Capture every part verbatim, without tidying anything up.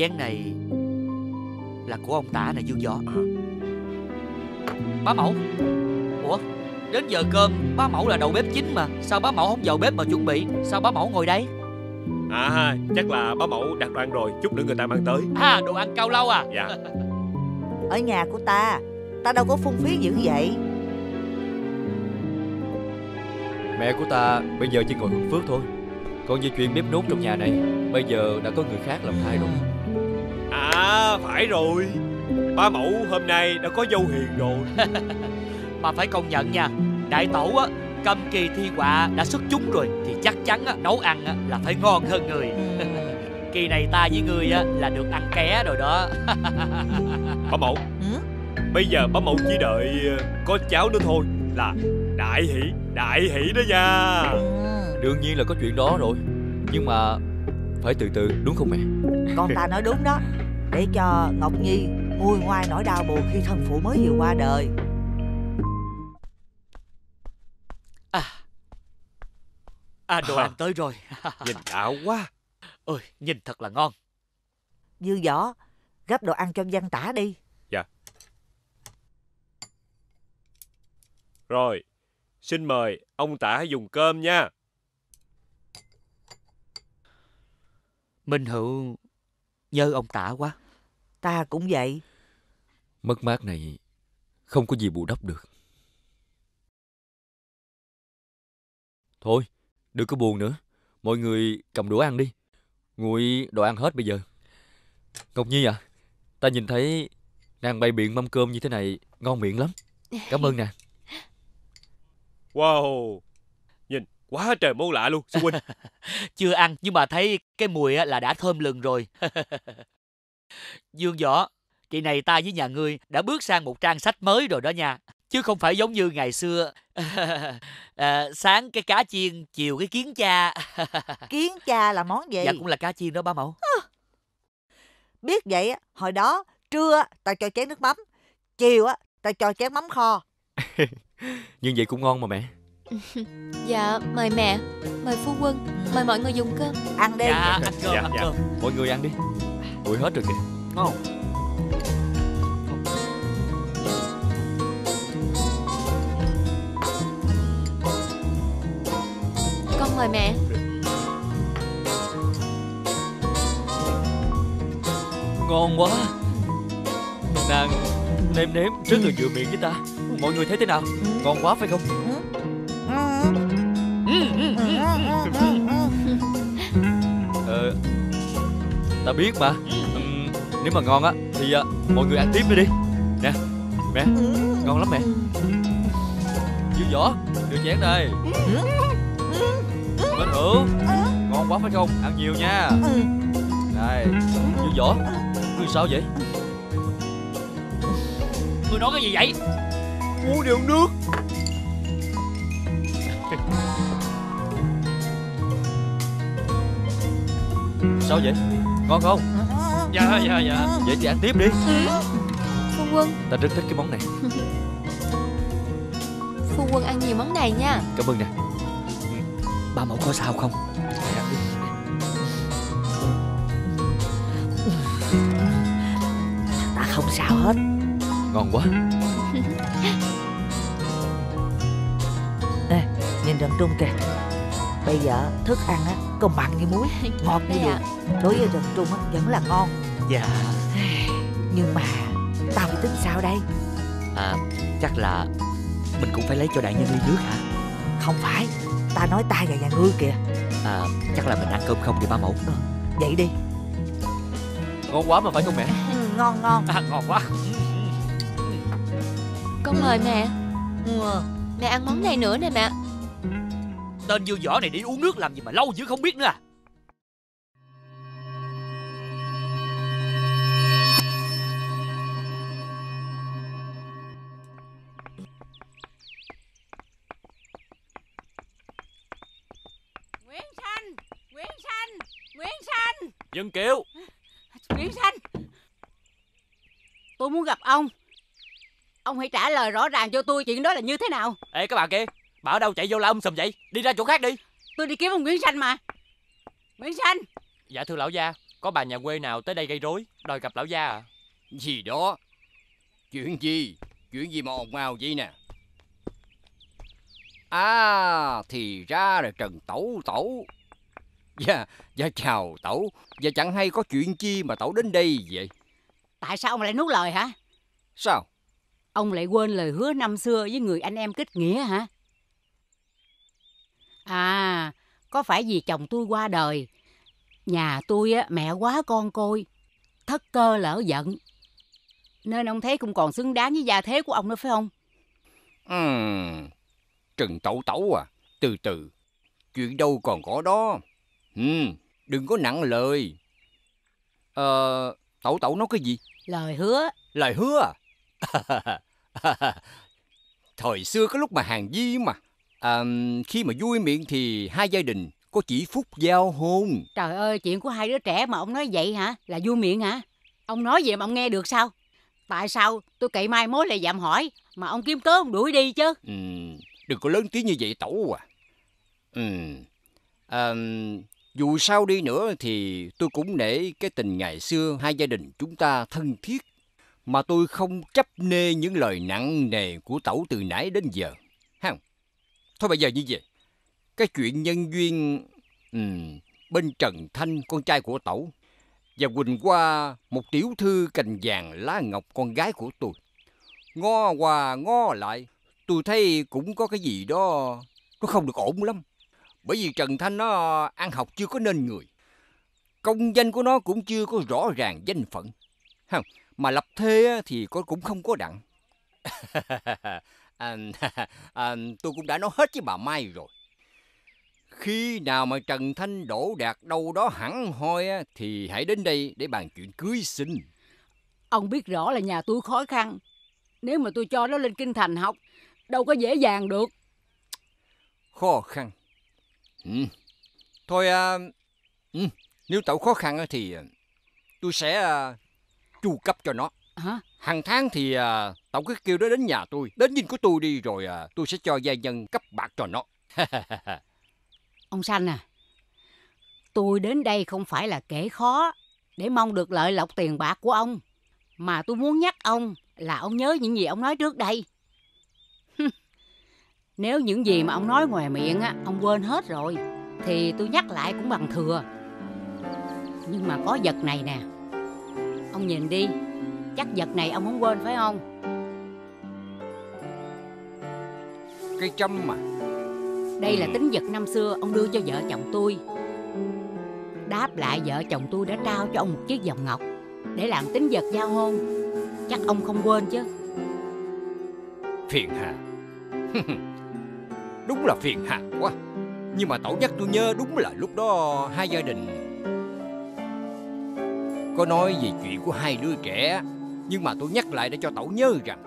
chén này là của ông tả này, Dương Võ. Bá mẫu, ủa, đến giờ cơm bá mẫu là đầu bếp chính mà, sao bá mẫu không vào bếp mà chuẩn bị? Sao bá mẫu ngồi đấy? À, chắc là bá mẫu đặt đồ ăn rồi, chút nữa người ta mang tới. À, đồ ăn cao lâu à? Dạ. Ở nhà của ta, ta đâu có phung phí dữ vậy. Mẹ của ta bây giờ chỉ ngồi hưởng phước thôi. Còn về chuyện bếp nốt trong nhà này, bây giờ đã có người khác làm thay rồi. À, phải rồi, bá mẫu hôm nay đã có dâu hiền rồi. Mà phải công nhận nha, đại tẩu á, cầm kỳ thi họa đã xuất chúng rồi, thì chắc chắn á, nấu ăn á, là phải ngon hơn người. Kỳ này ta với người á, là được ăn ké rồi đó. Bá mẫu, ừ? Bây giờ bá mẫu chỉ đợi có cháu nữa thôi là đại hỷ, đại hỷ đó nha. Đương nhiên là có chuyện đó rồi, nhưng mà phải từ từ, đúng không mẹ? Con ta nói đúng đó, để cho Ngọc Nhi nguôi ngoai nỗi đau buồn khi thân phụ mới vừa qua đời. À, à đồ à, ăn tới rồi. Nhìn đạo quá. Ôi, nhìn thật là ngon. Dương Võ, gấp đồ ăn cho văn tả đi. Dạ. Rồi, xin mời ông tả dùng cơm nha. Minh Hữu nhớ ông tả quá. Ta cũng vậy. Mất mát này không có gì bù đắp được. Thôi, đừng có buồn nữa. Mọi người cầm đũa ăn đi. Nguội đồ ăn hết bây giờ. Ngọc Nhi à, ta nhìn thấy nàng bày biện mâm cơm như thế này ngon miệng lắm. Cảm ơn nè. Wow, nhìn quá trời món lạ luôn sư huynh. Chưa ăn nhưng mà thấy cái mùi là đã thơm lừng rồi. Dương Võ, kỳ này ta với nhà ngươi đã bước sang một trang sách mới rồi đó nha. Chứ không phải giống như ngày xưa. À, sáng cái cá chiên, chiều cái kiến cha. Kiến cha là món gì? Dạ cũng là cá chiên đó bá mẫu. À, biết vậy, hồi đó trưa ta cho chén nước mắm, chiều ta cho chén mắm kho. Nhưng vậy cũng ngon mà mẹ. Dạ, mời mẹ, mời phu quân, mời mọi người dùng cơm. Ăn đi. Dạ, ăn cơm, dạ, ăn dạ. cơm. Mọi người ăn đi. Nguội hết rồi kìa. Ngon. Con mời mẹ. Ngon quá. Nàng nêm nếm rất là vừa miệng với ta. Mọi người thấy thế nào? Ngon quá phải không? Ờ, ta biết mà. Nếu mà ngon á thì mọi người ăn tiếp đi đi. Nè, mẹ, ngon lắm mẹ. Dương Võ, đưa chén đây. Minh Hữu, ngon quá phải không? Ăn nhiều nha. Này, Dương Võ, ngươi sao vậy? Ngươi nói cái gì vậy? Uống đi uống nước. Sao vậy? Ngon không? Dạ, dạ, dạ. Vậy thì ăn tiếp đi. Phu quân, ta rất thích cái món này. Phu quân ăn nhiều món này nha. Cảm ơn nè. Ba mẫu có sao không? Ta không sao hết. Ngon quá. Nè, nhìn đằng trung kìa. Bây giờ thức ăn á còn bằng với muối, ngọt như vậy. Đối với Trần Trung á vẫn là ngon. Dạ. Nhưng mà ta phải tính sao đây? À, chắc là mình cũng phải lấy cho đại nhân ly nước hả? Không phải, ta nói ta và nhà ngươi kìa. À, chắc là mình ăn cơm không đi ba mẫu. Ừ, vậy đi. Ngon quá mà phải không mẹ? Ừ, ngon ngon. À, ngon quá. Con mời mẹ. Ừ. Mẹ ăn món này nữa nè mẹ. Tên Dương Võ này đi uống nước làm gì mà lâu dữ không biết nữa à. Nguyễn Sanh, Nguyễn Sanh, Nguyễn Sanh. Dân Kiều. Nguyễn Sanh, tôi muốn gặp ông. Ông hãy trả lời rõ ràng cho tôi chuyện đó là như thế nào. Ê các bạn kia, bà ở đâu chạy vô la um sùm vậy? Đi ra chỗ khác đi. Tôi đi kiếm ông Nguyễn Sanh mà. Nguyễn Sanh. Dạ thưa lão gia, Có bà nhà quê nào tới đây gây rối, đòi gặp lão gia à? Gì đó? Chuyện gì? Chuyện gì mà ồn ào vậy nè? À, thì ra là Trần Tẩu Tẩu. Dạ, dạ chào Tẩu. Dạ chẳng hay có chuyện chi mà Tẩu đến đây vậy? Tại sao ông lại nuốt lời hả? Sao? Ông lại quên lời hứa năm xưa với người anh em kết nghĩa hả? À, có phải vì chồng tôi qua đời, nhà tôi á, mẹ quá con côi, thất cơ lỡ giận, nên ông thấy cũng còn xứng đáng với gia thế của ông nữa phải không? Uhm, Trần Tẩu Tẩu à, từ từ, chuyện đâu còn có đó. Uhm, đừng có nặng lời. Ờ, Tẩu Tẩu nói cái gì? Lời hứa. Lời hứa à? Thời xưa cái lúc mà hàng vi mà, à, khi mà vui miệng thì hai gia đình có chỉ phúc giao hôn. Trời ơi, chuyện của hai đứa trẻ mà ông nói vậy hả? Là vui miệng hả? Ông nói gì mà ông nghe được sao? Tại sao tôi cậy mai mối lại dạm hỏi, mà ông kiếm cớ ông đuổi đi chứ? Ừ, đừng có lớn tiếng như vậy Tẩu à. Ừ, à, dù sao đi nữa thì tôi cũng nể cái tình ngày xưa hai gia đình chúng ta thân thiết, mà tôi không chấp nê những lời nặng nề của Tẩu từ nãy đến giờ. Không? Thôi bây giờ như vậy, cái chuyện nhân duyên um, bên Trần Thanh, con trai của Tẩu, và Quỳnh Hoa, một tiểu thư cành vàng lá ngọc, con gái của tôi, ngó qua ngó lại, tôi thấy cũng có cái gì đó nó không được ổn lắm. Bởi vì Trần Thanh nó ăn học chưa có nên người, công danh của nó cũng chưa có rõ ràng danh phận, không? Mà lập thê thì con cũng không có đặng. à, à, tôi cũng đã nói hết với bà Mai rồi. Khi nào mà Trần Thanh đổ đạt đâu đó hẳn hoi thì hãy đến đây để bàn chuyện cưới xin. Ông biết rõ là nhà tôi khó khăn, nếu mà tôi cho nó lên kinh thành học đâu có dễ dàng được. Khó khăn? Ừ. Thôi à, ừ. Nếu Tẩu khó khăn thì tôi sẽ à, chu cấp cho nó. Hả? Hàng tháng thì à, Tẩu cứ kêu nó đến nhà tôi, đến dinh của tôi đi, rồi à, tôi sẽ cho gia nhân cấp bạc cho nó. Ông Sanh à, tôi đến đây không phải là kể khó để mong được lợi lộc tiền bạc của ông, mà tôi muốn nhắc ông là ông nhớ những gì ông nói trước đây. Nếu những gì mà ông nói ngoài miệng á, ông quên hết rồi, thì tôi nhắc lại cũng bằng thừa. Nhưng mà có vật này nè, ông nhìn đi, chắc vật này ông không quên phải không? Cây trâm mà. Đây là tính vật năm xưa ông đưa cho vợ chồng tôi. Đáp lại vợ chồng tôi đã trao cho ông một chiếc vòng ngọc để làm tính vật giao hôn. Chắc ông không quên chứ? Phiền hà. Đúng là phiền hà quá. Nhưng mà Tẩu nhắc tôi nhớ, đúng là lúc đó hai gia đình có nói về chuyện của hai đứa trẻ. Nhưng mà tôi nhắc lại để cho Tẩu nhớ rằng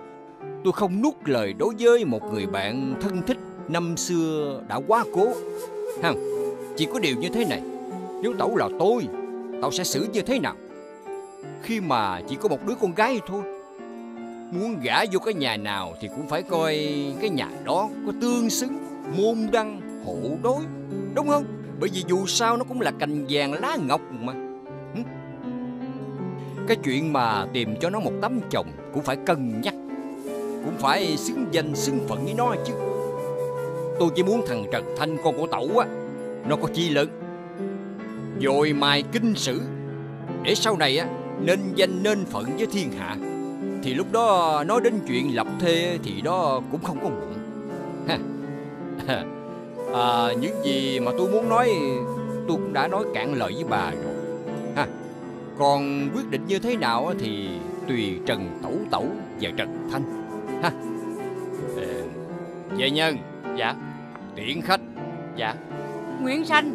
tôi không nuốt lời đối với một người bạn thân thích năm xưa đã quá cố. Không, chỉ có điều như thế này, nếu Tẩu là tôi, Tẩu sẽ xử như thế nào? Khi mà chỉ có một đứa con gái thôi, muốn gả vô cái nhà nào thì cũng phải coi cái nhà đó có tương xứng, môn đăng, hộ đối, đúng không? Bởi vì dù sao nó cũng là cành vàng lá ngọc mà. Cái chuyện mà tìm cho nó một tấm chồng cũng phải cân nhắc, cũng phải xứng danh xứng phận với nó chứ. Tôi chỉ muốn thằng Trần Thanh, con của Tẩu á, nó có chi lớn, dồi mài kinh sử, để sau này á, nên danh nên phận với thiên hạ, thì lúc đó nói đến chuyện lập thê thì đó cũng không có muộn. À, những gì mà tôi muốn nói tôi cũng đã nói cạn lời với bà rồi. Ha. Còn quyết định như thế nào thì tùy Trần Tẩu Tẩu và Trần Thanh. Ha. À, về nhân. Dạ. Tiễn khách. Dạ. Nguyễn Sanh,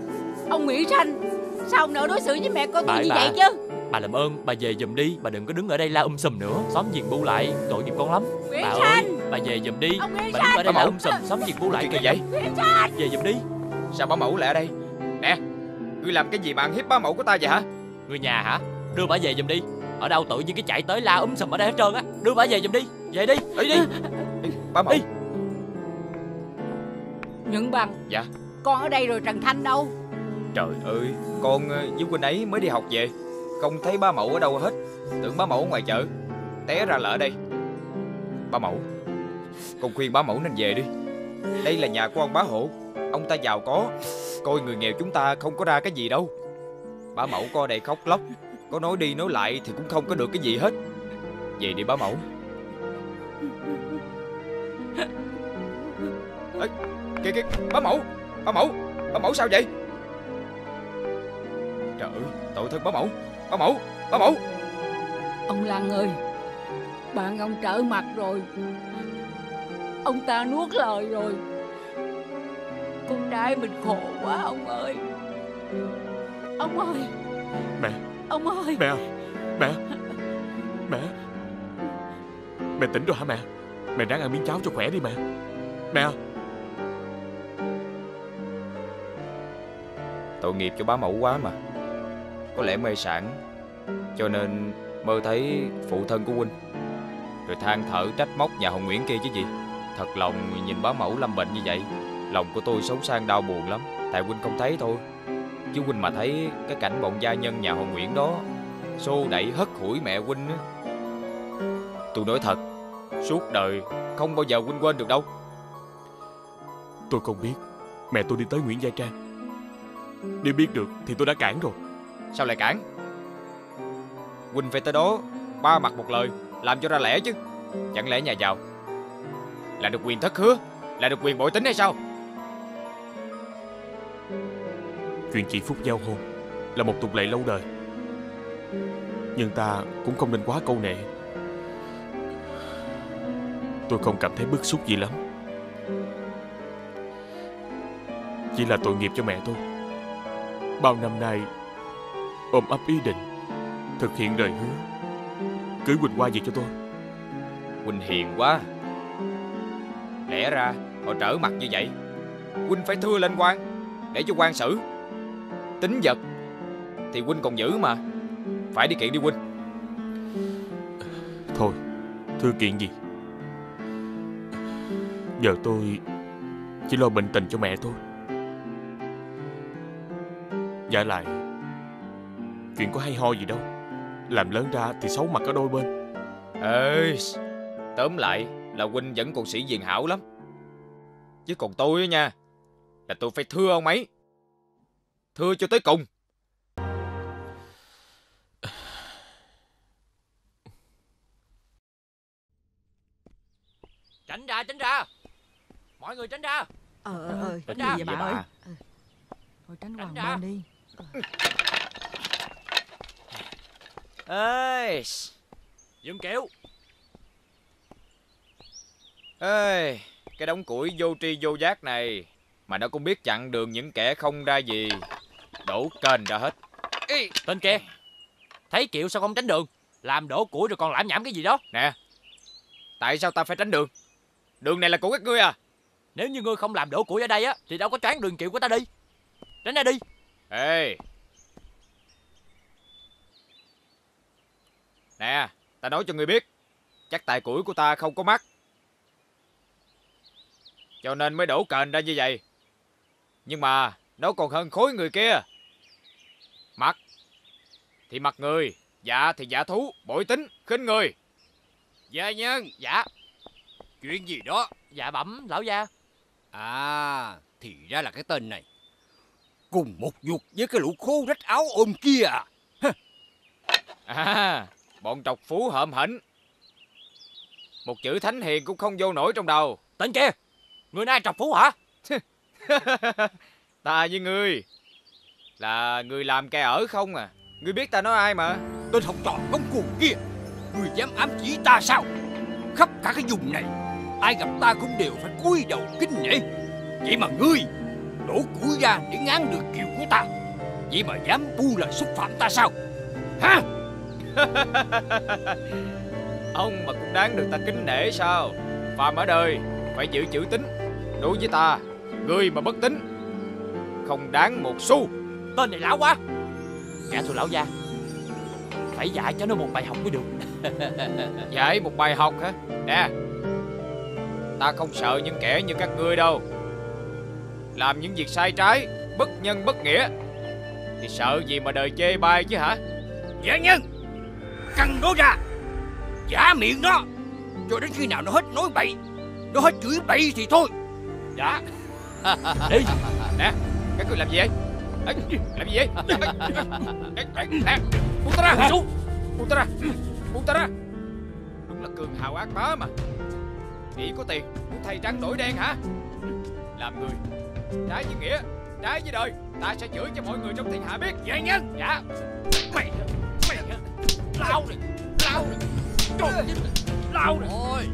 ông Nguyễn Sanh, sao ông nỡ đối xử với mẹ con tôi như bà, vậy chứ? Bà làm ơn, bà về giùm đi, bà đừng có đứng ở đây la um sùm nữa, xóm diệt bu lại, tội nghiệp con lắm. Nguyễn bà Sanh ơi, bà về giùm đi, ông Nguyễn bà đứng ở đây la um sùm, xóm diệt bu lại kìa vậy. Nguyễn Sanh, về giùm đi. Sao bà mẫu lại ở đây? Nè, ngươi làm cái gì mà ăn hiếp bà mẫu của ta vậy hả? Người nhà hả? Đưa bà về giùm đi. Ở đâu tự nhiên cái chạy tới la um sùm ở đây hết trơn á, đưa bà về giùm đi, về đi, đi đi. Bà mẫu. Đi. Nhận Bằng. Dạ. Con ở đây rồi Trần Thanh đâu? Trời ơi, con với Quỳnh ấy mới đi học về, Không thấy ba mẫu ở đâu hết, tưởng ba mẫu ở ngoài chợ, té ra là ở đây. Ba mẫu, con khuyên ba mẫu nên về đi. Đây là nhà của ông bá hộ, ông ta giàu có, coi người nghèo chúng ta không có ra cái gì đâu. Ba mẫu coi đây khóc lóc, có nói đi nói lại thì cũng không có được cái gì hết. Về đi ba mẫu. Ê, kìa kìa, ba mẫu, ba mẫu, ba mẫu sao vậy? Trời ơi, tội thân bá mẫu, bá mẫu, bá mẫu. Ông Lăng ơi, bạn ông trở mặt rồi, ông ta nuốt lời rồi. Con trai mình khổ quá ông ơi. Ông ơi. Mẹ. Ông ơi. Mẹ, mẹ, mẹ. Mẹ tỉnh rồi hả mẹ? Mẹ ráng ăn miếng cháo cho khỏe đi mẹ. Mẹ. Tội nghiệp cho bá mẫu quá mà. Có lẽ mê sản cho nên mơ thấy phụ thân của huynh, rồi than thở trách móc nhà họ Nguyễn kia chứ gì. Thật lòng nhìn bá mẫu lâm bệnh như vậy, lòng của tôi xấu sang đau buồn lắm. Tại huynh không thấy thôi, chứ huynh mà thấy cái cảnh bọn gia nhân nhà họ Nguyễn đó xô đẩy hất hủi mẹ huynh á, tôi nói thật, suốt đời không bao giờ huynh quên được đâu. Tôi không biết. Mẹ tôi đi tới Nguyễn Gia Trang, nếu biết được thì tôi đã cản rồi. Sao lại cản? Huynh phải tới đó ba mặt một lời, làm cho ra lẽ chứ. Chẳng lẽ nhà giàu là được quyền thất hứa, là được quyền bội tính hay sao? Chuyện chị Phúc giao hôn là một tục lệ lâu đời, nhưng ta cũng không nên quá câu nệ. Tôi không cảm thấy bức xúc gì lắm, chỉ là tội nghiệp cho mẹ tôi. Bao năm nay ôm ấp ý định thực hiện lời hứa cưới Quỳnh Hoa về cho tôi. Quỳnh hiền quá, lẽ ra họ trở mặt như vậy Quỳnh phải thưa lên quan để cho quan xử. Tính vật thì Quỳnh còn giữ mà, phải đi kiện đi Quỳnh. Thôi thưa kiện gì, giờ tôi chỉ lo bệnh tình cho mẹ thôi. Dạ lại chuyện có hay ho gì đâu, làm lớn ra thì xấu mặt ở đôi bên. Ê, tóm lại là huynh vẫn còn sĩ diện hảo lắm, chứ còn tôi á nha, là tôi phải thưa ông ấy, thưa cho tới cùng. Tránh ra, tránh ra, mọi người tránh ra. Ờ ơi, tránh ra gì vậy bà ơi. Thôi tránh hoàng bông đi. Ê, dừng kéo. Ê, cái đống củi vô tri vô giác này mà nó cũng biết chặn đường những kẻ không ra gì, đổ kênh ra hết. Ê, tên kia, thấy kiểu sao không tránh đường, làm đổ củi rồi còn lãm nhảm cái gì đó. Nè, tại sao ta phải tránh đường? Đường này là của các ngươi à? Nếu như ngươi không làm đổ củi ở đây á thì đâu có choáng đường kiểu của ta đi. Tránh ra đi. Ê, nè, ta nói cho ngươi biết, chắc tài củi của ta không có mắt, cho nên mới đổ cền ra như vậy. Nhưng mà nó còn hơn khối người kia. Mặt thì mặt người, dạ thì dạ thú, bội tính, khinh người. Gia nhân. Dạ. Chuyện gì đó? Dạ bẩm lão gia. À, thì ra là cái tên này cùng một ruột với cái lũ khô rách áo ôm kia à. À, bọn trọc phú hợm hỉnh, một chữ thánh hiền cũng không vô nổi trong đầu. Tên kia, người nay trọc phú hả? Ta với ngươi là người làm kẻ ở không à. Ngươi biết ta nói ai mà. Tên học trò công cuồng kia, ngươi dám ám chỉ ta sao? Khắp cả cái vùng này, ai gặp ta cũng đều phải cúi đầu kính nể. Vậy mà ngươi đổ củi ra để ngán được kiều của ta, vậy mà dám bu lời xúc phạm ta sao? Hả? Ông mà cũng đáng được ta kính nể sao? Phàm ở đời phải giữ chữ tín, đối với ta, người mà bất tín không đáng một xu. Tên này lão quá, kẻ thù lão gia, phải dạy cho nó một bài học mới được. Dạy một bài học hả? Nè, ta không sợ những kẻ như các ngươi đâu. Làm những việc sai trái, bất nhân bất nghĩa thì sợ gì mà đời chê bai chứ hả? Giả nhân, căng nó ra, giả miệng nó, cho đến khi nào nó hết nói bậy, nó hết chửi bậy thì thôi. Dạ. Đi. Nè, các người làm gì vậy? Làm gì vậy? Nè, buông ta ra, xuống. Buông ta ra, buông ta ra. Đúng là cường hào ác bá mà. Nghĩ có tiền muốn thay trắng đổi đen hả? Làm người trái với nghĩa, trái với đời, ta sẽ chửi cho mọi người trong thiên hạ biết. Vậy nhân. Dạ. Mày, mày, lao này, lao này, trộn đi, lao này. Ôi.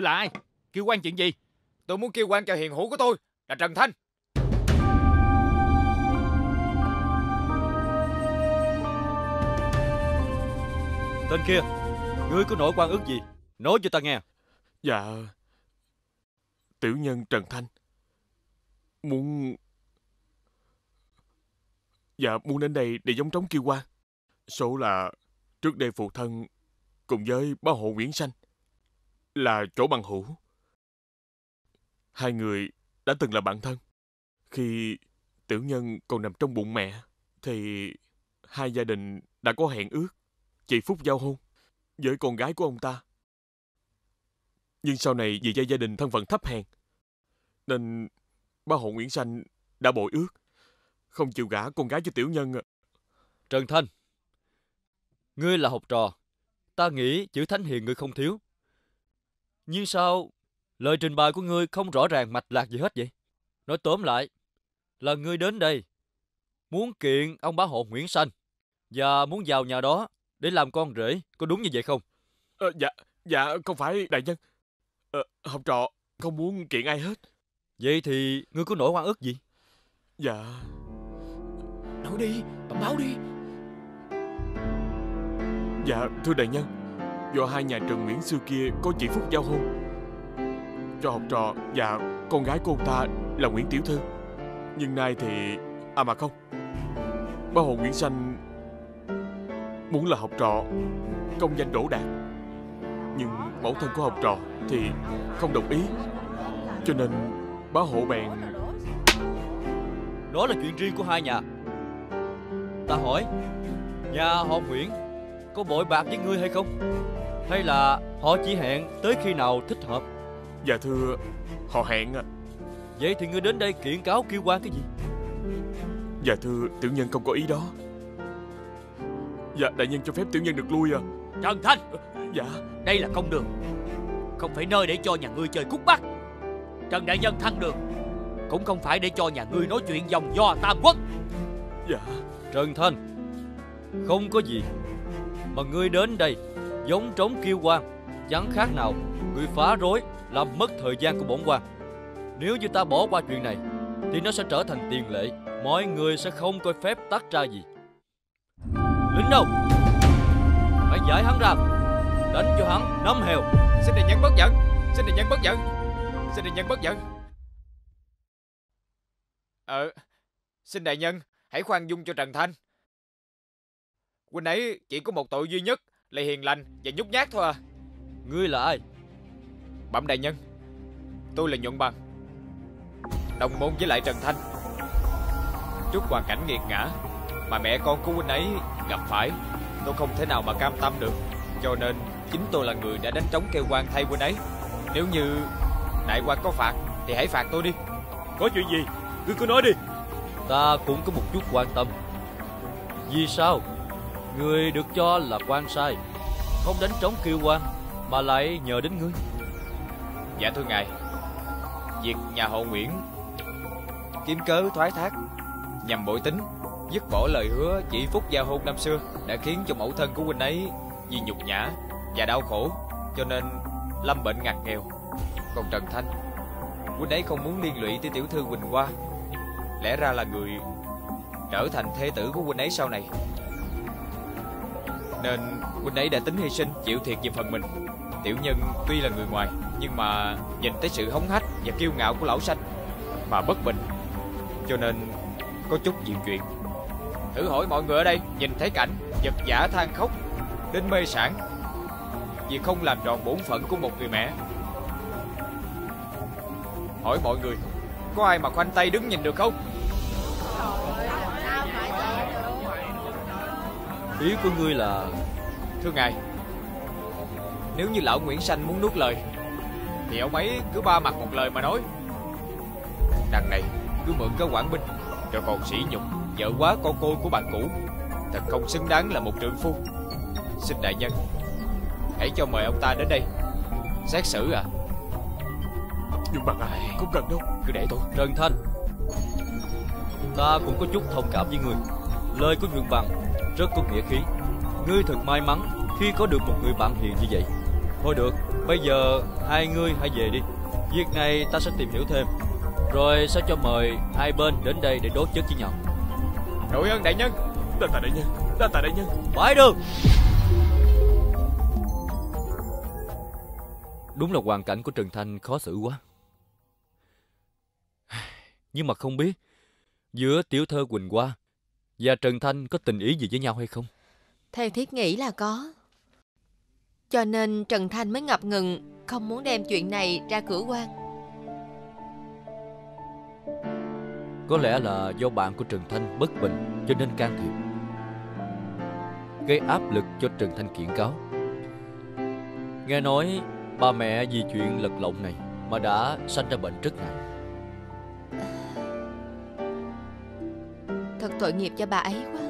Là ai? Kêu quan chuyện gì? Tôi muốn kêu quan cho hiền hữu của tôi là Trần Thanh. Tên kia, ngươi có nỗi quan ước gì? Nói cho ta nghe. Dạ, tiểu nhân Trần Thanh muốn, dạ muốn đến đây để giống trống kêu quan. Số là trước đây phụ thân cùng với bá hộ Nguyễn Sanh là chỗ bằng hữu, hai người đã từng là bạn thân. Khi tiểu nhân còn nằm trong bụng mẹ thì hai gia đình đã có hẹn ước chị phúc giao hôn với con gái của ông ta. Nhưng sau này vì gia đình thân phận thấp hèn nên bá hộ Nguyễn Sanh đã bội ước, không chịu gả con gái cho tiểu nhân. Trần Thanh, ngươi là học trò, ta nghĩ chữ thánh hiền ngươi không thiếu. Nhưng sao lời trình bày của ngươi không rõ ràng mạch lạc gì hết vậy? Nói tóm lại là ngươi đến đây muốn kiện ông bá hộ Nguyễn Sanh và muốn vào nhà đó để làm con rể, có đúng như vậy không? À, dạ, dạ không phải đại nhân. À, học trò không muốn kiện ai hết. Vậy thì ngươi có nỗi oan ức gì? Dạ, nói đi, bẩm báo đi. Dạ, thưa đại nhân, do hai nhà Trần Nguyễn xưa kia có chị phúc giao hôn cho học trò và con gái của ông ta là Nguyễn tiểu thư. Nhưng nay thì... À mà không, bá hộ Nguyễn Sanh muốn là học trò công danh đỗ đạt, nhưng mẫu thân của học trò thì không đồng ý, cho nên bá hộ bèn... Đó là chuyện riêng của hai nhà. Ta hỏi, nhà họ Nguyễn có bội bạc với ngươi hay không? Hay là họ chỉ hẹn tới khi nào thích hợp? Dạ thưa, họ hẹn. Vậy thì ngươi đến đây kiện cáo kêu quan cái gì? Dạ thưa, tiểu nhân không có ý đó. Dạ đại nhân cho phép tiểu nhân được lui. À Trần Thanh. Dạ. Đây là công đường, không phải nơi để cho nhà ngươi chơi cút bắt. Trần đại nhân thăng đường cũng không phải để cho nhà ngươi nói chuyện vòng do tam quốc. Dạ. Trần Thanh, không có gì mà ngươi đến đây giống trống kêu quan, chẳng khác nào người phá rối, làm mất thời gian của bổn quan. Nếu như ta bỏ qua chuyện này thì nó sẽ trở thành tiền lệ, mọi người sẽ không coi phép tắc ra gì. Lính đâu, phải giải hắn ra, đánh cho hắn nắm heo. Xin đại nhân bất giận, xin đại nhân bất giận, xin đại nhân bất giận. Ờ, xin đại nhân hãy khoan dung cho Trần Thanh. Huynh ấy chỉ có một tội duy nhất là hiền lành và nhút nhát thôi à. Ngươi là ai? Bẩm đại nhân, tôi là Nguyễn Bằng, đồng môn với lại Trần Thanh. Trước hoàn cảnh nghiệt ngã mà mẹ con của huynh ấy gặp phải, tôi không thể nào mà cam tâm được, cho nên chính tôi là người đã đánh trống kêu quan thay huynh ấy. Nếu như đại quan có phạt thì hãy phạt tôi đi. Có chuyện gì ngươi cứ nói đi. Ta cũng có một chút quan tâm. Vì sao ngươi được cho là quan sai, không đánh trống kêu quan mà lại nhờ đến ngươi? Dạ thưa ngài, việc nhà họ Nguyễn kiếm cớ thoái thác nhằm bội tính, dứt bỏ lời hứa chị phúc gia hôn năm xưa đã khiến cho mẫu thân của huynh ấy vì nhục nhã và đau khổ cho nên lâm bệnh ngặt nghèo. Còn Trần Thanh, huynh ấy không muốn liên lụy tới tiểu thư Quỳnh Hoa, lẽ ra là người trở thành thế tử của huynh ấy sau này, nên huynh ấy đã tính hy sinh chịu thiệt về phần mình. Tiểu nhân tuy là người ngoài nhưng mà nhìn tới sự hống hách và kiêu ngạo của lão Sanh mà bất bình, cho nên có chút diệu chuyện. Thử hỏi mọi người ở đây nhìn thấy cảnh vật vã than khóc đến mê sản vì không làm tròn bổn phận của một người mẹ, hỏi mọi người có ai mà khoanh tay đứng nhìn được không? Ý của ngươi là? Thưa ngài, nếu như lão Nguyễn Sanh muốn nuốt lời thì ông ấy cứ ba mặt một lời mà nói. Đằng này cứ mượn cớ quản binh rồi còn sỉ nhục vợ quá con côi của bạn cũ, thật không xứng đáng là một trượng phu. Xin đại nhân hãy cho mời ông ta đến đây xét xử. À, nhưng mà ai cũng cần đâu, cứ để tôi. Trần Thanh, ta cũng có chút thông cảm với người. Lời của Nguyễn Bằng rất có nghĩa khí, ngươi thật may mắn khi có được một người bạn hiền như vậy. Thôi được, bây giờ hai ngươi hãy về đi, việc này ta sẽ tìm hiểu thêm rồi sẽ cho mời hai bên đến đây để đốt chất với nhau. Đội ơn đại nhân. Đa tạ đại nhân, đa tạ đại nhân. Phải được. Đúng là hoàn cảnh của Trần Thanh khó xử quá. Nhưng mà không biết giữa tiểu thơ Quỳnh Hoa và Trần Thanh có tình ý gì với nhau hay không? Theo thiết nghĩ là có, cho nên Trần Thanh mới ngập ngừng không muốn đem chuyện này ra cửa quan. Có lẽ là do bạn của Trần Thanh bất bình cho nên can thiệp, gây áp lực cho Trần Thanh kiện cáo. Nghe nói ba mẹ vì chuyện lật lộn này mà đã sanh ra bệnh rất nặng. Thật tội nghiệp cho bà ấy quá.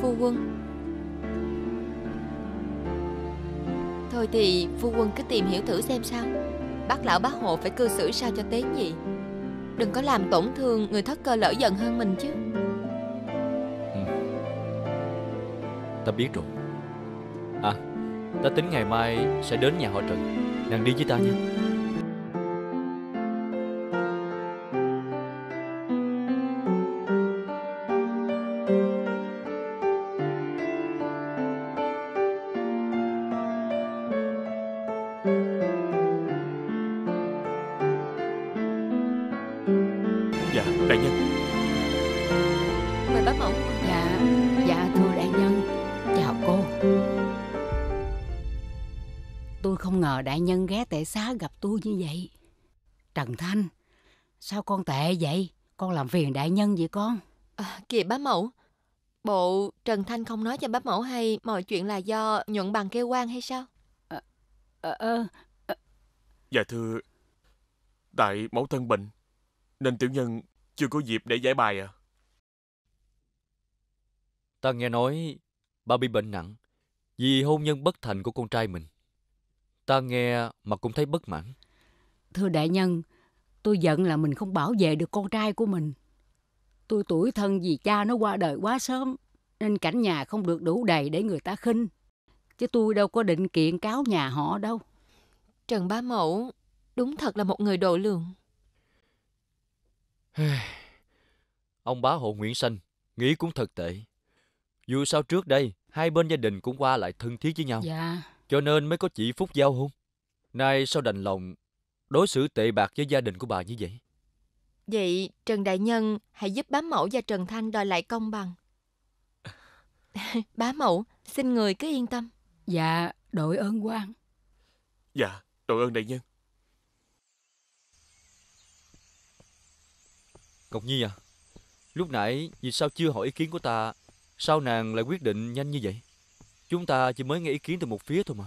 Phu quân, thôi thì phu quân cứ tìm hiểu thử xem sao, bác lão bác hộ phải cư xử sao cho tế nhị, đừng có làm tổn thương người thất cơ lỡ giận hơn mình chứ. Ừ, ta biết rồi. À, ta tính ngày mai sẽ đến nhà họ Trần, nàng đi với ta nhé. Đại nhân ghé tệ xá gặp tôi như vậy. Trần Thanh, sao con tệ vậy? Con làm phiền đại nhân vậy con? À, kìa bá mẫu, bộ Trần Thanh không nói cho bá mẫu hay mọi chuyện là do nhuận bằng kêu quan hay sao? À, à, à, à. Dạ thưa, tại mẫu thân bệnh nên tiểu nhân chưa có dịp để giải bài. À, ta nghe nói bà bị bệnh nặng vì hôn nhân bất thành của con trai mình. Ta nghe mà cũng thấy bất mãn. Thưa đại nhân, tôi giận là mình không bảo vệ được con trai của mình. Tôi tủi thân vì cha nó qua đời quá sớm, nên cảnh nhà không được đủ đầy để người ta khinh, chứ tôi đâu có định kiện cáo nhà họ đâu. Trần bá mẫu đúng thật là một người độ lượng. Ông bá hộ Nguyễn Sanh nghĩ cũng thật tệ. Dù sao trước đây hai bên gia đình cũng qua lại thân thiết với nhau. Dạ, cho nên mới có chị phúc giao hôn. Nay sao đành lòng đối xử tệ bạc với gia đình của bà như vậy? Vậy Trần đại nhân hãy giúp bá mẫu và Trần Thanh đòi lại công bằng. Bá mẫu xin người cứ yên tâm. Dạ đội ơn quan. Dạ đội ơn đại nhân. Ngọc Nhi à, lúc nãy vì sao chưa hỏi ý kiến của ta, sao nàng lại quyết định nhanh như vậy? Chúng ta chỉ mới nghe ý kiến từ một phía thôi mà.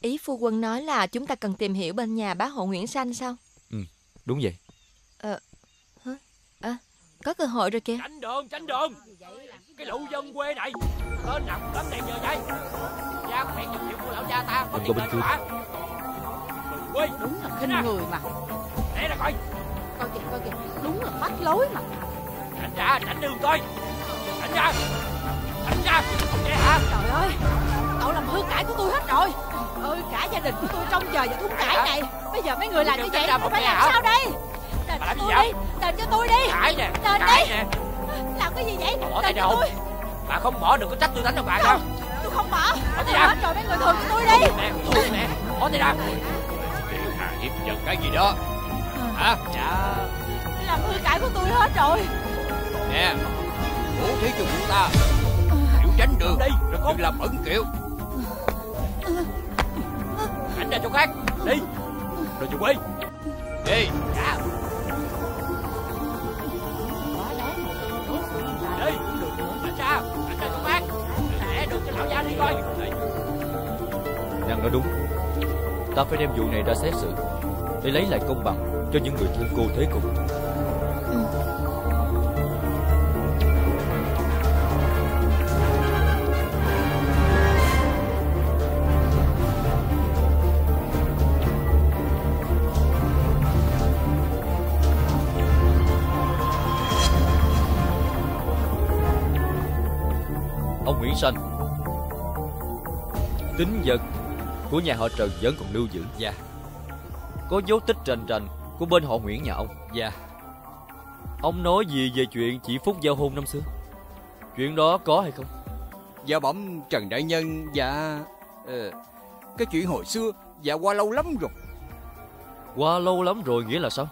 Ý phu quân nói là chúng ta cần tìm hiểu bên nhà bá hộ Nguyễn Sanh sao? Ừ, đúng vậy. Ờ, hả? À, có cơ hội rồi kìa. Tránh đường, tránh đường. Cái lũ dân quê này, tên nằm lắm đèn giờ vậy. Gia mẹ chụp chuyện của lão cha ta. Đừng có bên kia. Quê, đúng là khinh người mà. Nè ra coi. Coi kìa, coi kìa. Đúng là mắc lối mà. Tránh ra, tránh đường coi. Tránh anh ra, anh ra, vậy hả? Trời ơi, cậu làm hư cải của tôi hết rồi. Trời ơi, cả gia đình của tôi trông chờ vào thúng cải này. Bây giờ mấy người làm như vậy tôi phải làm sao đây? Đền cho tôi đi, đền cho tôi đi, đền đi. Làm cái gì vậy? Đền cho tôi. Bà không bỏ được có trách tôi đánh đâu bà đâu. Tôi không bỏ. Bỏ tôi ra. Hết rồi mấy người thường cho tôi đi. Thôi nè, bỏ tôi ra. Hiếp giật cái gì đó hả? Dạ. Làm hư cải của tôi hết rồi. Nè, bố thí cho chúng ta, hiểu tránh đường đi, đừng làm ẩn kiệu. Anh ra chỗ khác đi, rồi chị Quy đi. Dạ. Đi, anh ra, anh ra chỗ khác. Để được cho lão gia đi coi. Nhân nói đúng, ta phải đem vụ này ra xét xử để lấy lại công bằng cho những người thương cô thế cùng. Ông Nguyễn Sanh, tính vật của nhà họ Trần vẫn còn lưu giữ. Dạ. Có dấu tích rành rành của bên họ Nguyễn nhà ông. Dạ. Ông nói gì về chuyện chị Phúc giao hôn năm xưa? Chuyện đó có hay không? Dạ bẩm Trần đại nhân, dạ ờ, cái chuyện hồi xưa, dạ qua lâu lắm rồi. Qua lâu lắm rồi nghĩa là sao?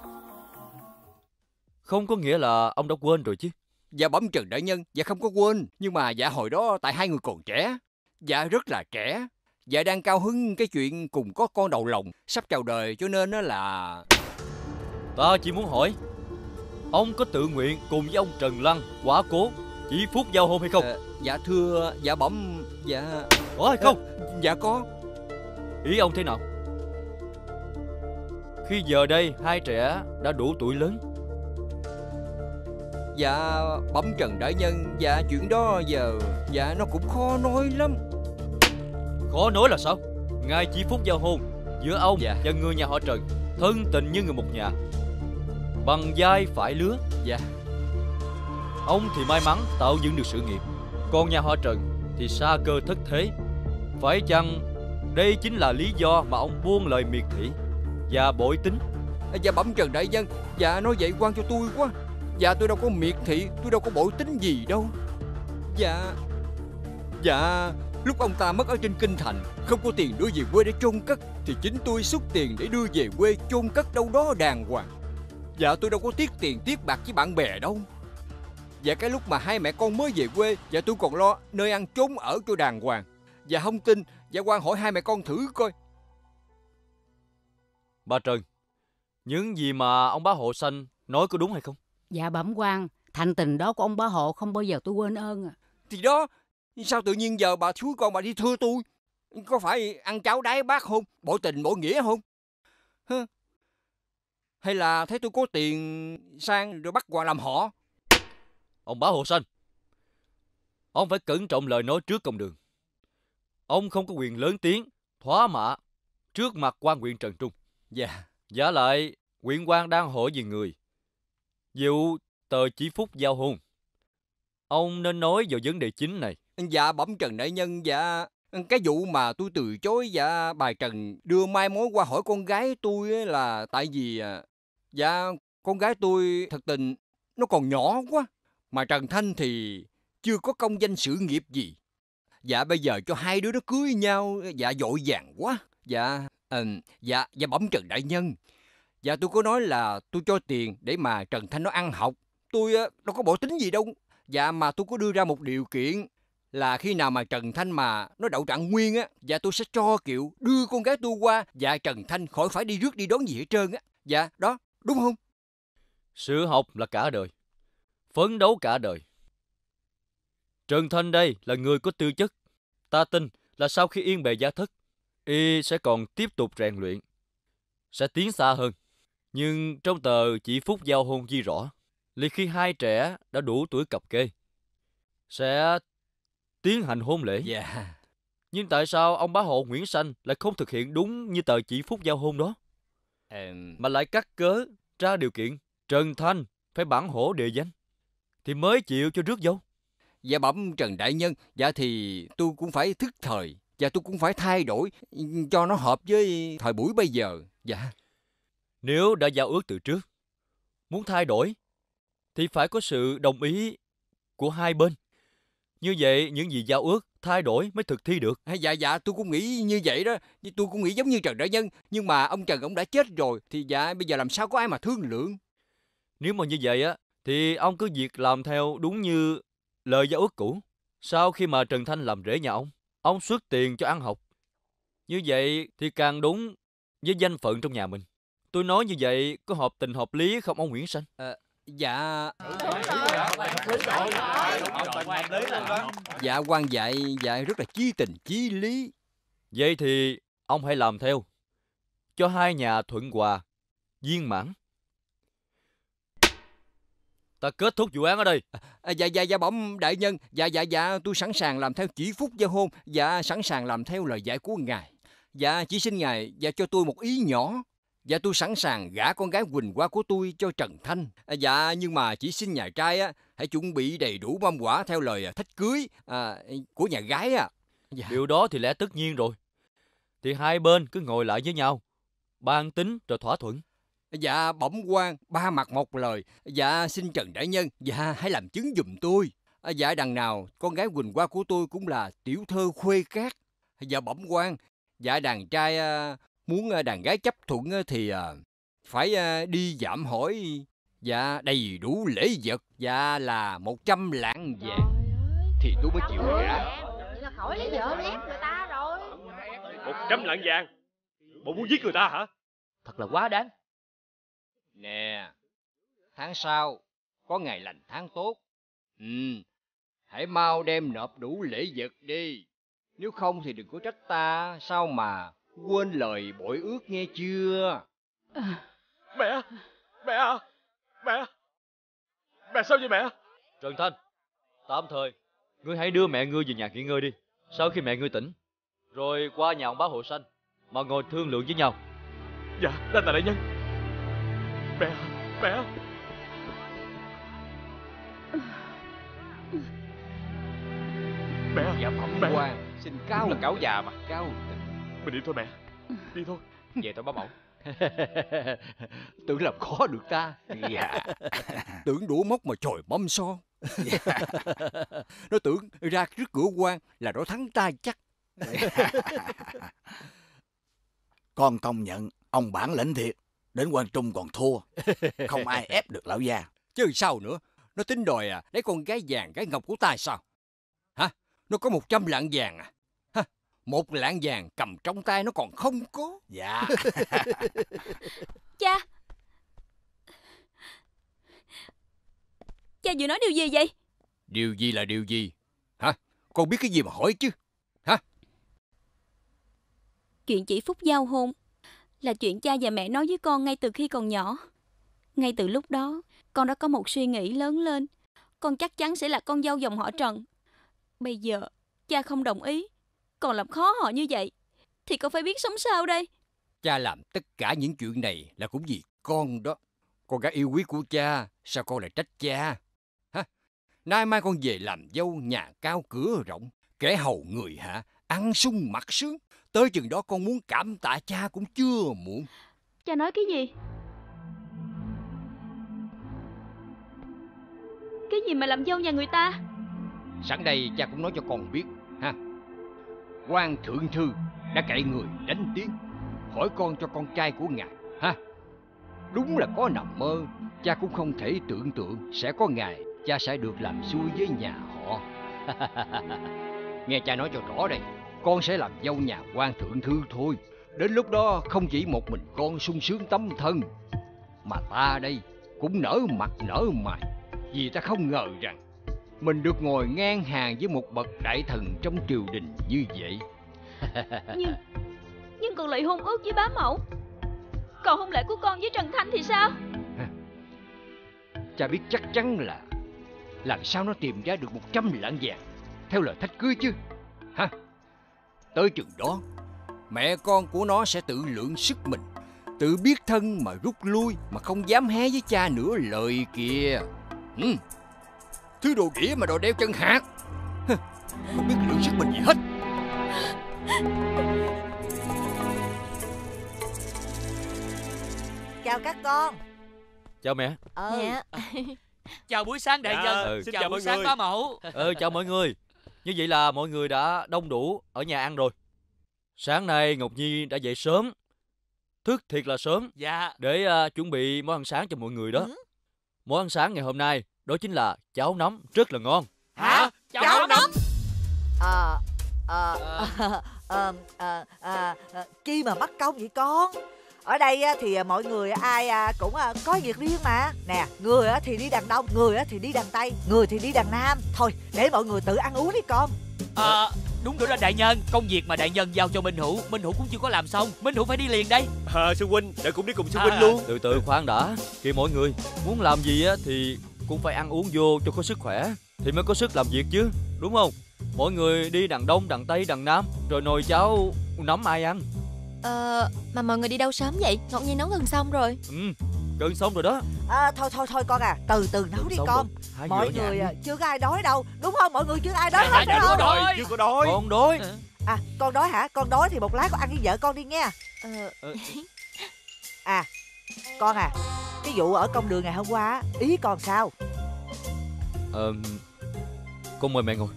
Không có nghĩa là ông đã quên rồi chứ? Dạ bẩm Trần đại nhân, dạ không có quên. Nhưng mà dạ hồi đó tại hai người còn trẻ, dạ rất là trẻ, dạ đang cao hứng cái chuyện cùng có con đầu lòng sắp chào đời, cho nên đó là... Ta chỉ muốn hỏi, ông có tự nguyện cùng với ông Trần Lăng, quả cố, chị Phúc giao hôn hay không? À, dạ thưa, dạ bẩm, dạ... Có hay không? À, dạ có. Ý ông thế nào? Khi giờ đây hai trẻ đã đủ tuổi lớn. Dạ bẩm Trần đại nhân, dạ chuyện đó giờ, dạ nó cũng khó nói lắm. Khó nói là sao? Ngày chị Phúc giao hôn giữa ông dạ. và người nhà họ Trần thân tình như người một nhà, bằng vai phải lứa. Dạ. Ông thì may mắn tạo dựng được sự nghiệp, còn nhà họ Trần thì xa cơ thất thế. Phải chăng đây chính là lý do mà ông buông lời miệt thị và bội tính? Dạ bẩm Trần đại nhân, dạ nói vậy quan cho tôi quá. Dạ tôi đâu có miệt thị, tôi đâu có bội tính gì đâu. Dạ. Dạ. Lúc ông ta mất ở trên kinh thành, không có tiền đưa về quê để chôn cất, thì chính tôi xuất tiền để đưa về quê chôn cất đâu đó đàng hoàng. Dạ tôi đâu có tiếc tiền tiếc bạc với bạn bè đâu. Dạ cái lúc mà hai mẹ con mới về quê, dạ tôi còn lo nơi ăn trốn ở cho đàng hoàng. Dạ không tin, dạ quan hỏi hai mẹ con thử coi. Bà Trần, những gì mà ông bá hộ Sanh nói có đúng hay không? Dạ bẩm quan, thành tình đó của ông bá hộ không bao giờ tôi quên ơn. À. Thì đó, sao tự nhiên giờ bà thúi con bà đi thưa tôi? Có phải ăn cháo đáy bát không? Bội tình bội nghĩa không? Hừ. Hay là thấy tôi có tiền sang rồi bắt quà làm họ? Ông bá hộ Sanh, ông phải cẩn trọng lời nói trước công đường. Ông không có quyền lớn tiếng thóa mạ trước mặt quan huyện Trần Trung. Dạ. Yeah. Giả lại huyện quan đang hỏi về người, vụ tờ chỉ Phúc giao hôn, ông nên nói vào vấn đề chính này. Dạ bẩm Trần đại nhân, dạ cái vụ mà tôi từ chối dạ bà Trần đưa mai mối qua hỏi con gái tôi là tại vì dạ con gái tôi thật tình nó còn nhỏ quá, mà Trần Thanh thì chưa có công danh sự nghiệp gì. Dạ bây giờ cho hai đứa nó cưới nhau dạ vội vàng quá. Dạ à, dạ dạ bẩm Trần đại nhân, dạ tôi có nói là tôi cho tiền để mà Trần Thanh nó ăn học, tôi đâu có bội tính gì đâu. Dạ mà tôi có đưa ra một điều kiện là khi nào mà Trần Thanh mà nó đậu trạng nguyên á, dạ tôi sẽ cho kiệu đưa con gái tôi qua, dạ Trần Thanh khỏi phải đi rước đi đón gì hết trơn á. Dạ đó, đúng không? Sự học là cả đời, phấn đấu cả đời. Trần Thanh đây là người có tư chất, ta tin là sau khi yên bề gia thất, y sẽ còn tiếp tục rèn luyện, sẽ tiến xa hơn. Nhưng trong tờ chỉ Phúc giao hôn ghi rõ, liền khi hai trẻ đã đủ tuổi cập kê sẽ tiến hành hôn lễ. Yeah. Nhưng tại sao ông bá hộ Nguyễn Sanh lại không thực hiện đúng như tờ chỉ Phúc giao hôn đó, um... mà lại cắt cớ ra điều kiện Trần Thanh phải bản hổ địa danh thì mới chịu cho rước dâu? Dạ bẩm Trần đại nhân, dạ thì tôi cũng phải thức thời, dạ tôi cũng phải thay đổi cho nó hợp với thời buổi bây giờ. Dạ. Nếu đã giao ước từ trước, muốn thay đổi thì phải có sự đồng ý của hai bên. Như vậy những gì giao ước thay đổi mới thực thi được. À, dạ dạ tôi cũng nghĩ như vậy đó, tôi cũng nghĩ giống như Trần đại nhân, nhưng mà ông Trần ông đã chết rồi thì dạ bây giờ làm sao có ai mà thương lượng. Nếu mà như vậy á thì ông cứ việc làm theo đúng như lời giao ước cũ. Sau khi mà Trần Thanh làm rể nhà ông, ông xuất tiền cho ăn học. Như vậy thì càng đúng với danh phận trong nhà mình. Tôi nói như vậy có hợp tình hợp lý không ông Nguyễn Sanh? À, dạ. Dạ quan dạy dạy rất là chí tình chí lý. Vậy thì ông hãy làm theo, cho hai nhà thuận hòa, viên mãn. Ta kết thúc vụ án ở đây. À, dạ dạ dạ bẩm đại nhân, dạ dạ dạ tôi sẵn sàng làm theo chỉ phúc gia hôn, dạ sẵn sàng làm theo lời dạy của ngài. Dạ chỉ xin ngài dạ cho tôi một ý nhỏ. Dạ tôi sẵn sàng gả con gái Quỳnh Hoa của tôi cho Trần Thanh. À, dạ nhưng mà chỉ xin nhà trai á hãy chuẩn bị đầy đủ mâm quả theo lời thách cưới à, của nhà gái á. Dạ. Điều đó thì lẽ tất nhiên rồi. Thì hai bên cứ ngồi lại với nhau, bàn tính rồi thỏa thuận. Dạ bẩm quan, ba mặt một lời. Dạ xin Trần đại nhân, dạ hãy làm chứng giùm tôi. Dạ đằng nào con gái Quỳnh Hoa của tôi cũng là tiểu thơ khuê cát. Dạ bẩm quan, dạ đàn trai muốn đàn gái chấp thuận thì phải đi dạm hỏi dạ đầy đủ lễ vật, dạ là một trăm lạng vàng thì tôi mới chịu gả. Vậy là khỏi lấy vợ lép người ta rồi. Một trăm lạng vàng, bộ muốn giết người ta hả? Thật là quá đáng. Nè, tháng sau có ngày lành tháng tốt, ừ, hãy mau đem nộp đủ lễ vật đi. Nếu không thì đừng có trách ta sao mà quên lời bội ước nghe chưa. Mẹ, mẹ, mẹ, mẹ sao vậy mẹ? Trần Thanh, tạm thời ngươi hãy đưa mẹ ngươi về nhà nghỉ ngơi đi. Sau khi mẹ ngươi tỉnh, rồi qua nhà ông bá Hộ Sanh mà ngồi thương lượng với nhau. Dạ, đa tạ đại nhân. Mẹ, mẹ. Mẹ, dạ phẩm quan, xin cáo là cáo già mà, cáo. Mình đi thôi mẹ, đi thôi. Về thôi bá mẫu. Tưởng làm khó được ta. Dạ. Tưởng đũa móc mà chồi mâm son. Dạ. Nó tưởng ra trước cửa quan là nó thắng ta chắc. Con công nhận ông bản lĩnh thiệt. Đến Quang Trung còn thua. Không ai ép được lão gia. Chứ sao nữa, nó tính đòi à, lấy con gái vàng gái ngọc của ta sao? Hả? Nó có một trăm lạng vàng à? Hả? Một lạng vàng cầm trong tay nó còn không có. Dạ. Cha, cha vừa nói điều gì vậy? Điều gì là điều gì? Hả? Con biết cái gì mà hỏi chứ? Hả? Chuyện chỉ phúc giao hôn là chuyện cha và mẹ nói với con ngay từ khi còn nhỏ. Ngay từ lúc đó, con đã có một suy nghĩ lớn lên. Con chắc chắn sẽ là con dâu dòng họ Trần. Bây giờ, cha không đồng ý, còn làm khó họ như vậy, thì con phải biết sống sao đây? Cha làm tất cả những chuyện này là cũng vì con đó. Con gái yêu quý của cha, sao con lại trách cha? Hả? Nay mai con về làm dâu nhà cao cửa rộng, kẻ hầu người hạ, ăn sung mặc sướng. Tới chừng đó con muốn cảm tạ cha cũng chưa muộn. Cha nói cái gì? Cái gì mà làm dâu nhà người ta? Sẵn đây cha cũng nói cho con biết ha. Quan thượng thư đã cậy người đánh tiếng hỏi con cho con trai của ngài ha. Đúng là có nằm mơ, cha cũng không thể tưởng tượng sẽ có ngày cha sẽ được làm xuôi với nhà họ. Nghe cha nói cho rõ đây, con sẽ làm dâu nhà quan thượng thư thôi. Đến lúc đó không chỉ một mình con sung sướng tấm thân, mà ta đây cũng nở mặt nở mày, vì ta không ngờ rằng mình được ngồi ngang hàng với một bậc đại thần trong triều đình như vậy. Nhưng Nhưng còn lại hôn ước với bá mẫu, còn hôn lễ của con với Trần Thanh thì sao? Cha biết chắc chắn là làm sao nó tìm ra được một trăm lạng vàng theo lời thách cưới chứ. Hả? Tới chừng đó, mẹ con của nó sẽ tự lượng sức mình, tự biết thân mà rút lui, mà không dám hé với cha nửa lời kìa. Ừ. Thứ đồ đĩa mà đòi đeo chân hạt, không biết lượng sức mình gì hết. Chào các con. Chào mẹ. Ờ. Dạ. Chào buổi sáng đại nhân. Ừ. Xin chào, chào buổi sáng ba mẫu. Ừ, chào mọi người. Như vậy là mọi người đã đông đủ ở nhà ăn rồi. Sáng nay Ngọc Nhi đã dậy sớm, thức thiệt là sớm. Dạ. Để uh, chuẩn bị món ăn sáng cho mọi người đó. Ừ. Món ăn sáng ngày hôm nay đó chính là cháo nóng rất là ngon. Hả? Cháo, cháo nóng? nóng? À, à, à, à, à, à, à, chi mà mắc công vậy con? Ở đây thì mọi người ai cũng có việc riêng mà. Nè, người thì đi đằng đông, người thì đi đằng tây, người thì đi đằng nam. Thôi, để mọi người tự ăn uống đi con. Ờ, à, đúng rồi đó đại nhân. Công việc mà đại nhân giao cho Minh Hữu, Minh Hữu cũng chưa có làm xong. Minh Hữu phải đi liền đây. Ờ, à, sư huynh, để cũng đi cùng sư huynh à, luôn. Từ từ khoan đã. Kìa mọi người, muốn làm gì thì cũng phải ăn uống vô cho có sức khỏe thì mới có sức làm việc chứ, đúng không? Mọi người đi đằng đông, đằng tây, đằng nam, rồi nồi cháo nóng ai ăn? Ờ, mà mọi người đi đâu sớm vậy? Ngọc Nhi nấu gần xong rồi. Ừ, gần xong rồi đó. À, thôi thôi thôi con à, từ từ nấu đi con. Mọi người chưa có ai đói đâu, đúng không? Mọi người chưa ai đói hết phải không? Chưa có đói. Con đói. À, con đói hả? Con đói thì một lát con ăn với vợ con đi nghe. À, con à, cái vụ ở công đường ngày hôm qua, ý con sao? Ờ, con mời mẹ ngồi.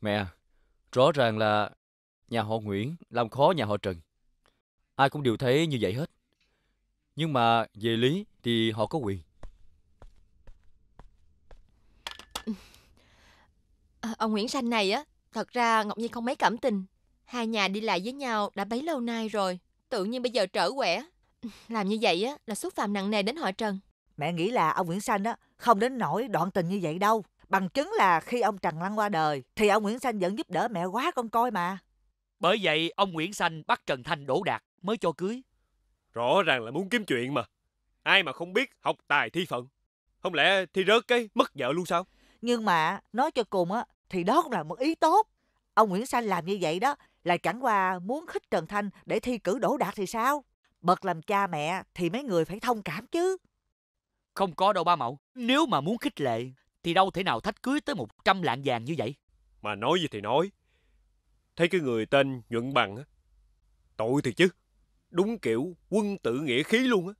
Mẹ, rõ ràng là nhà họ Nguyễn làm khó nhà họ Trần. Ai cũng đều thấy như vậy hết. Nhưng mà về lý thì họ có quyền. À, ông Nguyễn Sanh này á, thật ra Ngọc Nhi không mấy cảm tình. Hai nhà đi lại với nhau đã bấy lâu nay rồi, tự nhiên bây giờ trở quẻ. Làm như vậy á là xúc phạm nặng nề đến họ Trần. Mẹ nghĩ là ông Nguyễn Sanh á không đến nỗi đoạn tình như vậy đâu. Bằng chứng là khi ông Trần Lăng qua đời thì ông Nguyễn Sanh vẫn giúp đỡ mẹ quá con coi mà. Bởi vậy ông Nguyễn Sanh bắt Trần Thanh đỗ đạt mới cho cưới. Rõ ràng là muốn kiếm chuyện mà. Ai mà không biết học tài thi phận. Không lẽ thi rớt cái mất vợ luôn sao? Nhưng mà nói cho cùng á thì đó cũng là một ý tốt. Ông Nguyễn Sanh làm như vậy đó là chẳng qua muốn khích Trần Thanh để thi cử đỗ đạt thì sao? Bậc làm cha mẹ thì mấy người phải thông cảm chứ. Không có đâu ba mẫu. Nếu mà muốn khích lệ thì đâu thể nào thách cưới tới một trăm lạng vàng như vậy. Mà nói gì thì nói, thấy cái người tên Nguyễn Bằng á, tội thì chứ, đúng kiểu quân tử nghĩa khí luôn á.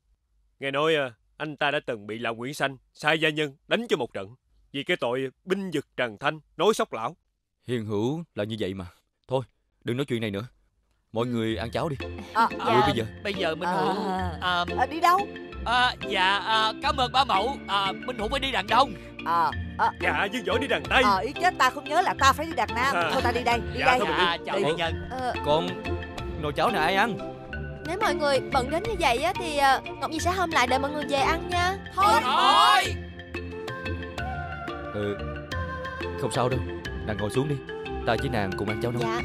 Nghe nói anh ta đã từng bị lão Nguyễn Sanh sai gia nhân đánh cho một trận vì cái tội binh vực Trần Thanh, nói xóc lão. Hiền hữu là như vậy mà. Thôi đừng nói chuyện này nữa, mọi người ăn cháo đi. à, à, Bây giờ Bây giờ Minh Hữu à, à, à, đi đâu? À, dạ à, cảm ơn ba mẫu. à, Minh Hữu phải đi đằng đông. à, à, Dạ Dương Võ đi đằng tây. à, Ý chết ta không nhớ là ta phải đi đằng nam. à, Thôi ta đi đây đi. Dạ, đây à, chào đại nhân. à, Con nồi cháo này ai ăn? Nếu mọi người bận đến như vậy á, thì à, Ngọc Nhi sẽ hôm lại đợi mọi người về ăn nha. Thôi thôi. Ừ, không sao đâu. Nàng ngồi xuống đi, ta với nàng cùng ăn cháo nóng. Dạ.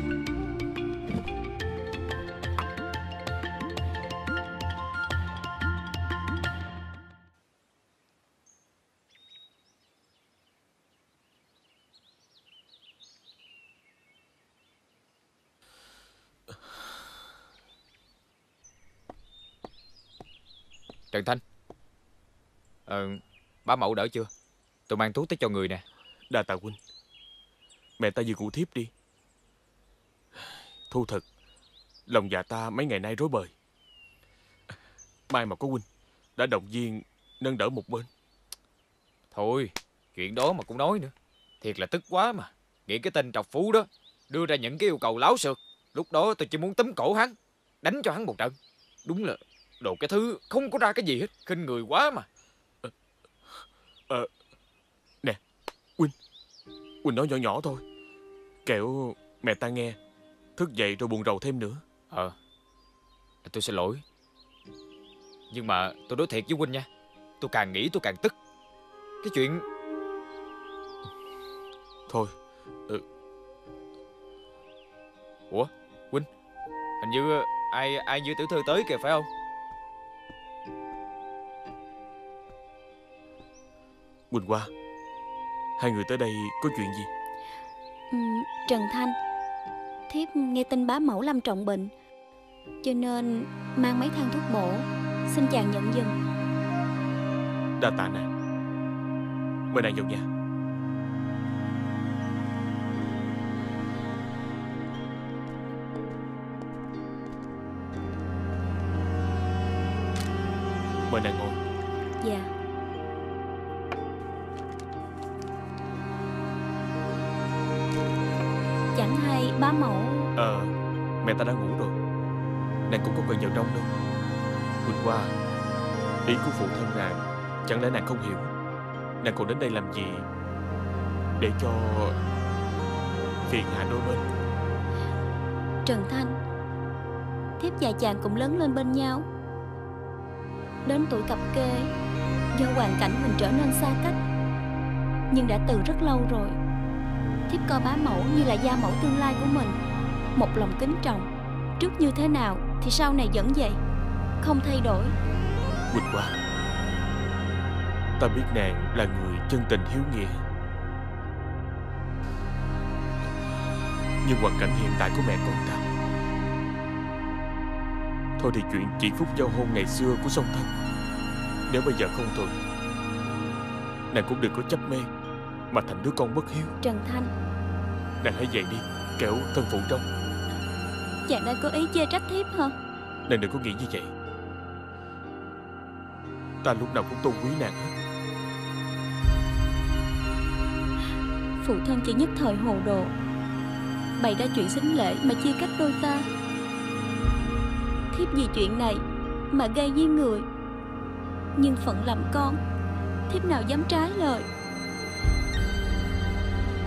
Trần Thanh, ờ, bá mẫu đỡ chưa? Tôi mang thuốc tới cho người nè. Đa tạ huynh. Mẹ ta vừa cụ thiếp đi. Thu thật, lòng dạ ta mấy ngày nay rối bời. Mai mà có huynh đã động viên nâng đỡ một bên. Thôi, chuyện đó mà cũng nói nữa, thiệt là tức quá mà. Nghĩ cái tên trọc phú đó đưa ra những cái yêu cầu láo xược, lúc đó tôi chỉ muốn túm cổ hắn, đánh cho hắn một trận. Đúng là đồ cái thứ không có ra cái gì hết, khinh người quá mà. Ờ, ờ, nè Quỳnh, Quỳnh nói nhỏ nhỏ thôi, kẻo mẹ ta nghe, thức dậy rồi buồn rầu thêm nữa. Ờ, tôi xin lỗi. Nhưng mà tôi đối thiệt với Quỳnh nha, tôi càng nghĩ tôi càng tức. Cái chuyện thôi. ừ. Ủa Quỳnh, hình như ai ai như tiểu thư tới kìa phải không? Quỳnh Hoa, hai người tới đây có chuyện gì? Ừ, Trần Thanh, thiếp nghe tin bá mẫu lâm trọng bệnh, cho nên mang mấy thang thuốc bổ, xin chàng nhận giùm. Đa tạ nàng. Mời nàng vào nhà. Mời nàng ngồi. Dạ. Chẳng hay bá mẫu. Ờ, à, mẹ ta đã ngủ rồi. Nàng cũng không cần vào trong đâu. Quỳnh Hoa, ý của phụ thân nàng chẳng lẽ nàng không hiểu? Nàng còn đến đây làm gì? Để cho phiền hà đôi bên. Trần Thanh, thiếp và chàng cũng lớn lên bên nhau. Đến tuổi cập kê, do hoàn cảnh mình trở nên xa cách, nhưng đã từ rất lâu rồi. Thiếp coi bá mẫu như là gia mẫu tương lai của mình, một lòng kính trọng. Trước như thế nào thì sau này vẫn vậy, không thay đổi. Quỳnh Hoa, ta biết nàng là người chân tình hiếu nghĩa, nhưng hoàn cảnh hiện tại của mẹ con ta, thôi thì chuyện chỉ phúc giao hôn ngày xưa của song thân, nếu bây giờ không thuận, nàng cũng đừng có chấp mê mà thành đứa con bất hiếu. Trần Thanh, nàng hãy dậy đi, kẻo thân phụ trong. Chàng đã có ý chê trách thiếp hả? Nàng đừng có nghĩ như vậy. Ta lúc nào cũng tôn quý nàng hết. Phụ thân chỉ nhất thời hồ đồ, bày ra chuyện xính lễ mà chia cách đôi ta. Thiếp vì chuyện này mà gây với người, nhưng phận làm con, thiếp nào dám trái lời.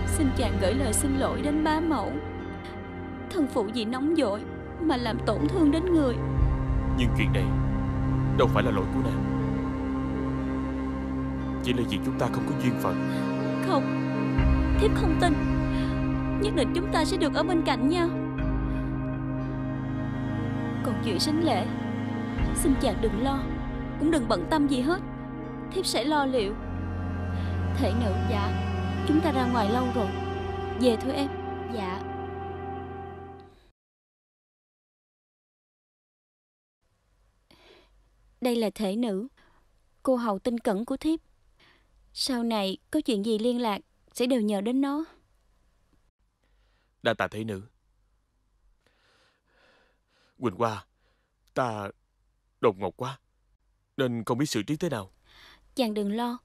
Xin chàng gửi lời xin lỗi đến bá mẫu. Thân phụ vì nóng vội mà làm tổn thương đến người. Nhưng chuyện này đâu phải là lỗi của nàng, chỉ là vì chúng ta không có duyên phận. Không, thiếp không tin. Nhất định chúng ta sẽ được ở bên cạnh nhau. Còn chuyện sánh lễ, xin chàng đừng lo, cũng đừng bận tâm gì hết. Thiếp sẽ lo liệu. Thể nữ. Dạ. Chúng ta ra ngoài lâu rồi, về thôi em. Dạ. Đây là thể nữ, cô hầu tinh cẩn của thiếp. Sau này có chuyện gì liên lạc sẽ đều nhờ đến nó. Đa tạ thể nữ. Quỳnh Hoa, ta đột ngột quá nên không biết xử trí thế nào. Chàng đừng lo,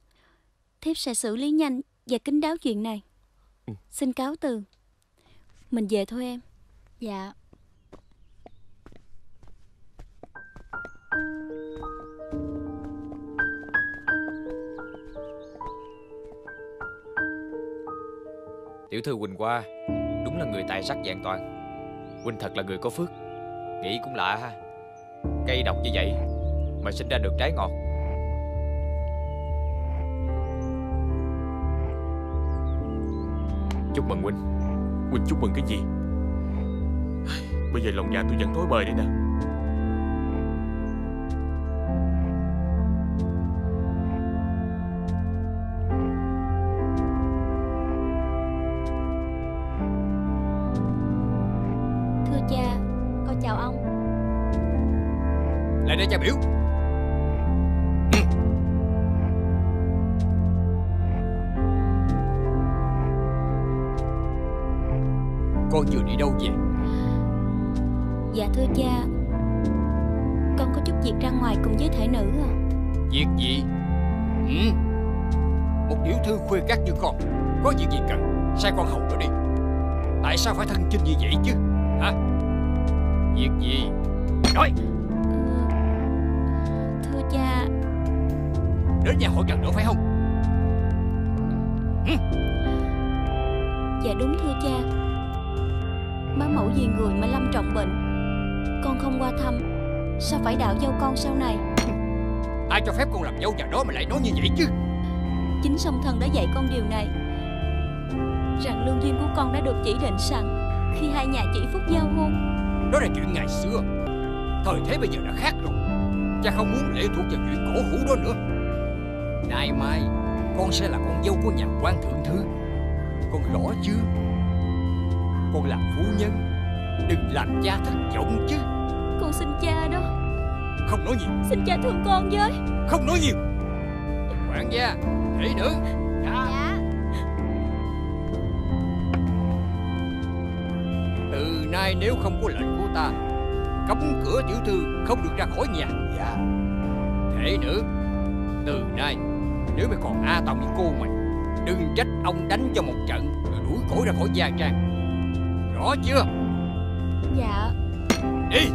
thiếp sẽ xử lý nhanh và kín đáo chuyện này. Ừ. Xin cáo từ, mình về thôi em. Dạ. Tiểu thư Quỳnh Hoa đúng là người tài sắc vẹn toàn. Quỳnh thật là người có phước. Nghĩ cũng lạ ha, cây độc như vậy mà sinh ra được trái ngọt. Chúc mừng huynh. Huynh chúc mừng cái gì? Bây giờ lòng dạ tôi vẫn thối bời đây nè. Để cha biểu. Ừ. Con vừa đi đâu vậy? Dạ thưa cha, con có chút việc ra ngoài cùng với thể nữ à. Việc gì? Ừ. Một tiểu thư khuê các như con, có việc gì cần sai con hầu nó đi. Tại sao phải thân chinh như vậy chứ? Hả? Việc gì? Nói. Cha đến nhà hội Trần nữa phải không? Ừ. Dạ đúng thưa cha. Má mẫu vì người mà lâm trọng bệnh, con không qua thăm, sao phải đạo dâu con sau này? Ai cho phép con làm dâu nhà đó mà lại nói như vậy chứ? Chính song thân đã dạy con điều này, rằng lương duyên của con đã được chỉ định sẵn khi hai nhà chỉ phúc giao hôn. Đó là chuyện ngày xưa, thời thế bây giờ đã khác rồi. Cha không muốn lệ thuộc vào chuyện cổ hủ đó nữa. Nay mai con sẽ là con dâu của nhà quan thượng thư, con rõ chưa? Con làm phu nhân đừng làm cha thất vọng chứ. Con xin cha đó. Không nói nhiều. Xin cha thương con với. Không nói nhiều. Quản gia, để đứng. Dạ, dạ. Từ nay nếu không có lệnh của ta, cấm cửa tiểu thư không được ra khỏi nhà. Dạ. Thế nữa, từ nay nếu mày còn a tòng với cô mày, đừng trách ông đánh cho một trận rồi đuổi cổ ra khỏi gia trang. Rõ chưa? Dạ. Đi.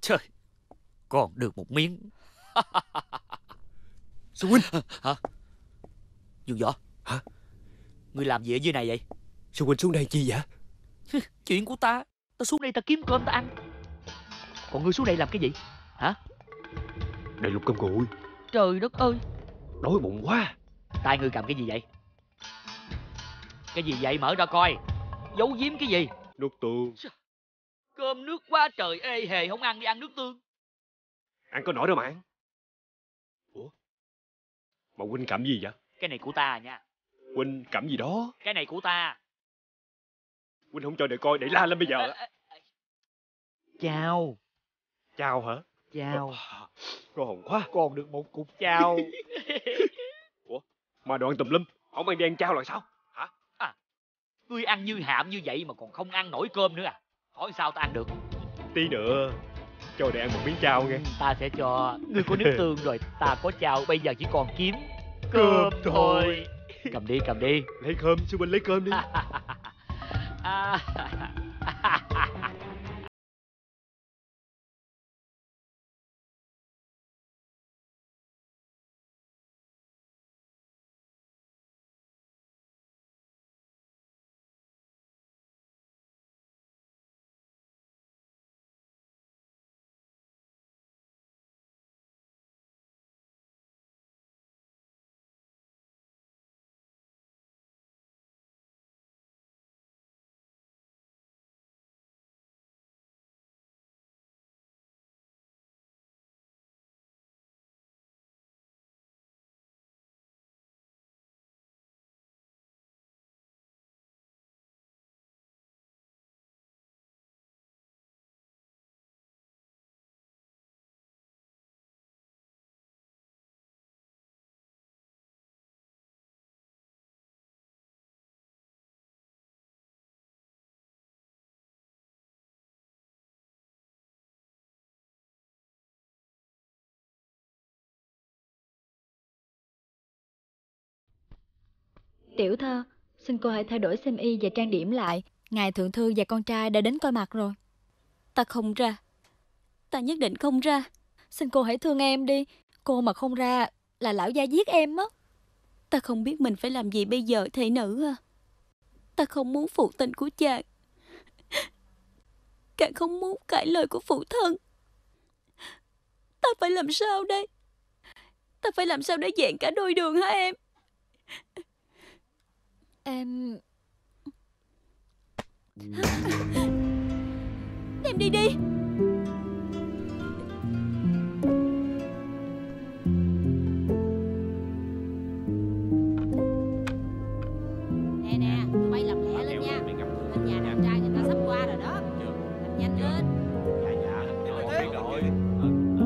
Trời, còn được một miếng. Sư huynh. Hả? Dương Võ. Hả? Ngươi làm gì ở dưới này vậy? Sư huynh xuống đây chi vậy? Chuyện của ta. Ta xuống đây ta kiếm cơm ta ăn. Còn ngươi xuống đây làm cái gì? Hả? Đây lục cơm nguội. Trời đất ơi, đói bụng quá. Tay ngươi cầm cái gì vậy? Cái gì vậy? Mở ra coi. Giấu giếm cái gì? Nước tương. Cơm nước quá trời ê hề, không ăn đi ăn nước tương. Ăn có nổi đâu mà ăn. Ủa? Mà huynh cầm gì vậy? Cái này của ta nha. Huynh cầm gì đó? Cái này của ta. Huynh không cho để coi, để la lên bây giờ. À, à, à. Chào. Chào hả? Chào. Còn quá. Còn được một cục chào. Ủa? Mà đồ ăn tùm lum, không ăn đi ăn chao là sao? Hả? À, ngươi ăn như hạm như vậy mà còn không ăn nổi cơm nữa à? Hỏi sao ta ăn được. Tí nữa cho để ăn một miếng chao nghe. Ta sẽ cho. Ngươi có nước tương rồi, ta có chao. Bây giờ chỉ còn kiếm cơm, cơm thôi. Cầm đi, cầm đi. Lấy cơm, sư huynh lấy cơm đi. Tiểu thơ, xin cô hãy thay đổi xem y và trang điểm lại. Ngài thượng thư và con trai đã đến coi mặt rồi. Ta không ra. Ta nhất định không ra. Xin cô hãy thương em đi. Cô mà không ra là lão gia giết em mất. Ta không biết mình phải làm gì bây giờ thị nữ à. Ta không muốn phụ tình của cha, càng không muốn cãi lời của phụ thân. Ta phải làm sao đây? Ta phải làm sao để vẹn cả đôi đường hả em? Em... Em đi đi. Nè nè, tụi bay làm lẹ lên nha. Lên nhà đàn trai người ta sắp qua rồi đó. Làm nhanh lên. Dạ dạ, Thím ơi.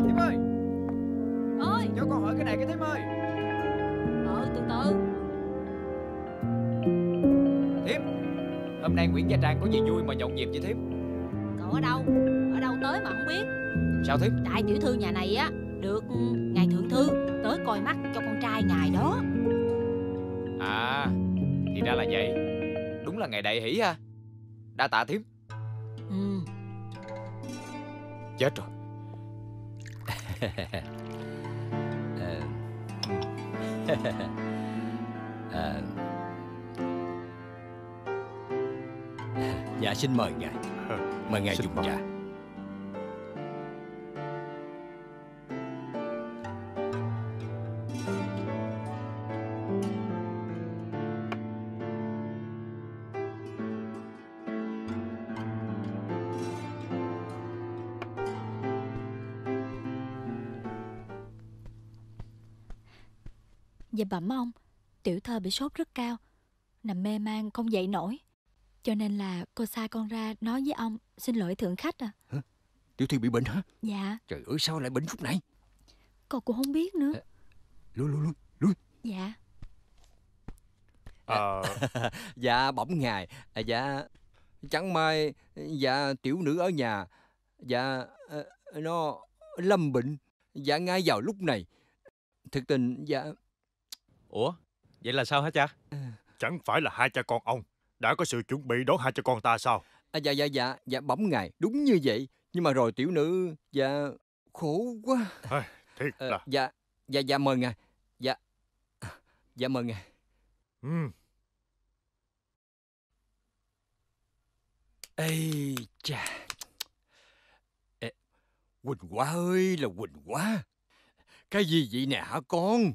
Thím ơi. Ơi, cho con hỏi cái này cái Thím ơi. Ờ, từ từ. Hôm nay Nguyễn Gia Trang có gì vui mà nhộn nhịp vậy Thiếp? Cậu ở đâu? Ở đâu tới mà không biết? Sao Thiếp? Đại tiểu thư nhà này á, được ngài thượng thư tới coi mắt cho con trai ngài đó. À, thì ra là vậy. Đúng là ngày đại hỷ ha. Đa tạ Thiếp. Ừ. Chết rồi. à... Dạ xin mời ngài. Mời ngài dùng trà. Dạ bẩm ông, tiểu thơ bị sốt rất cao, nằm mê man không dậy nổi, cho nên là cô sai con ra nói với ông xin lỗi thượng khách à. Hả? Tiểu Thiên bị bệnh hả? Dạ. Trời ơi sao lại bệnh lúc này? Con cũng không biết nữa. À, lui lui lui lui. Dạ. Ờ. À, dạ bẩm ngài, à, dạ chẳng may dạ tiểu nữ ở nhà dạ nó lâm bệnh dạ ngay vào lúc này, thực tình dạ. Ủa vậy là sao hả cha? Chẳng phải là hai cha con ông đã có sự chuẩn bị đón hai cha con ta sao? À, dạ dạ dạ dạ bẩm ngài đúng như vậy, nhưng mà rồi tiểu nữ dạ khổ quá. À, thiệt là. À, dạ dạ dạ mời ngài. Dạ dạ mời ngài. Ừ. Ê cha. Ê, Quỳnh Hoa ơi là Quỳnh Hoa, cái gì vậy nè hả con?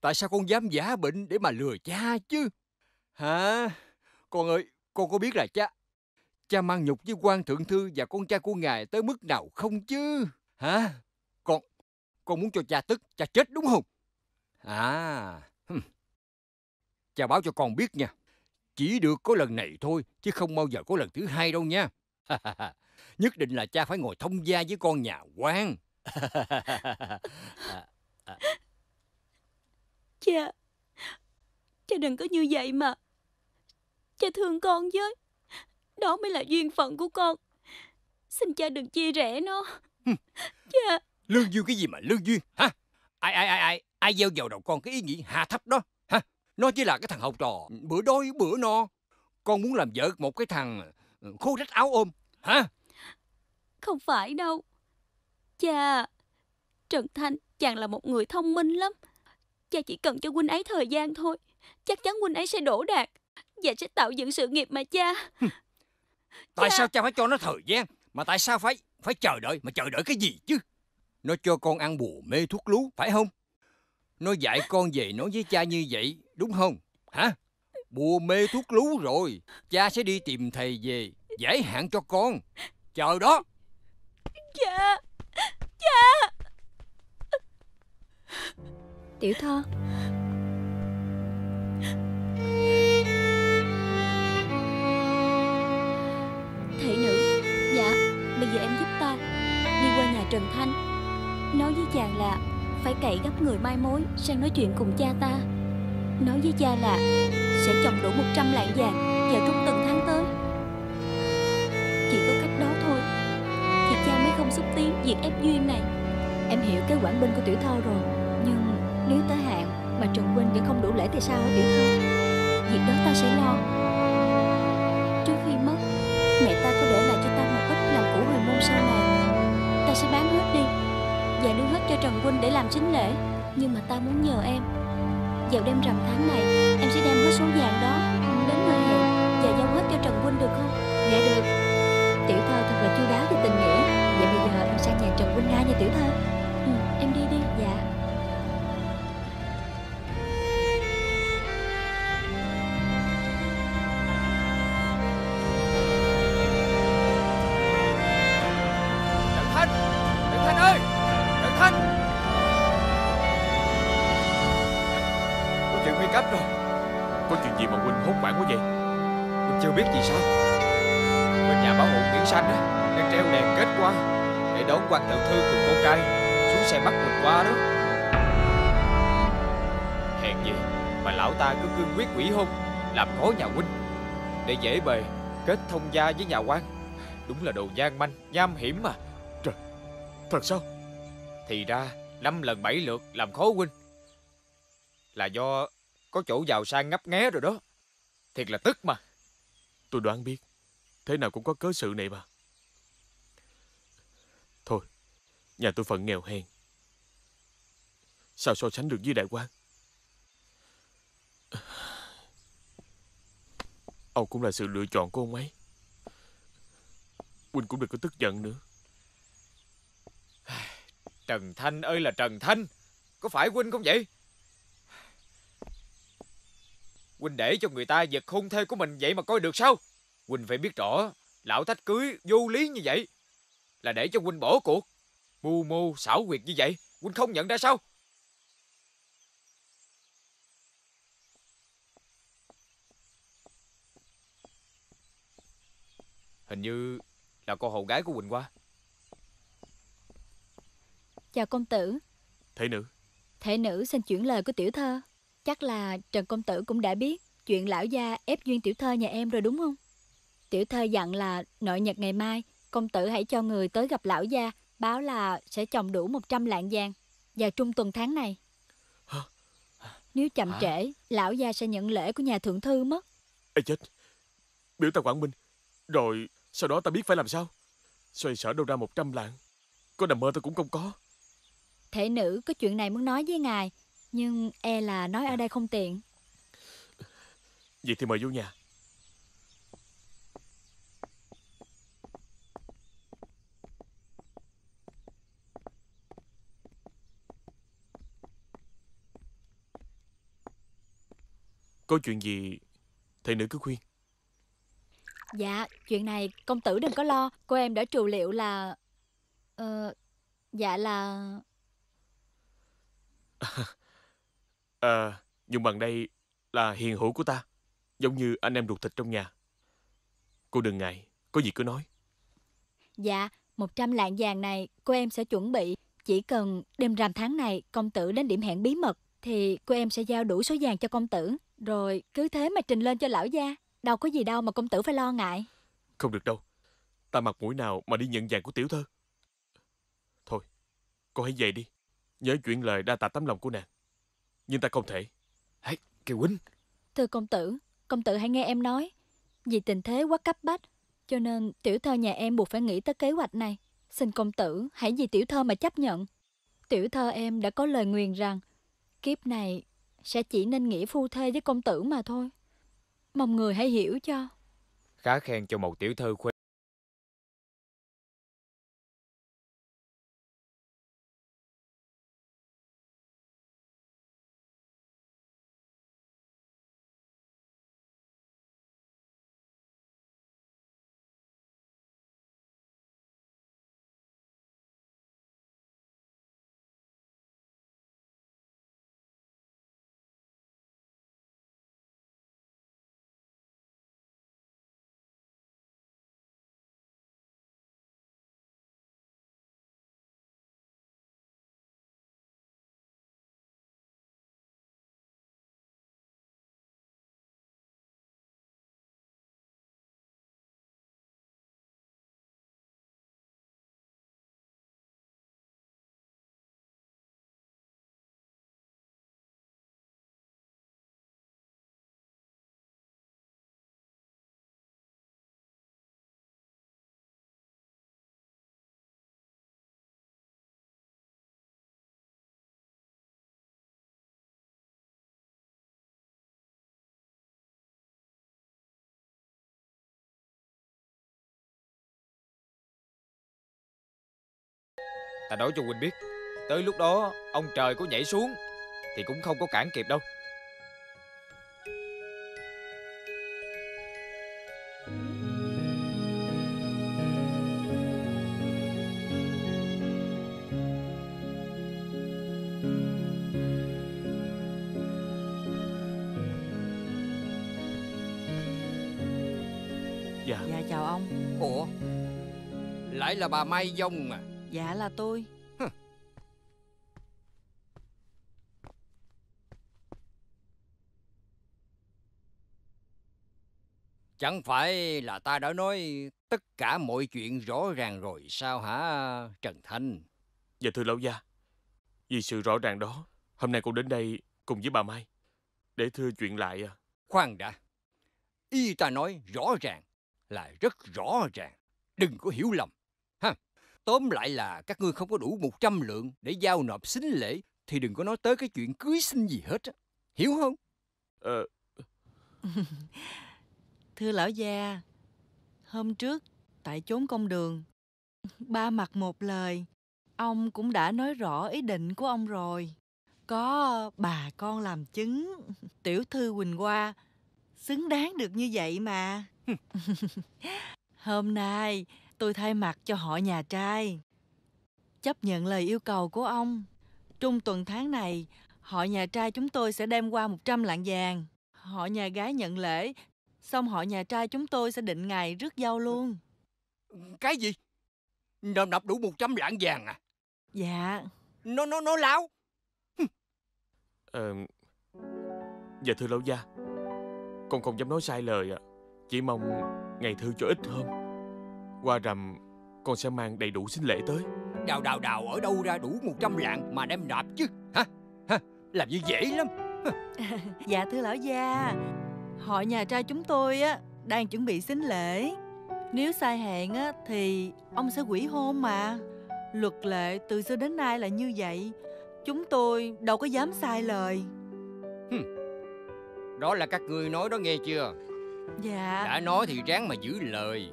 Tại sao con dám giả bệnh để mà lừa cha chứ? Hả? Con ơi, con có biết là cha Cha mang nhục với quan thượng thư và con trai của ngài tới mức nào không chứ? Hả? Con Con muốn cho cha tức, cha chết đúng không? À hmm. Cha báo cho con biết nha, chỉ được có lần này thôi, chứ không bao giờ có lần thứ hai đâu nha. Nhất định là cha phải ngồi thông gia với con nhà quan. Cha, cha đừng có như vậy mà. Cha thương con với. Đó mới là duyên phận của con. Xin cha đừng chia rẽ nó. Cha. Lương duyên cái gì mà lương duyên hả? Ai ai ai ai ai gieo vào đầu con cái ý nghĩ hạ thấp đó hả? Nó chỉ là cái thằng học trò bữa đói bữa no. Con muốn làm vợ một cái thằng khô rách áo ôm hả? Không phải đâu cha. Trần Thanh chàng là một người thông minh lắm. Cha chỉ cần cho huynh ấy thời gian thôi, chắc chắn huynh ấy sẽ đỗ đạt và sẽ tạo dựng sự nghiệp mà cha. Tại cha... sao cha phải cho nó thời gian? Mà tại sao phải phải chờ đợi? Mà chờ đợi cái gì chứ? Nó cho con ăn bùa mê thuốc lú phải không? Nó dạy con về nói với cha như vậy đúng không? Hả? Bùa mê thuốc lú rồi cha sẽ đi tìm thầy về giải hạn cho con. Chờ đó. Cha. Cha. Tiểu thơ. Thị nữ. Dạ. Bây giờ em giúp ta đi qua nhà Trần Thanh, nói với chàng là phải cậy gấp người mai mối sang nói chuyện cùng cha ta. Nói với cha là sẽ trồng đủ một trăm lạng vàng vào trong từng tháng tới. Chỉ có cách đó thôi thì cha mới không xúc tiến việc ép duyên này. Em hiểu cái quảng binh của tiểu thơ rồi, nhưng nếu tới hạn mà Trần Huynh vẫn không đủ lễ thì sao hả tiểu thư? Việc đó ta sẽ lo. Trước khi mất, mẹ ta có để lại cho ta một ít làm của hồi môn sau này. Ta sẽ bán hết đi và đưa hết cho Trần Huynh để làm sính lễ. Nhưng mà ta muốn nhờ em, vào đêm rằm tháng này em sẽ đem hết số vàng đó đến nơi hẹn và giao hết cho Trần Huynh được không? Dạ được. Tiểu thơ thật là chu đáo về tình nghĩa. Vậy bây giờ em sang nhà Trần Huynh ra nha tiểu thơ. Ừ, em đi đi. Dạ. Quan thượng thư cùng con trai xuống xe bắt mình qua đó. Hèn gì mà lão ta cứ cương quyết quỷ hôn, làm khó nhà huynh để dễ bề kết thông gia với nhà quan. Đúng là đồ gian manh nham hiểm mà. Trời, thật sao? Thì ra năm lần bảy lượt làm khó huynh là do có chỗ giàu sang ngấp nghé rồi đó. Thiệt là tức mà. Tôi đoán biết thế nào cũng có cớ sự này mà. Thôi, nhà tôi phận nghèo hèn, sao so sánh được với đại quan? Ông cũng là sự lựa chọn của ông ấy. Huynh cũng đừng có tức giận nữa. Trần Thanh ơi là Trần Thanh, có phải huynh không vậy? Huynh để cho người ta giật hôn thê của mình vậy mà coi được sao? Huynh phải biết rõ, lão thách cưới vô lý như vậy là để cho huynh bỏ cuộc. Mưu mô xảo quyệt như vậy, huynh không nhận ra sao? Hình như là cô hầu gái của Quỳnh Hoa. Chào công tử. Thế nữ. Thế nữ xin chuyển lời của tiểu thơ. Chắc là Trần công tử cũng đã biết chuyện lão gia ép duyên tiểu thơ nhà em rồi đúng không? Tiểu thơ dặn là nội nhật ngày mai, công tử hãy cho người tới gặp lão gia, báo là sẽ trồng đủ một trăm lạng vàng vào trung tuần tháng này. Hả? Nếu chậm Hả? trễ, lão gia sẽ nhận lễ của nhà thượng thư mất. Ê chết, biểu ta Quảng Minh. Rồi sau đó ta biết phải làm sao? Xoay sở đâu ra một trăm lạng? Có nằm mơ ta cũng không có. Thể nữ có chuyện này muốn nói với ngài, nhưng e là nói ở đây không tiện. Vậy thì mời vô nhà. Có chuyện gì thể nữ cứ khuyên. Dạ, chuyện này công tử đừng có lo. Cô em đã trù liệu là ờ, dạ là à, nhưng bằng đây là hiền hữu của ta, giống như anh em ruột thịt trong nhà. Cô đừng ngại, có gì cứ nói. Dạ, một trăm lạng vàng này cô em sẽ chuẩn bị. Chỉ cần đêm rằm tháng này công tử đến điểm hẹn bí mật thì cô em sẽ giao đủ số vàng cho công tử. Rồi cứ thế mà trình lên cho lão gia. Đâu có gì đâu mà công tử phải lo ngại. Không được đâu. Ta mặt mũi nào mà đi nhận vàng của tiểu thơ. Thôi, cô hãy về đi. Nhớ chuyện lời đa tạ tấm lòng của nàng. Nhưng ta không thể. Hãy, kiều huynh. Thưa công tử, công tử hãy nghe em nói. Vì tình thế quá cấp bách, cho nên tiểu thơ nhà em buộc phải nghĩ tới kế hoạch này. Xin công tử hãy vì tiểu thơ mà chấp nhận. Tiểu thơ em đã có lời nguyền rằng kiếp này sẽ chỉ nên nghĩa phu thê với công tử mà thôi. Mong người hãy hiểu cho. Khá khen cho một tiểu thơ khuê. Ta nói cho huynh biết, tới lúc đó ông trời có nhảy xuống thì cũng không có cản kịp đâu. Dạ. Dạ chào ông. Ủa, lại là bà Mai Dông à? Dạ là tôi. Chẳng phải là ta đã nói tất cả mọi chuyện rõ ràng rồi sao hả Trần Thanh? Dạ thưa lão gia, vì sự rõ ràng đó hôm nay con đến đây cùng với bà Mai để thưa chuyện lại. À, khoan đã, y ta nói rõ ràng là rất rõ ràng, đừng có hiểu lầm. Tóm lại là các ngươi không có đủ một trăm lượng để giao nộp sính lễ thì đừng có nói tới cái chuyện cưới xin gì hết. Hiểu không? Ờ... Thưa lão gia, hôm trước tại chốn công đường, ba mặt một lời, ông cũng đã nói rõ ý định của ông rồi. Có bà con làm chứng, tiểu thư Quỳnh Hoa xứng đáng được như vậy mà. Hôm nay tôi thay mặt cho họ nhà trai chấp nhận lời yêu cầu của ông. Trung tuần tháng này, họ nhà trai chúng tôi sẽ đem qua một trăm lạng vàng. Họ nhà gái nhận lễ, xong họ nhà trai chúng tôi sẽ định ngày rước dâu luôn. Cái gì? Nộp nộp đủ một trăm lạng vàng à? Dạ. Nó nó nó láo. Ờ, dạ thưa lão gia, con không dám nói sai lời ạ. Chỉ mong ngày thư cho ít hôm. Qua rằm con sẽ mang đầy đủ xính lễ tới. Đào đào đào ở đâu ra đủ một trăm lạng mà đem nộp chứ? Hả? Hả? Làm như dễ lắm. Dạ thưa lão gia, họ nhà trai chúng tôi á đang chuẩn bị xính lễ. Nếu sai hẹn á thì ông sẽ hủy hôn mà. Luật lệ từ xưa đến nay là như vậy. Chúng tôi đâu có dám sai lời. Đó là các ngươi nói đó nghe chưa? Dạ. Đã nói thì ráng mà giữ lời.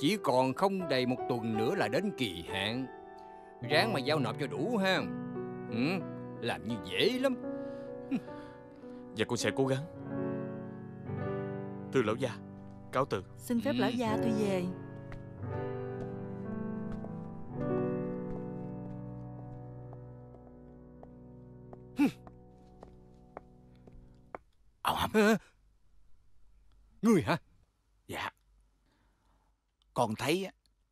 Chỉ còn không đầy một tuần nữa là đến kỳ hạn. Ráng mà giao nộp cho đủ ha. Ừ, làm như dễ lắm. Dạ con sẽ cố gắng. Thưa lão gia, cáo từ. Xin phép lão gia tôi về. À, ngươi hả? Dạ. Con thấy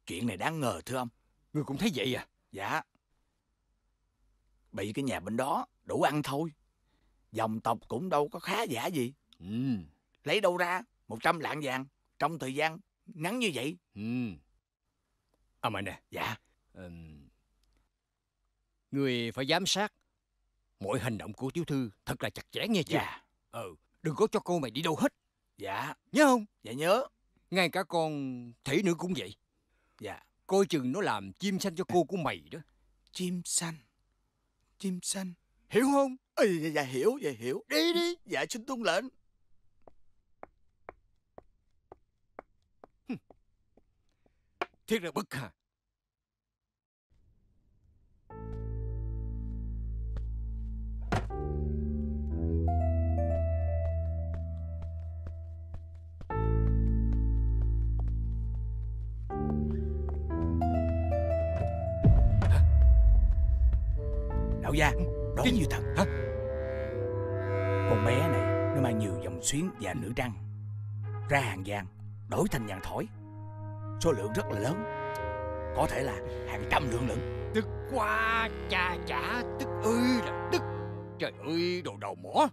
chuyện này đáng ngờ thưa ông. Ngươi cũng thấy vậy à? Dạ. Bị cái nhà bên đó đủ ăn thôi. Dòng tộc cũng đâu có khá giả gì. Ừ. Lấy đâu ra một trăm lạng vàng trong thời gian ngắn như vậy? Ừ. À mà nè. Dạ. Ừ. Ngươi phải giám sát mọi hành động của tiểu thư thật là chặt chẽ nghe chưa? Dạ. Ừ. Đừng có cho cô mày đi đâu hết. Dạ. Nhớ không? Dạ nhớ. Ngay cả con Thủy nữa cũng vậy. Dạ. Coi chừng nó làm chim xanh cho cô của mày đó. Chim xanh? Chim xanh? Hiểu không? Ừ, dạ, dạ hiểu, dạ hiểu. Đi đi. Dạ xin tuân lệnh. Thiệt là bức hả? Lão gia, đó cái gì thật? Hả? Con bé này nó mang nhiều vòng xuyến và nữ trang, ra hàng vàng đổi thành vàng thỏi, số lượng rất là lớn, có thể là hàng trăm lượng lận. Tức quá cha chả, tức ơi là tức. Trời ơi, đồ đầu mỏ.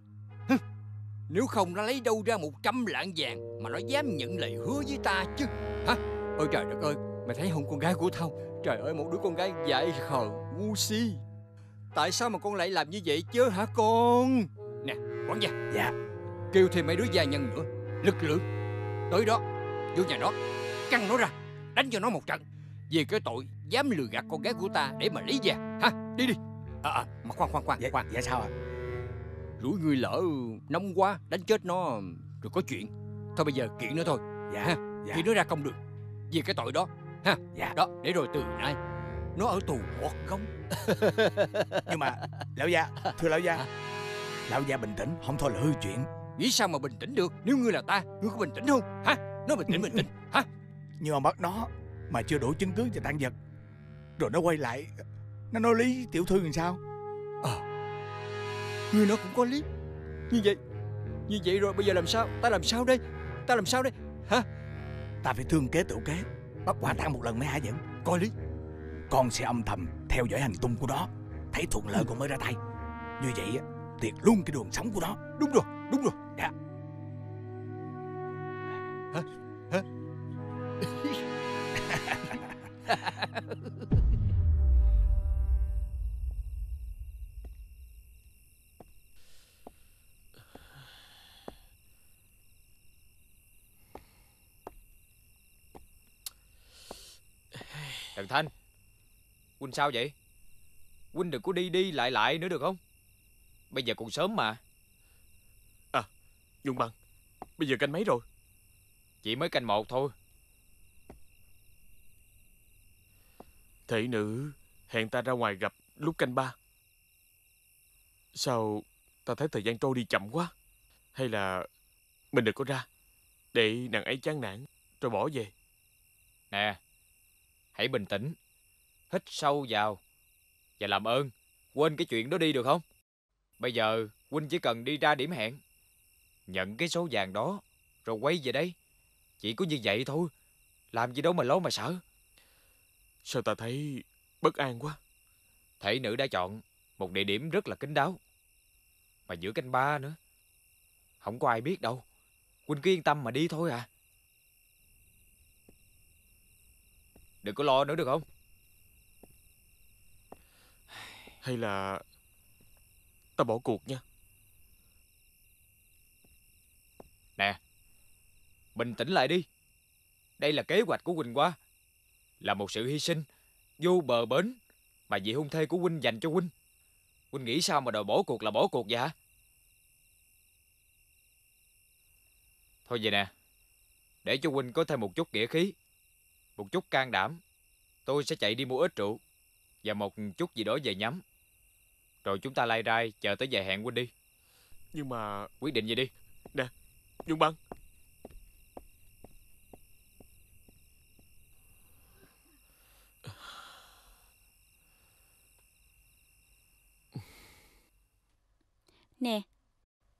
Nếu không nó lấy đâu ra một trăm lạng vàng mà nó dám nhận lời hứa với ta chứ? Hả? Ôi trời đất ơi, mày thấy không con gái của tao? Trời ơi, một đứa con gái dại khờ ngu si. Tại sao mà con lại làm như vậy chứ hả con? Nè, quản gia. Dạ. Kêu thêm mấy đứa gia nhân nữa, lực lượng, tới đó, vô nhà đó, căng nó ra, đánh cho nó một trận, vì cái tội dám lừa gạt con gái của ta để mà lấy vàng. Hả? Đi đi. À, à, mà khoan khoan khoan. Dạ, khoan. Dạ sao ạ? À? Rủi ngươi lỡ nóng quá, đánh chết nó rồi có chuyện. Thôi bây giờ kiện nữa thôi. Dạ. Dạ. Thì nó ra không được, vì cái tội đó. Ha. Dạ. Đó, để rồi từ nay nó ở tù một gông. Nhưng mà lão gia, thưa lão gia, lão gia bình tĩnh, không thôi là hư chuyện. Nghĩ sao mà bình tĩnh được? Nếu ngươi là ta, ngươi có bình tĩnh không? Hả? Nó bình tĩnh bình tĩnh hả? Nhưng mà bắt nó mà chưa đủ chứng cứ và tang vật, rồi nó quay lại nó nói lý tiểu thư làm sao? Ờ, ngươi nó cũng có lý. Như vậy, như vậy rồi bây giờ làm sao? Ta làm sao đây? Ta làm sao đây? Hả? Ta phải thương kế tựu kế, bắt quả tang một lần mới hả giận. Coi lý. Con sẽ âm thầm theo dõi hành tung của nó, thấy thuận lợi con mới ra tay. Như vậy tiệt luôn cái đường sống của nó. Đúng rồi, đúng rồi. Dạ. Hả? Hả? Trần Thanh, Quỳnh sao vậy? Quỳnh đừng có đi đi lại lại nữa được không? Bây giờ còn sớm mà. À, Dùng bằng, bây giờ canh mấy rồi? Chỉ mới canh một thôi. Thị nữ hẹn ta ra ngoài gặp lúc canh ba. Sao ta thấy thời gian trôi đi chậm quá? Hay là mình đừng có ra, để nàng ấy chán nản rồi bỏ về. Nè, hãy bình tĩnh, hít sâu vào, và làm ơn quên cái chuyện đó đi được không? Bây giờ huynh chỉ cần đi ra điểm hẹn, nhận cái số vàng đó rồi quay về đây. Chỉ có như vậy thôi, làm gì đâu mà lo mà sợ. Sao ta thấy bất an quá? Thị nữ đã chọn một địa điểm rất là kín đáo, mà giữa canh ba nữa, không có ai biết đâu. Huynh cứ yên tâm mà đi thôi à. Đừng có lo nữa được không? Hay là ta bỏ cuộc nha. Nè, bình tĩnh lại đi. Đây là kế hoạch của Quỳnh Hoa, là một sự hy sinh vô bờ bến mà vị hôn thê của huynh dành cho huynh. Huynh nghĩ sao mà đòi bỏ cuộc là bỏ cuộc vậy hả? Thôi vậy nè, để cho huynh có thêm một chút nghĩa khí, một chút can đảm, tôi sẽ chạy đi mua ít rượu và một chút gì đó về nhắm. Rồi chúng ta lai rai chờ tới giờ hẹn huynh đi. Nhưng mà... quyết định vậy đi. Nè, Dung Băng, nè,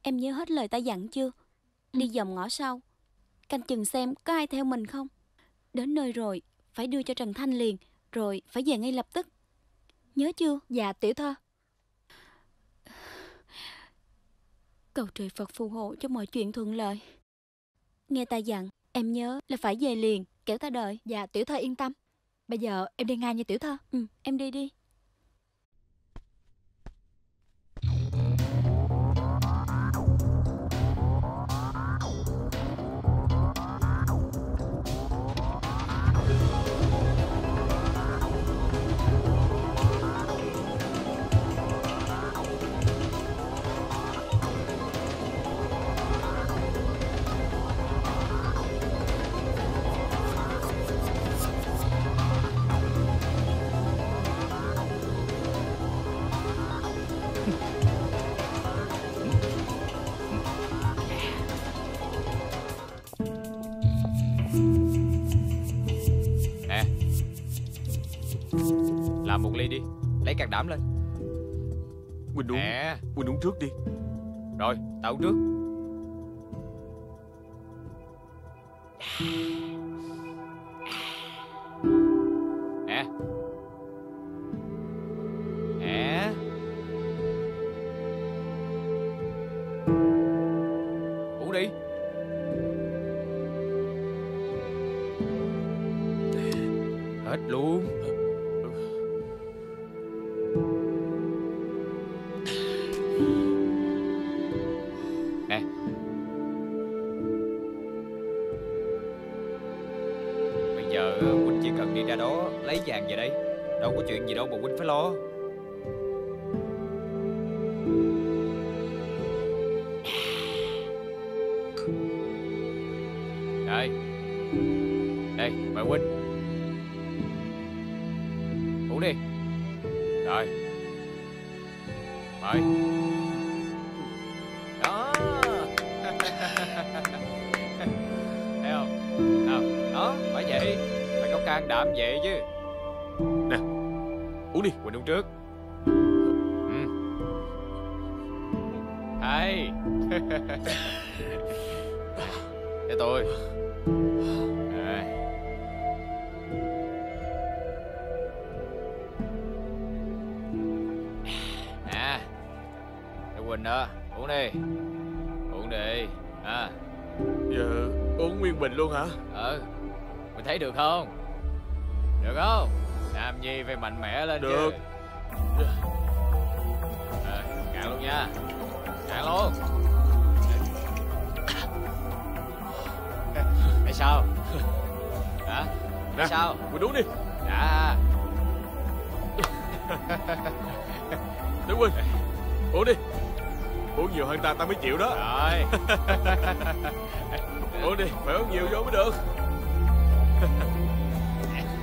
em nhớ hết lời ta dặn chưa? Đi vòng ngõ sau, canh chừng xem có ai theo mình không. Đến nơi rồi, phải đưa cho Trần Thanh liền, rồi phải về ngay lập tức. Nhớ chưa? Dạ, tiểu thơ. Cầu trời Phật phù hộ cho mọi chuyện thuận lợi. Nghe ta dặn, em nhớ là phải về liền, kẻo ta đợi. Dạ, tiểu thơ yên tâm. Bây giờ em đi ngay như tiểu thơ. Ừ, em đi đi. Làm một ly đi, lấy can đảm lên. Quỳnh uống, nè. Quỳnh uống trước đi. Rồi, tao uống trước. Nè, nè, uống đi. Hết luôn. Vàng về đây, đâu có chuyện gì đâu mà huynh phải lo. Đây, đây, mời huynh uống đi. Rồi, mời. Đó, thấy không? Nào, đó, phải vậy, phải có can đảm vậy chứ. Nè, uống đi. Quỳnh uống trước. Ừ. Hay. Để tôi. À. Nè, để Quỳnh đó, uống đi. Uống đi. À. Giờ uống nguyên bình luôn hả? Ừ. Mình thấy được không? Được không? Nam Nhi phải mạnh mẽ lên. Được chứ. À, cạn luôn nha. Cạn luôn. Tại sao? Hả? Tại sao? Quỳnh uống đi. Dạ. Đứng Quỳnh, uống đi. uống nhiều hơn ta ta mới chịu đó. Rồi. Uống đi, phải uống nhiều vô mới được.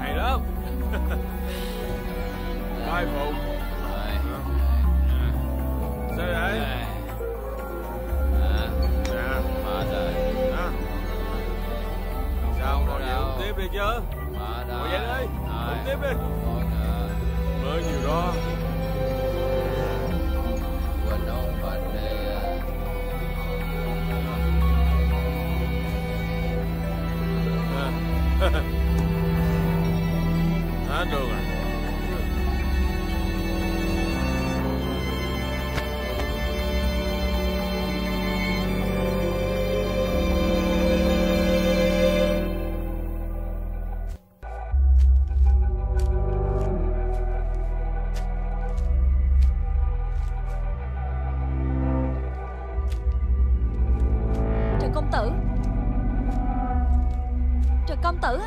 Hay lắm. Hai phụ. Sao vậy? Sao không đâu tiếp đi chứ. Ngồi dậy đi. Uống tiếp đi. Mới nhiều đó. Hết luôn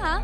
à?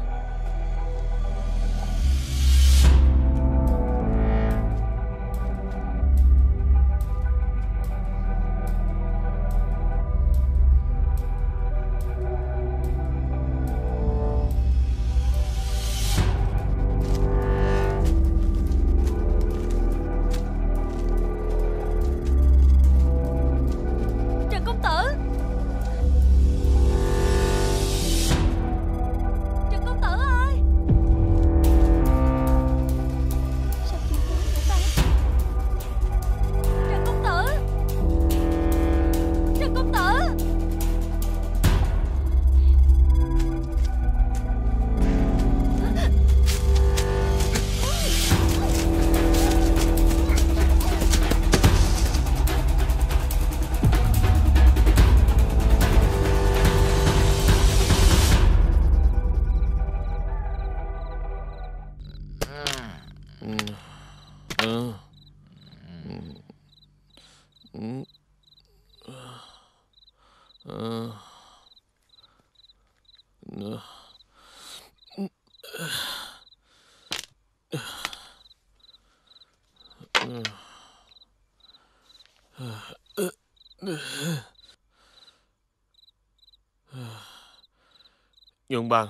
Dương Bằng,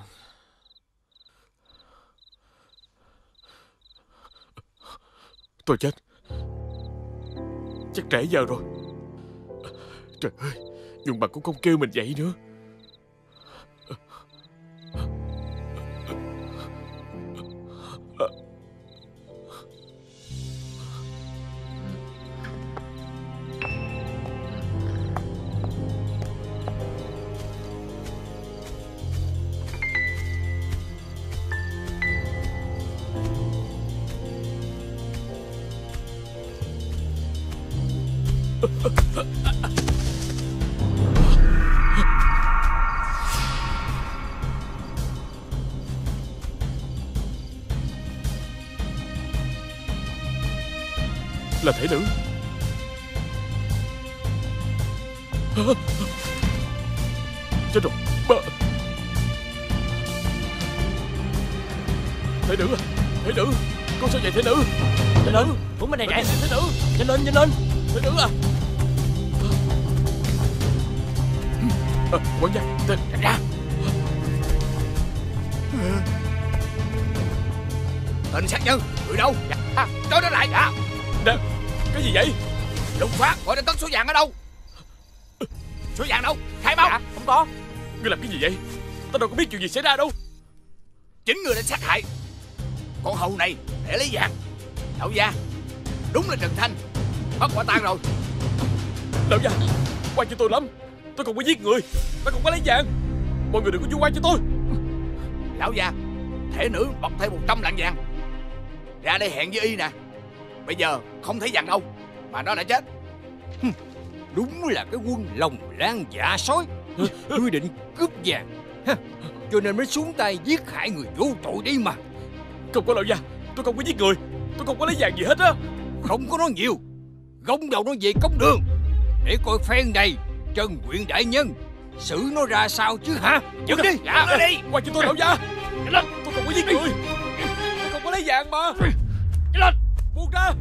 tôi chết, chắc trễ giờ rồi. Trời ơi, Dương Bằng cũng không kêu mình dậy nữa. Là thể nữ. Chết rồi. Thể nữ à? Thể nữ. Con sao vậy thể nữ? Thể nữ. Cũng bên này nè. Thể nữ. Nhanh lên, nhanh lên. Thể nữ à? À, quán gia. Thể ra. Tên sát nhân. Người đâu? Trói nó lại. Dạ. Cái gì vậy? Lục Phát gọi đến cất số vàng ở đâu? Số vàng đâu? Khai báo. Dạ, không có. Ngươi làm cái gì vậy? Tao đâu có biết chuyện gì xảy ra đâu. Chính ngươi đã sát hại con hầu này để lấy vàng. Lão gia, đúng là Trần Thanh bắt quả tang rồi. Lão gia, quan cho tôi lắm. Tôi không có giết người, tôi không có lấy vàng. Mọi người đừng có vu oan cho tôi. Lão gia, thể nữ bọc thêm một trăm lạng vàng. Ra đây hẹn với y nè. Bây giờ không thấy vàng đâu mà nó đã chết. Đúng là cái quân lòng lan dạ sói. Ngươi định cướp vàng cho nên mới xuống tay giết hại người vô tội đi mà. Không có, lão gia, tôi không có giết người, tôi không có lấy vàng gì hết á. Không có nói nhiều, gông đầu nó về cống đường để coi phen này Trần Huyện đại nhân xử nó ra sao chứ hả? Dừng đi! Dạ! Nó đi! Qua cho tôi đổ ra! Nhanh lên! Tôi không có giết người! Tôi không có lấy vàng mà! Nhanh lên! Buông ra!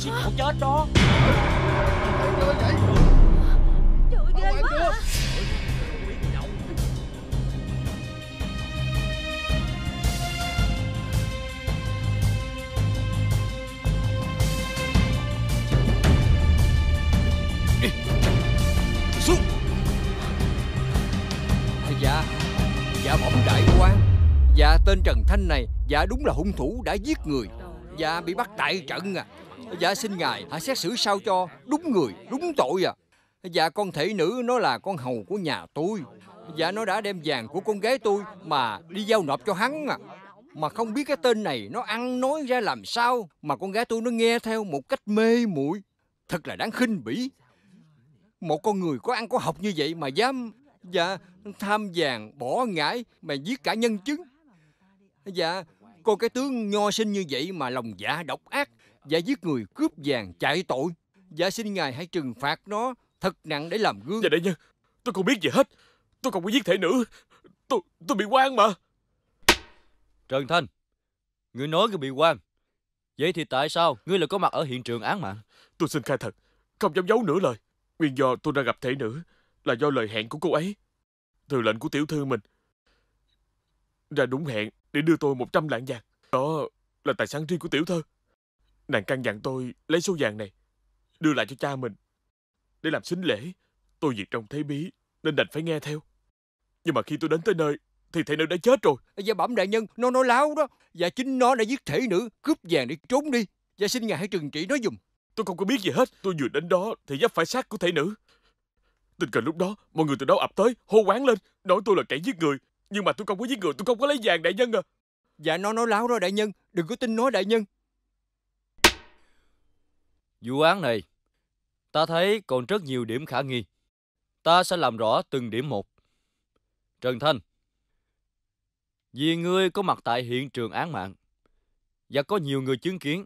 Chị không chết đó. Trời ơi, ghê quá. Ê, xuống. Dạ, dạ bẩm đại quan, dạ tên Trần Thanh này, dạ đúng là hung thủ đã giết người, dạ bị bắt tại trận à. Dạ xin ngài hãy xét xử sao cho đúng người đúng tội à. Dạ con thể nữ nó là con hầu của nhà tôi. Dạ nó đã đem vàng của con gái tôi mà đi giao nộp cho hắn à. Mà không biết cái tên này nó ăn nói ra làm sao mà con gái tôi nó nghe theo một cách mê muội. Thật là đáng khinh bỉ. Một con người có ăn có học như vậy mà dám dạ tham vàng bỏ ngãi mà giết cả nhân chứng. Dạ cô cái tướng nho sinh như vậy mà lòng dạ độc ác, dạ giết người cướp vàng chạy tội. Dạ xin ngài hãy trừng phạt nó thật nặng để làm gương. Dạ đại nhân, tôi không biết gì hết. Tôi không có giết thể nữ. Tôi tôi bị oan mà. Trần Thanh, ngươi nói ngươi bị oan, vậy thì tại sao ngươi lại có mặt ở hiện trường án mạng? Tôi xin khai thật, không dám giấu nửa lời. Nguyên do tôi ra gặp thể nữ là do lời hẹn của cô ấy. Từ lệnh của tiểu thư mình ra đúng hẹn để đưa tôi một trăm lạng vàng. Đó là tài sản riêng của tiểu thư. Nàng căn dặn tôi lấy số vàng này đưa lại cho cha mình để làm sính lễ. Tôi vì trong thế bí nên đành phải nghe theo. Nhưng mà khi tôi đến tới nơi thì thể nữ đã chết rồi. Dạ bẩm đại nhân, nó nói láo đó. Dạ chính nó đã giết thể nữ cướp vàng để trốn đi. Dạ xin ngài hãy trừng trị nó giùm. Tôi không có biết gì hết. Tôi vừa đến đó thì giáp phải xác của thể nữ. Tình cờ lúc đó mọi người từ đó ập tới hô hoán lên, nói tôi là kẻ giết người. Nhưng mà tôi không có giết người, tôi không có lấy vàng đại nhân à. Dạ nó nói láo đó đại nhân, đừng có tin nó đại nhân. Vụ án này, ta thấy còn rất nhiều điểm khả nghi. Ta sẽ làm rõ từng điểm một. Trần Thanh, vì ngươi có mặt tại hiện trường án mạng và có nhiều người chứng kiến,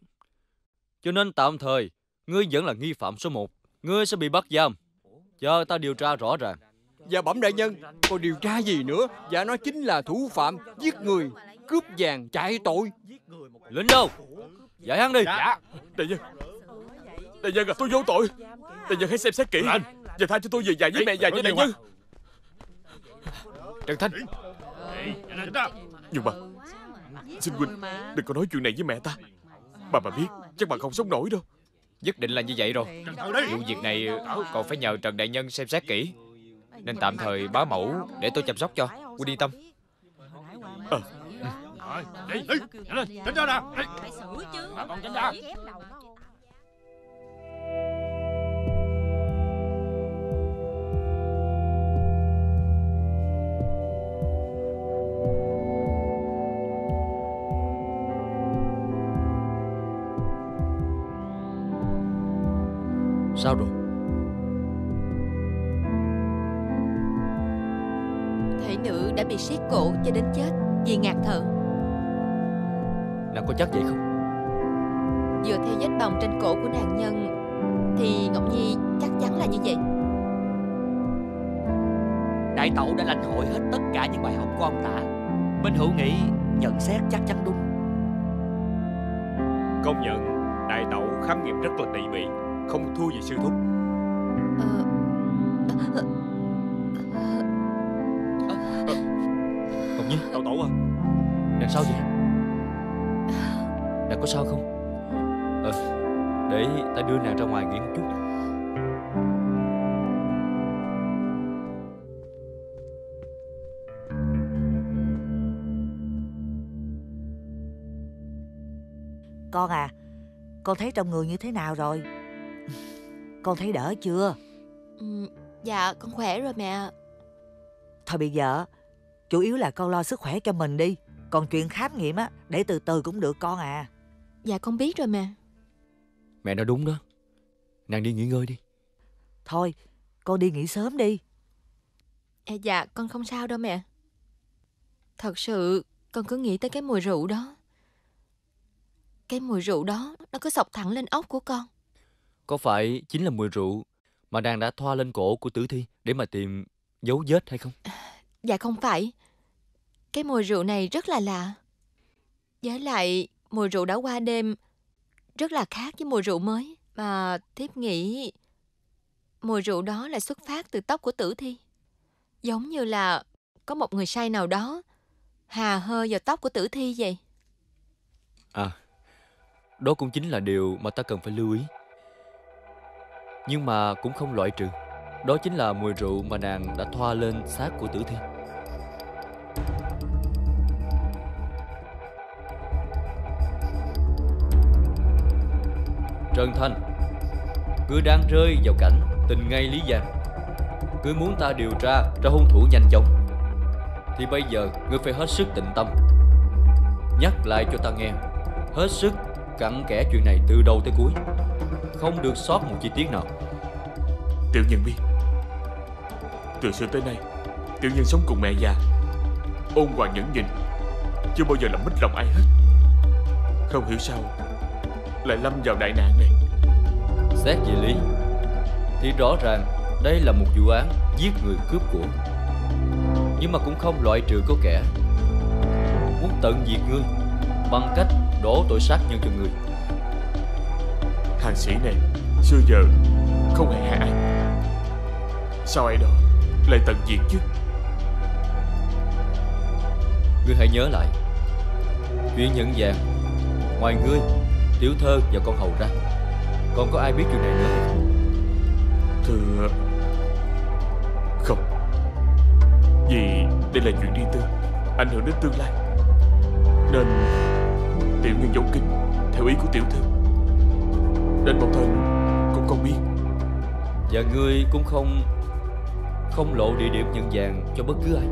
cho nên tạm thời ngươi vẫn là nghi phạm số một. Ngươi sẽ bị bắt giam, chờ ta điều tra rõ ràng. Dạ bẩm đại nhân, còn điều tra gì nữa? Dạ nó chính là thủ phạm giết người, cướp vàng, chạy tội. Lính đâu? Giải hắn đi. Dạ. Đại nhân, đại nhân à, tôi vô tội. Đại nhân hãy xem xét kỹ. Anh, và tha cho tôi về nhà với mẹ già cho đại nhân. Trần Thanh, nhưng mà xin huynh đừng có nói chuyện này với mẹ ta. Bà mà biết chắc bà không sống nổi đâu. Nhất định là như vậy rồi. Vụ việc này còn phải nhờ Trần đại nhân xem xét kỹ, nên tạm thời bá mẫu để tôi chăm sóc cho. Huynh yên tâm. Ờ à. Đi, đi, tránh ra nào. Phải xử chứ. Bà còn tránh ra. Sao rồi? Thể nữ đã bị siết cổ cho đến chết vì ngạt thở. Nàng có chắc vậy không? Dựa theo vết bỏng trên cổ của nạn nhân thì Ngọc Nhi chắc chắn là như vậy. Đại Tẩu đã lãnh hội hết tất cả những bài học của ông ta. Minh Hữu nghĩ nhận xét chắc chắn đúng. Công nhận Đại Tẩu khám nghiệm rất là tỉ mỉ, không thua gì sư thúc. Ờ... Ngọc Nhi, Tẩu Tẩu à, nàng sao vậy? Nàng có sao không? Ờ, để ta đưa nàng ra ngoài nghỉ một chút. Con à, con thấy trong người như thế nào rồi? Con thấy đỡ chưa? Ừ, dạ con khỏe rồi mẹ. Thôi bây giờ chủ yếu là con lo sức khỏe cho mình đi, còn chuyện khám nghiệm á để từ từ cũng được con à. Dạ con biết rồi mẹ. Mẹ nói đúng đó, nàng đi nghỉ ngơi đi. Thôi con đi nghỉ sớm đi. À, dạ con không sao đâu mẹ. Thật sự con cứ nghĩ tới cái mùi rượu đó. Cái mùi rượu đó nó cứ xộc thẳng lên óc của con. Có phải chính là mùi rượu mà nàng đã thoa lên cổ của tử thi để mà tìm dấu vết hay không? À, dạ không phải. Cái mùi rượu này rất là lạ. Với lại mùi rượu đã qua đêm rất là khác với mùi rượu mới. Mà thiếp nghĩ mùi rượu đó là xuất phát từ tóc của tử thi. Giống như là có một người say nào đó hà hơi vào tóc của tử thi vậy. À, đó cũng chính là điều mà ta cần phải lưu ý. Nhưng mà cũng không loại trừ đó chính là mùi rượu mà nàng đã thoa lên xác của tử thi. Trần Thanh, ngươi đang rơi vào cảnh tình ngay lý giang. Ngươi muốn ta điều tra ra hung thủ nhanh chóng thì bây giờ ngươi phải hết sức tĩnh tâm. Nhắc lại cho ta nghe, hết sức cặn kẽ chuyện này từ đầu tới cuối, không được sót một chi tiết nào. Tiểu nhân biết, từ xưa tới nay tiểu nhân sống cùng mẹ già, ôn hòa nhẫn nhịn, chưa bao giờ làm mất lòng ai hết. Không hiểu sao lại lâm vào đại nạn này. Xét về lý thì rõ ràng đây là một vụ án giết người cướp của, nhưng mà cũng không loại trừ có kẻ muốn tận diệt ngươi bằng cách đổ tội sát nhân cho ngươi. Hàng sĩ này xưa giờ không hề hại ai, sao ai đó lại tận diệt chứ? Ngươi hãy nhớ lại chuyện nhận dạng. Ngoài ngươi, tiểu thơ và con hầu ra, còn có ai biết chuyện này nữa không? Thưa, không. Vì đây là chuyện riêng tư, ảnh hưởng đến tương lai, nên tiểu nhân giấu kín theo ý của tiểu thư. Đến một thân cũng không biết. Và ngươi cũng không Không lộ địa điểm nhận dạng cho bất cứ ai.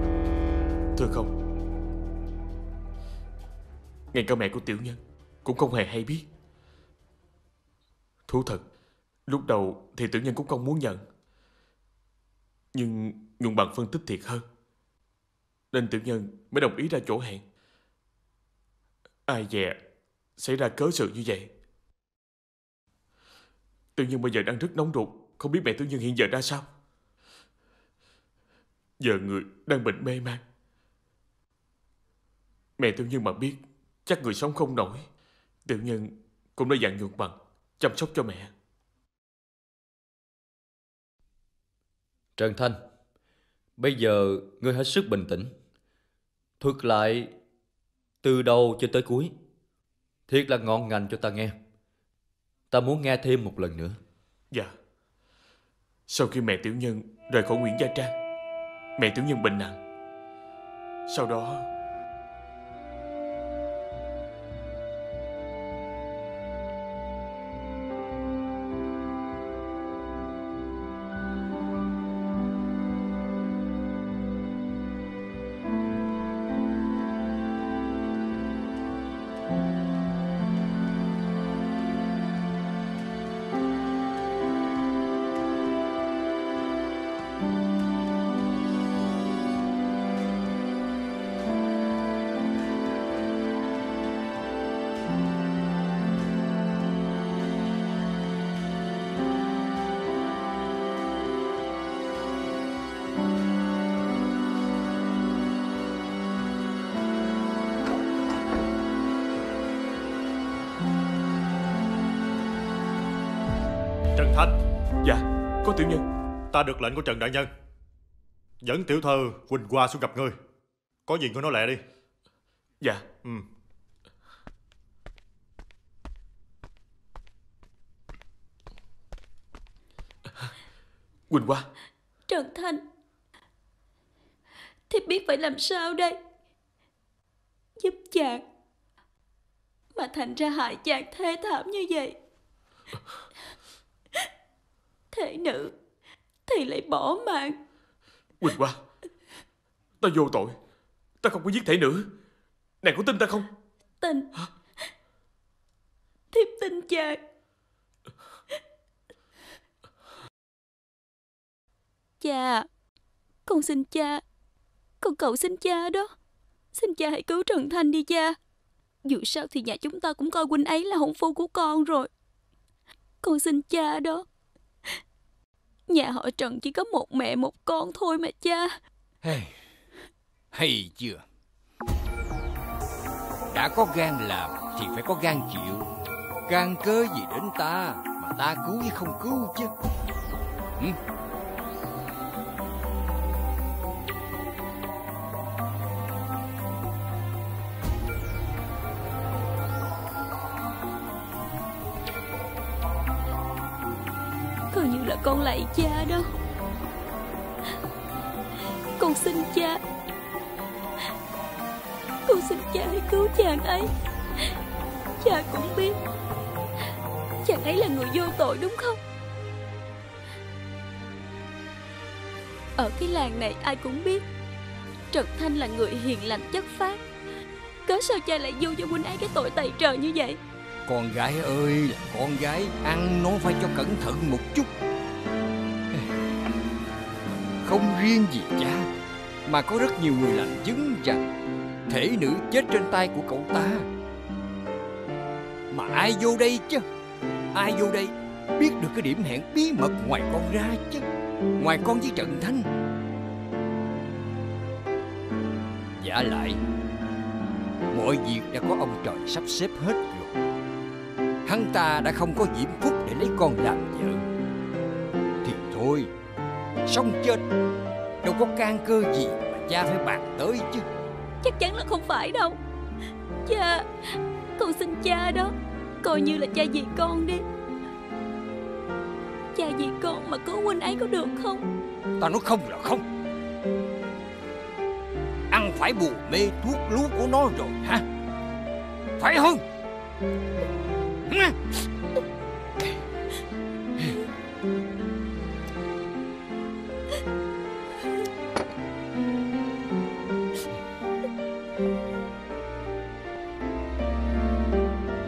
Thưa không, ngay cả mẹ của tiểu nhân cũng không hề hay biết. Thú thật, lúc đầu thì tiểu nhân cũng không muốn nhận, nhưng Nguyễn Bằng phân tích thiệt hơn nên tiểu nhân mới đồng ý ra chỗ hẹn. Ai dè xảy ra cớ sự như vậy. Tiểu nhân bây giờ đang rất nóng ruột, không biết mẹ tiểu nhân hiện giờ ra sao. Giờ người đang bệnh mê man, mẹ tiểu nhân mà biết chắc người sống không nổi. Tiểu nhân cũng đã dặn Nguyễn Bằng chăm sóc cho mẹ. Trần Thanh, bây giờ ngươi hết sức bình tĩnh, thuật lại từ đầu cho tới cuối, thiệt là ngọn ngành cho ta nghe. Ta muốn nghe thêm một lần nữa. Dạ. Sau khi mẹ tiểu nhân rời khỏi Nguyễn Gia Trang, mẹ tiểu nhân bệnh nặng. Sau đó tiểu nhân, ta được lệnh của Trần đại nhân dẫn tiểu thơ Quỳnh Hoa xuống gặp ngươi. Có gì ngươi nói lẹ đi. Dạ. Ừ. Quỳnh Hoa. Trần Thanh, thiếp biết phải làm sao đây. Giúp chàng mà thành ra hại chàng thê thảm như vậy. Thế nữ thì lại bỏ mạng. Quỳnh Hoa, ta vô tội, ta không có giết thể nữ. Nàng có tin ta không? Tin. Hả? Thiếp tin chàng. Cha, con xin cha, con cầu xin cha đó. Xin cha hãy cứu Trần Thanh đi cha. Dù sao thì nhà chúng ta cũng coi huynh ấy là hôn phu của con rồi. Con xin cha đó. Nhà họ Trần chỉ có một mẹ một con thôi mà cha. Hey, hay chưa? Đã có gan làm thì phải có gan chịu. Gan cớ gì đến ta mà ta cứu hay không cứu chứ. Ừ? Là con lạy cha đó. Con xin cha, con xin cha hãy cứu chàng ấy. Cha cũng biết chàng ấy là người vô tội đúng không? Ở cái làng này ai cũng biết Trần Thanh là người hiền lành chất phác. Cớ sao cha lại vô cho huynh ấy cái tội tày trời như vậy? Con gái ơi là con gái, ăn nó phải cho cẩn thận một chút. Không riêng gì cha, mà có rất nhiều người làm chứng rằng thể nữ chết trên tay của cậu ta. Mà ai vô đây chứ? Ai vô đây biết được cái điểm hẹn bí mật ngoài con ra chứ? Ngoài con với Trần Thanh. Vả lại, mọi việc đã có ông trời sắp xếp hết rồi. Hắn ta đã không có diễm phúc để lấy con làm vợ thì thôi, sống chết đâu có can cơ gì mà cha phải bàn tới chứ. Chắc chắn là không phải đâu cha. Con xin cha đó, coi như là cha vì con đi. Cha vì con mà cứu huynh ấy có được không? Ta nói không là không. Ăn phải bù mê thuốc lú của nó rồi hả? Phải không?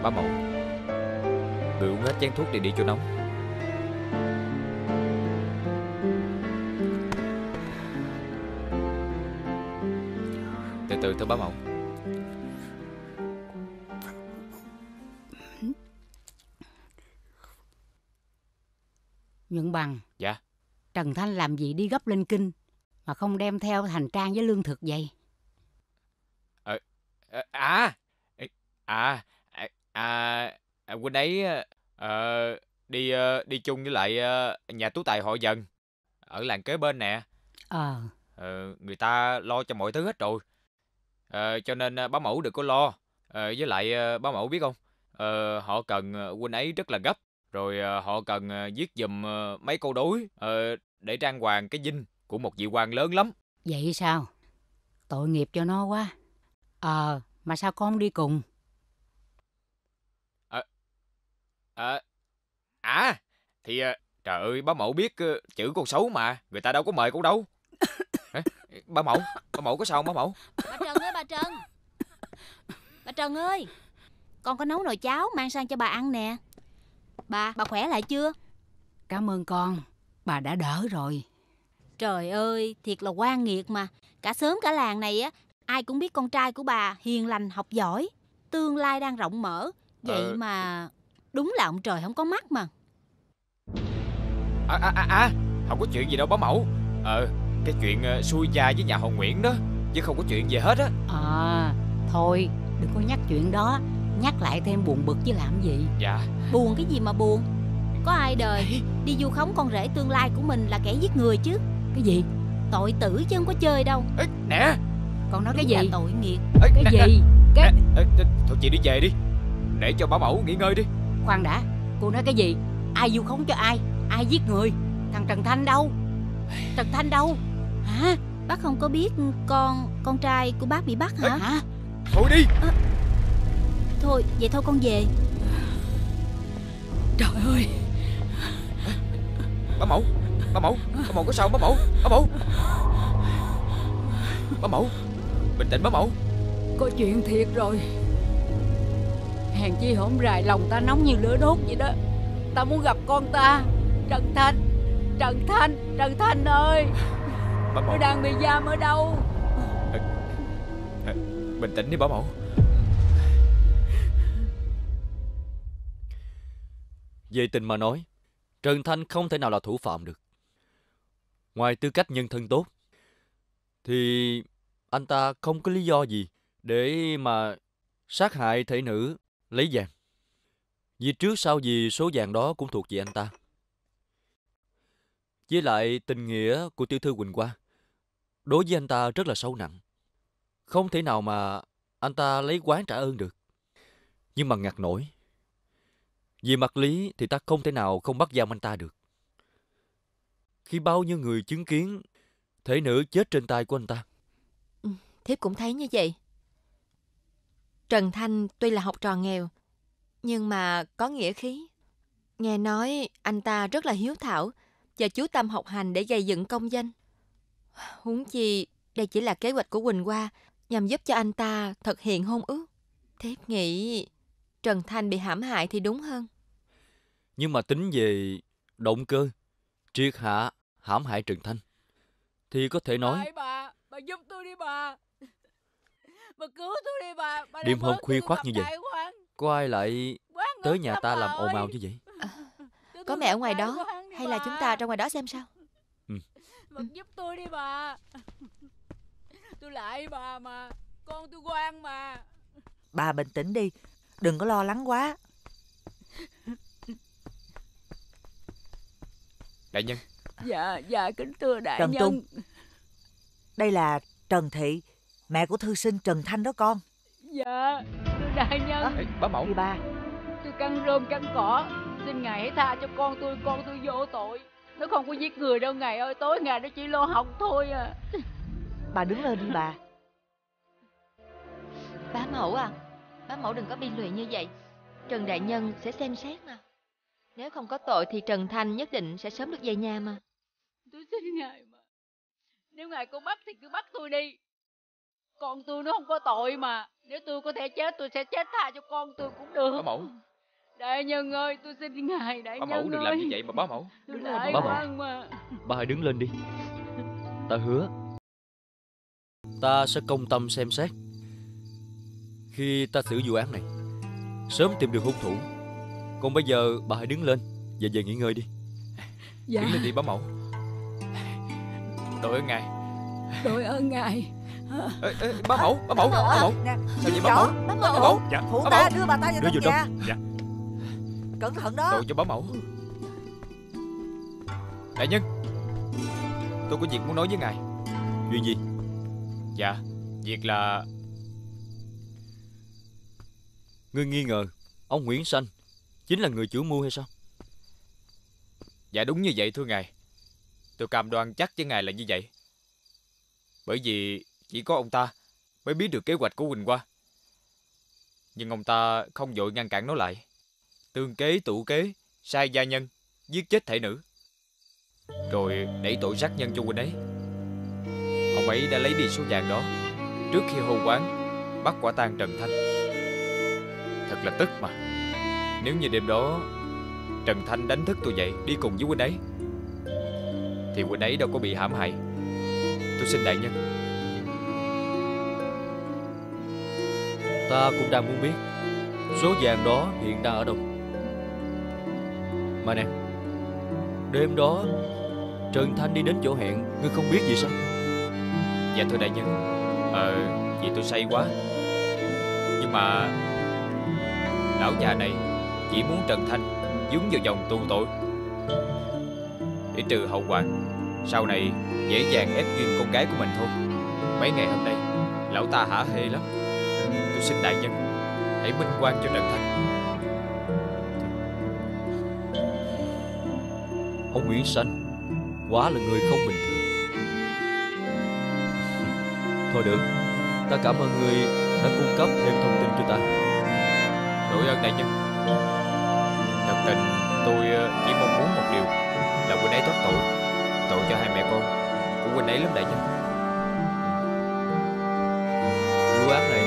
Ba Mậu, người uống hết chén thuốc để đi cho nóng. Từ từ thôi ba Mậu. Nguyễn Bằng. Dạ. Trần Thanh làm gì đi gấp lên kinh mà không đem theo hành trang với lương thực vậy? À, à, à, à, à, à Quỳnh ấy à, đi à, đi chung với lại à, nhà tú tài họ Dần ở làng kế bên nè. Ờ. À, người ta lo cho mọi thứ hết rồi, à, cho nên bá mẫu đừng có lo. À, với lại bá mẫu biết không, à, họ cần Quỳnh ấy rất là gấp. Rồi họ cần viết dùm mấy câu đối để trang hoàng cái dinh của một vị quan lớn lắm. Vậy sao? Tội nghiệp cho nó quá. Ờ, à, mà sao con không đi cùng? À, à, à thì trời ơi, bá mẫu biết chữ con xấu mà, người ta đâu có mời con đâu. Ê, bá mẫu, bá mẫu có sao không bá mẫu? Bà Trần ơi, bà Trần. Bà Trần ơi, con có nấu nồi cháo mang sang cho bà ăn nè. Bà, bà khỏe lại chưa? Cảm ơn con, bà đã đỡ rồi. Trời ơi, thiệt là oan nghiệt mà. Cả xóm cả làng này á, ai cũng biết con trai của bà hiền lành, học giỏi, tương lai đang rộng mở. Vậy ờ... mà đúng là ông trời không có mắt mà. À, à, à, à, không có chuyện gì đâu bá mẫu. Ờ, cái chuyện xui cha với nhà họ Nguyễn đó, chứ không có chuyện gì hết á. À, thôi, đừng có nhắc chuyện đó. Nhắc lại thêm buồn bực chứ làm gì. Dạ. Buồn cái gì mà buồn. Có ai đời đi vu khống con rể tương lai của mình là kẻ giết người chứ. Cái gì? Tội tử chứ không có chơi đâu. Ê, nè. Con nói cái gì? Tội nghiệp. Ê, cái nè, gì nè, cái... Nè, nè, thôi chị đi về đi, để cho bá mẫu nghỉ ngơi đi. Khoan đã, cô nói cái gì? Ai vu khống cho ai? Ai giết người? Thằng Trần Thanh đâu? Trần Thanh đâu? Hả? Bác không có biết con Con trai của bác bị bắt hả? Ê, thôi đi. À... Thôi, vậy thôi con về. Trời ơi. Bà Mẫu, bà Mẫu, bà Mẫu có sao bà Mẫu, bà Mẫu. Bà Mẫu, bình tĩnh bà Mẫu. Có chuyện thiệt rồi. Hèn chi hổm rài lòng ta nóng như lửa đốt vậy đó. Ta muốn gặp con ta, Trần Thanh, Trần Thanh, Trần Thanh ơi. Bà Mẫu, nó đang bị giam ở đâu? Bình tĩnh đi bà Mẫu. Về tình mà nói, Trần Thanh không thể nào là thủ phạm được. Ngoài tư cách nhân thân tốt, thì anh ta không có lý do gì để mà sát hại thể nữ lấy vàng. Vì trước sau gì số vàng đó cũng thuộc về anh ta. Với lại tình nghĩa của tiểu thư Quỳnh Hoa đối với anh ta rất là sâu nặng. Không thể nào mà anh ta lấy quán trả ơn được. Nhưng mà ngặt nổi, vì mặt lý thì ta không thể nào không bắt giam anh ta được. Khi bao nhiêu người chứng kiến thể nữ chết trên tay của anh ta. Ừ, thiếp cũng thấy như vậy. Trần Thanh tuy là học trò nghèo, nhưng mà có nghĩa khí. Nghe nói anh ta rất là hiếu thảo và chú tâm học hành để gây dựng công danh. Huống chi đây chỉ là kế hoạch của Quỳnh Hoa nhằm giúp cho anh ta thực hiện hôn ước. Thiếp nghĩ Trần Thanh bị hãm hại thì đúng hơn. Nhưng mà tính về động cơ triệt hạ hãm hại Trần Thanh thì có thể nói bà, bà, bà giúp tôi đi bà. Bà cứu tôi đi bà, bà. Đêm hôm khuya khoắt như vậy, có ai lại tới nhà ta làm ồn ào như vậy? À, có mẹ ở ngoài đó, hay là chúng ta ra ngoài đó xem sao? Ừ. Bà giúp tôi đi bà. Tôi lại bà mà, con tôi Quang mà. Bà bình tĩnh đi, đừng có lo lắng quá. Đại nhân. Dạ, dạ kính thưa đại Trần nhân. Trung, đây là Trần Thị, mẹ của thư sinh Trần Thanh đó con. Dạ, thưa đại nhân. À, bà Mẫu. Thì bà, tôi căng rơm căng cỏ, xin ngài hãy tha cho con tôi, con tôi vô tội. Nó không có giết người đâu ngài ơi, tối ngày nó chỉ lo học thôi à. Bà đứng lên đi bà. Bà Mẫu à, bà Mẫu đừng có bi lụy như vậy. Trần đại nhân sẽ xem xét mà. Nếu không có tội thì Trần Thanh nhất định sẽ sớm được về nhà mà. Tôi xin ngài mà, nếu ngài có bắt thì cứ bắt tôi đi. Con tôi nó không có tội mà. Nếu tôi có thể chết tôi sẽ chết, tha cho con tôi cũng được. Bà Mẫu. Đại nhân ơi, tôi xin ngài đại nhân. Bà Mẫu đừng làm như vậy mà bà Mẫu. Đứng lên bà Mẫu. Mà. Bà hãy đứng lên đi. Ta hứa, ta sẽ công tâm xem xét. Khi ta xử vụ án này, sớm tìm được hung thủ. Còn bây giờ bà hãy đứng lên và về nghỉ ngơi đi. Dạ. Đứng lên đi bà Mẫu. Đội ơn ngài. Đội ơn ngài. Ê, ê, bà Mẫu, bà Mẫu, bà Mẫu. Sao vậy bà Mẫu? Bà Mẫu, phụ ta đưa bà ta vào trong nhà. Dạ. Cẩn thận đó. Đội cho bà Mẫu. Đại nhân, tôi có việc muốn nói với ngài. Chuyện gì? Dạ, việc là ngươi nghi ngờ ông Nguyễn Sanh chính là người chủ mưu hay sao? Dạ đúng như vậy thưa ngài. Tôi cam đoan chắc với ngài là như vậy. Bởi vì chỉ có ông ta mới biết được kế hoạch của Quỳnh Hoa. Nhưng ông ta không vội ngăn cản nó lại, tương kế tụ kế, sai gia nhân, giết chết thể nữ, rồi đẩy tội sát nhân cho Quỳnh ấy. Ông ấy đã lấy đi số vàng đó trước khi hô quán bắt quả tang Trần Thanh. Thật là tức mà. Nếu như đêm đó Trần Thanh đánh thức tôi dậy đi cùng với Quỳnh ấy, thì Quỳnh ấy đâu có bị hãm hại. Tôi xin đại nhân. Ta cũng đang muốn biết số vàng đó hiện đang ở đâu. Mà nè, đêm đó Trần Thanh đi đến chỗ hẹn, ngươi không biết gì sao? Dạ thưa đại nhân, Ờ vì tôi say quá. Nhưng mà lão già này chỉ muốn Trần Thanh dướng vào vòng tù tội để trừ hậu quả sau này dễ dàng ép duyên con gái của mình thôi. Mấy ngày hôm nay lão ta hả hê lắm. Tôi xin đại nhân hãy minh oan cho Trần Thanh. Ông Nguyễn Sanh quá là người không bình thường. Thôi được, ta cảm ơn người đã cung cấp thêm thông tin cho ta. đổi ơn đại nhân. Thật tình tôi chỉ mong muốn một điều là huynh ấy thoát tội, tội cho hai mẹ con của huynh ấy lắm đại nhân. Vụ án này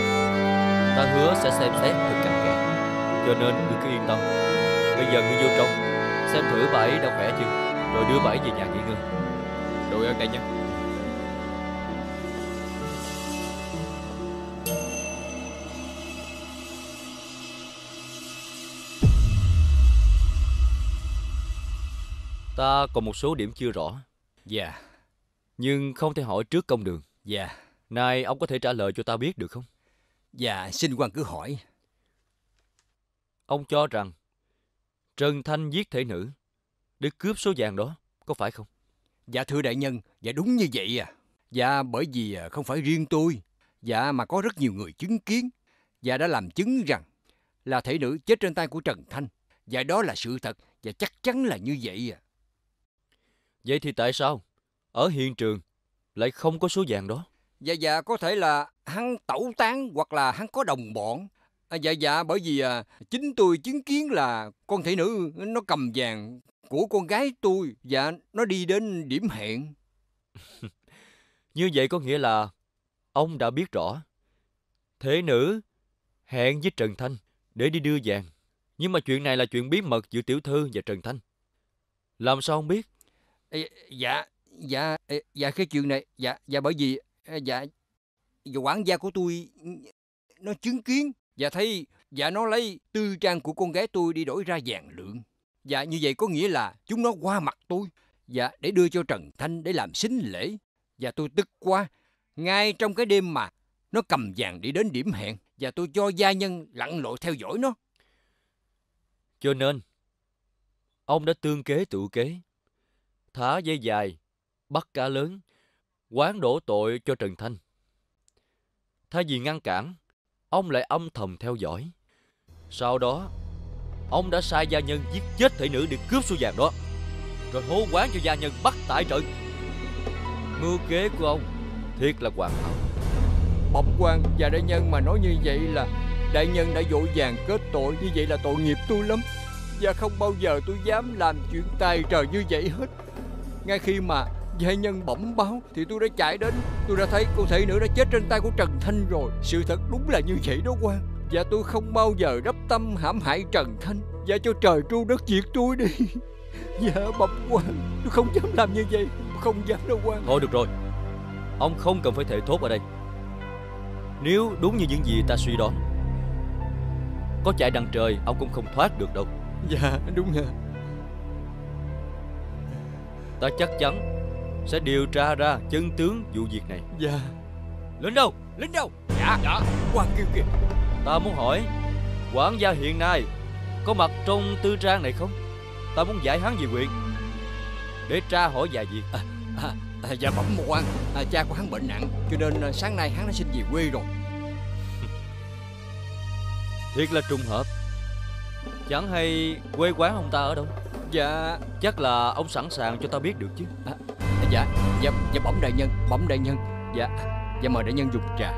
ta hứa sẽ xem xét thật chặt kẽ, cho nên ngươi cứ yên tâm. Bây giờ ngươi vô trong xem thử bà ấy đã khỏe chưa, rồi đưa bà ấy về nhà nghỉ ngơi. Đội ơn đại nhân. Ta còn một số điểm chưa rõ. Dạ yeah. Nhưng không thể hỏi trước công đường. Dạ yeah. Nay ông có thể trả lời cho ta biết được không? Dạ yeah, xin quan cứ hỏi. Ông cho rằng Trần Thanh giết thể nữ để cướp số vàng đó, có phải không? Dạ thưa đại nhân, dạ đúng như vậy à. Dạ bởi vì không phải riêng tôi, dạ mà có rất nhiều người chứng kiến, dạ đã làm chứng rằng là thể nữ chết trên tay của Trần Thanh. Dạ đó là sự thật, dạ chắc chắn là như vậy à. Vậy thì tại sao ở hiện trường lại không có số vàng đó? Dạ dạ có thể là hắn tẩu tán hoặc là hắn có đồng bọn. À, dạ dạ bởi vì à, chính tôi chứng kiến là con thị nữ nó cầm vàng của con gái tôi, dạ nó đi đến điểm hẹn. Như vậy có nghĩa là ông đã biết rõ thị nữ hẹn với Trần Thanh để đi đưa vàng, nhưng mà chuyện này là chuyện bí mật giữa tiểu thư và Trần Thanh. Làm sao ông biết? Dạ dạ dạ cái chuyện này dạ dạ bởi vì dạ quản gia của tôi nó chứng kiến. Dạ thấy, dạ nó lấy tư trang của con gái tôi đi đổi ra vàng lượng. Dạ như vậy có nghĩa là chúng nó qua mặt tôi, dạ để đưa cho Trần Thanh để làm sính lễ. Dạ tôi tức quá, ngay trong cái đêm mà nó cầm vàng đi đến điểm hẹn, dạ tôi cho gia nhân lặn lội theo dõi nó. Cho nên ông đã tương kế tự kế, thả dây dài, bắt cá lớn, hoán đổ tội cho Trần Thanh. Thay vì ngăn cản, ông lại âm thầm theo dõi. Sau đó, ông đã sai gia nhân giết chết thị nữ để cướp số vàng đó, rồi hô hoán cho gia nhân bắt tại trận. Mưu kế của ông thiệt là hoàn hảo. Bộc quan và đại nhân mà nói như vậy là đại nhân đã vội vàng kết tội, như vậy là tội nghiệp tôi lắm. Và không bao giờ tôi dám làm chuyện tài trời như vậy hết. Ngay khi mà đại nhân bẩm báo thì tôi đã chạy đến, tôi đã thấy cô thị nữ đã chết trên tay của Trần Thanh rồi. Sự thật đúng là như vậy đó quan. Và tôi không bao giờ đắp tâm hãm hại Trần Thanh. Và cho trời tru đất diệt tôi đi. Dạ bẩm quan, tôi không dám làm như vậy, không dám đâu quan. Thôi được rồi, ông không cần phải thề thốt ở đây. Nếu đúng như những gì ta suy đoán, có chạy đằng trời ông cũng không thoát được đâu. Dạ đúng hả. Ta chắc chắn sẽ điều tra ra chân tướng vụ việc này. Dạ. Lính đâu? Lính đâu? Dạ. Dạ. Quan kêu kìa. Ta muốn hỏi quản gia hiện nay có mặt trong tư trang này không? Ta muốn giải hắn về huyện để tra hỏi vài việc. À, à, à, dạ bẩm một quan, à, cha của hắn bệnh nặng cho nên à, sáng nay hắn đã xin về quê rồi. Thiệt là trùng hợp. Chẳng hay quê quán ông ta ở đâu? Dạ. Chắc là ông sẵn sàng cho ta biết được chứ. À, dạ, dạ, dạ bẩm đại nhân, bẩm đại nhân. Dạ, dạ mời đại nhân dùng trà.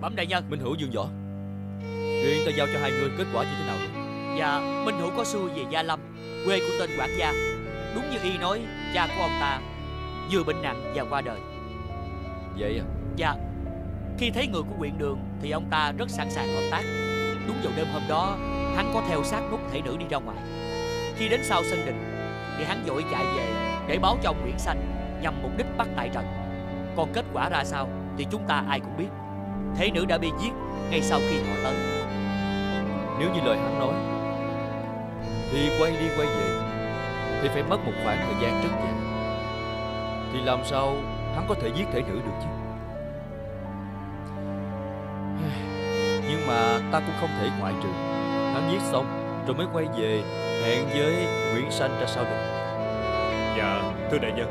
Bẩm đại nhân. Minh Hữu, Dương Võ, chuyện ta giao cho hai người kết quả như thế nào? Dạ, Minh Hữu có xui về Gia Lâm, quê của tên quản gia. Đúng như y nói, cha của ông ta vừa bệnh nặng và qua đời. Vậy à? Dạ. Khi thấy người của huyện Đường thì ông ta rất sẵn sàng hợp tác. Đúng vào đêm hôm đó, hắn có theo sát nút thể nữ đi ra ngoài. Khi đến sau sân đình thì hắn vội chạy về để báo cho ông Nguyễn Sanh nhằm mục đích bắt tại trận. Còn kết quả ra sao thì chúng ta ai cũng biết. Thế nữ đã bị giết ngay sau khi họ tới. Nếu như lời hắn nói thì quay đi quay về thì phải mất một khoảng thời gian rất dài. Thì làm sao hắn có thể giết thể nữ được chứ? Nhưng mà ta cũng không thể ngoại trừ hắn giết xong rồi mới quay về hẹn với Nguyễn Sanh ra sao được? Dạ, thưa đại nhân,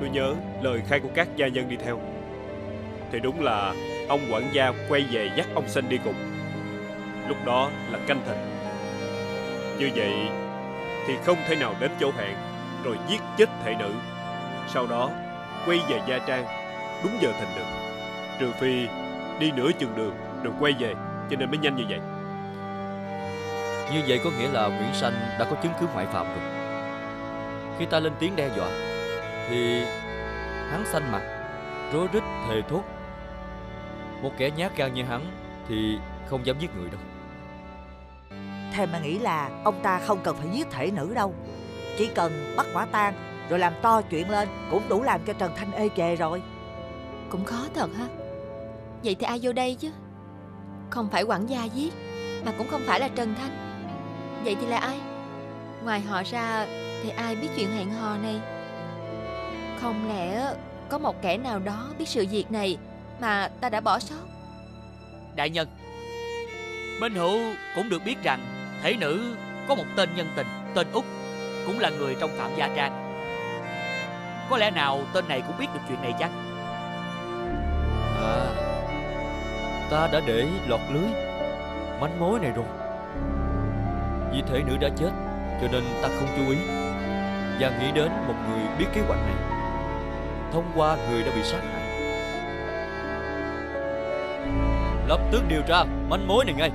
tôi nhớ lời khai của các gia nhân đi theo thì đúng là ông quản gia quay về dắt ông Sanh đi cùng. Lúc đó là canh thịnh. Như vậy thì không thể nào đến chỗ hẹn rồi giết chết thệ nữ, sau đó quay về gia trang đúng giờ thịnh được. Trừ phi đi nửa chừng đường rồi quay về, cho nên mới nhanh như vậy. Như vậy có nghĩa là Nguyễn Sanh đã có chứng cứ ngoại phạm rồi. Khi ta lên tiếng đe dọa thì hắn xanh mặt, rối rít thề thốt. Một kẻ nhát gan như hắn thì không dám giết người đâu. Thề mà nghĩ là ông ta không cần phải giết thể nữ đâu, chỉ cần bắt quả tang rồi làm to chuyện lên cũng đủ làm cho Trần Thanh ê chề rồi. Cũng khó thật ha. Vậy thì ai vô đây chứ? Không phải quản gia giết, mà cũng không phải là Trần Thanh. Vậy thì là ai? Ngoài họ ra thì ai biết chuyện hẹn hò này? Không lẽ có một kẻ nào đó biết sự việc này mà ta đã bỏ sót? Đại nhân, Minh Hữu cũng được biết rằng thể nữ có một tên nhân tình tên Út, cũng là người trong Phạm gia trang. Có lẽ nào tên này cũng biết được chuyện này chăng? À, ta đã để lọt lưới manh mối này rồi. Vì thể nữ đã chết cho nên ta không chú ý và nghĩ đến một người biết kế hoạch này thông qua người đã bị sát hại. Lập tức điều tra manh mối này ngay.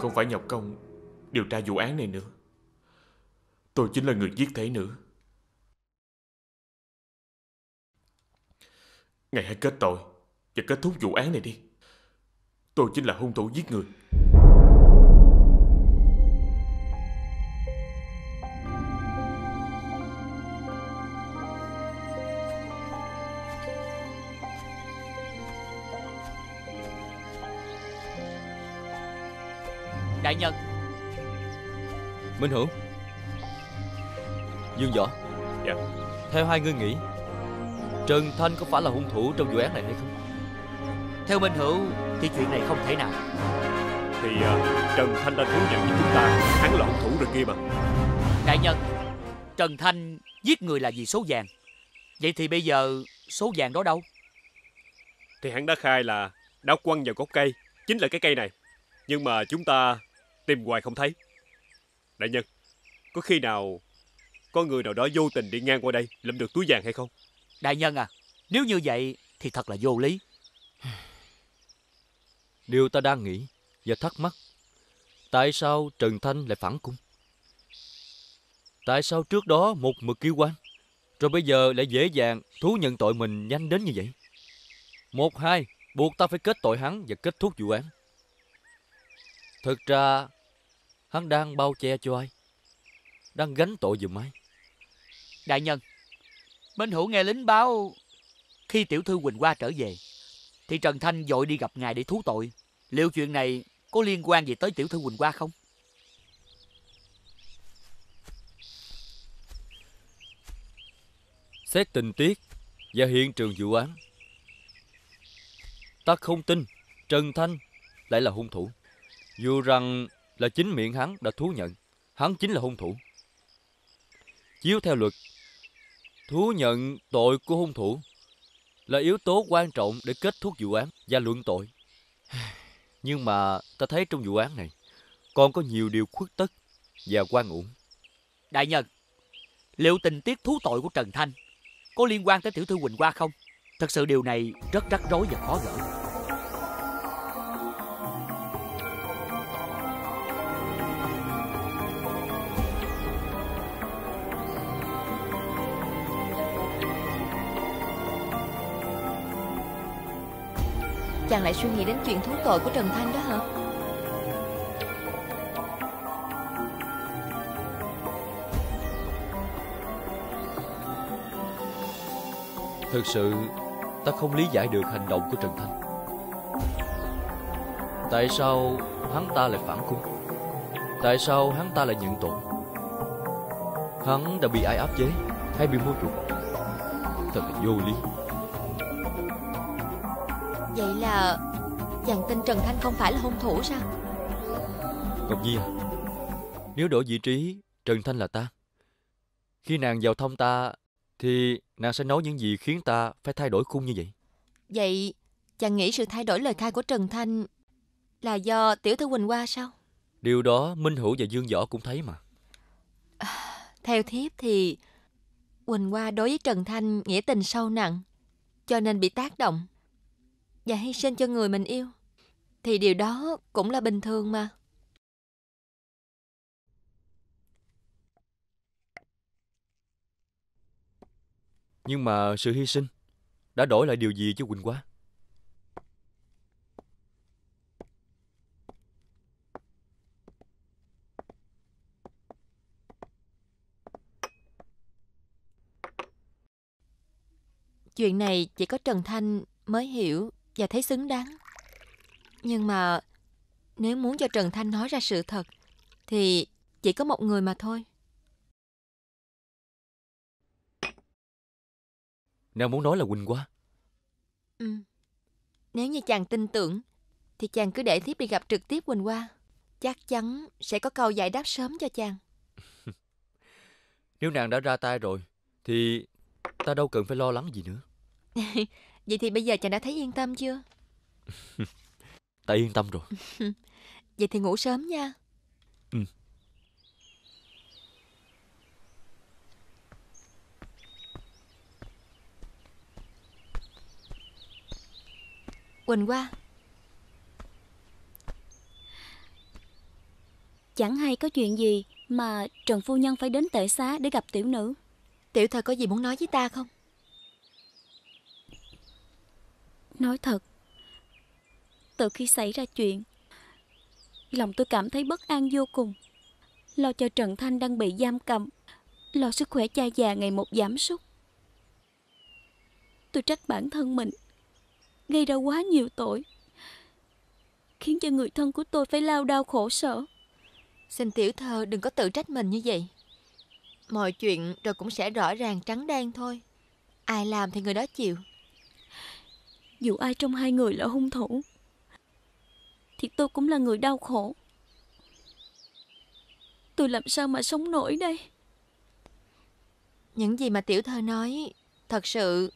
Không phải nhọc công điều tra vụ án này nữa. Tôi chính là người giết thể nữ. Ngài hãy kết tội và kết thúc vụ án này đi. Tôi chính là hung thủ giết người. Đại nhân, Minh Hữu, Dương Võ. Dạ. Theo hai người nghĩ, Trần Thanh có phải là hung thủ trong vụ án này hay không? Theo Minh Hữu thì chuyện này không thể nào. Thì uh, Trần Thanh đã thú nhận với chúng ta hắn là hung thủ rồi kia mà. Đại nhân, Trần Thanh giết người là vì số vàng. Vậy thì bây giờ số vàng đó đâu? Thì hắn đã khai là đã quăng vào gốc cây, chính là cái cây này. Nhưng mà chúng ta tìm hoài không thấy. Đại nhân, có khi nào có người nào đó vô tình đi ngang qua đây lượm được túi vàng hay không? Đại nhân à, nếu như vậy thì thật là vô lý. Điều ta đang nghĩ và thắc mắc, tại sao Trần Thanh lại phản cung? Tại sao trước đó một mực kêu oan, rồi bây giờ lại dễ dàng thú nhận tội mình nhanh đến như vậy? Một hai buộc ta phải kết tội hắn và kết thúc vụ án. Thực ra hắn đang bao che cho ai, đang gánh tội giùm ai? Đại nhân, Minh Hữu nghe lính báo khi tiểu thư Quỳnh Hoa trở về thì Trần Thanh vội đi gặp ngài để thú tội. Liệu chuyện này có liên quan gì tới tiểu thư Quỳnh Hoa không? Xét tình tiết và hiện trường vụ án, ta không tin Trần Thanh lại là hung thủ. Dù rằng là chính miệng hắn đã thú nhận hắn chính là hung thủ. Chiếu theo luật, thú nhận tội của hung thủ là yếu tố quan trọng để kết thúc vụ án và luận tội. Nhưng mà ta thấy trong vụ án này còn có nhiều điều khuất tất và oan uổng. Đại nhân, liệu tình tiết thú tội của Trần Thanh có liên quan tới tiểu thư Quỳnh Hoa không? Thật sự điều này rất rắc rối và khó gỡ. Chàng lại suy nghĩ đến chuyện thú tội của Trần Thanh đó hả? Thực sự ta không lý giải được hành động của Trần Thanh. Tại sao hắn ta lại phản cung? Tại sao hắn ta lại nhận tội? Hắn đã bị ai áp chế hay bị mua chuộc? Thật là vô lý. Vậy là chàng tin Trần Thanh không phải là hung thủ sao? Ngọc Nhi à, nếu đổi vị trí Trần Thanh là ta, khi nàng vào thăm ta thì nàng sẽ nói những gì khiến ta phải thay đổi khung như vậy? Vậy chàng nghĩ sự thay đổi lời khai của Trần Thanh là do tiểu thư Quỳnh Hoa sao? Điều đó Minh Hữu và Dương Võ cũng thấy mà. À, theo thiếp thì Quỳnh Hoa đối với Trần Thanh nghĩa tình sâu nặng, cho nên bị tác động và hy sinh cho người mình yêu, thì điều đó cũng là bình thường mà. Nhưng mà sự hy sinh đã đổi lại điều gì chứ Quỳnh Hoa? Chuyện này chỉ có Trần Thanh mới hiểu và thấy xứng đáng. Nhưng mà nếu muốn cho Trần Thanh nói ra sự thật thì chỉ có một người mà thôi. Nàng muốn nói là Quỳnh Hoa? Ừ. Nếu như chàng tin tưởng thì chàng cứ để thiếp đi gặp trực tiếp Quỳnh Hoa, chắc chắn sẽ có câu giải đáp sớm cho chàng. Nếu nàng đã ra tay rồi thì ta đâu cần phải lo lắng gì nữa. Vậy thì bây giờ chàng đã thấy yên tâm chưa? Ta yên tâm rồi. Vậy thì ngủ sớm nha. Ừ. Quỳnh Hoa, chẳng hay có chuyện gì mà Trần phu nhân phải đến tệ xá để gặp tiểu nữ. Tiểu thư có gì muốn nói với ta không? Nói thật, từ khi xảy ra chuyện, lòng tôi cảm thấy bất an vô cùng. Lo cho Trần Thanh đang bị giam cầm, lo sức khỏe cha già ngày một giảm sút. Tôi trách bản thân mình gây ra quá nhiều tội, khiến cho người thân của tôi phải lao đao khổ sở. Xin tiểu thư đừng có tự trách mình như vậy. Mọi chuyện rồi cũng sẽ rõ ràng trắng đen thôi. Ai làm thì người đó chịu. Dù ai trong hai người là hung thủ thì tôi cũng là người đau khổ. Tôi làm sao mà sống nổi đây? Những gì mà tiểu thư nói thật sự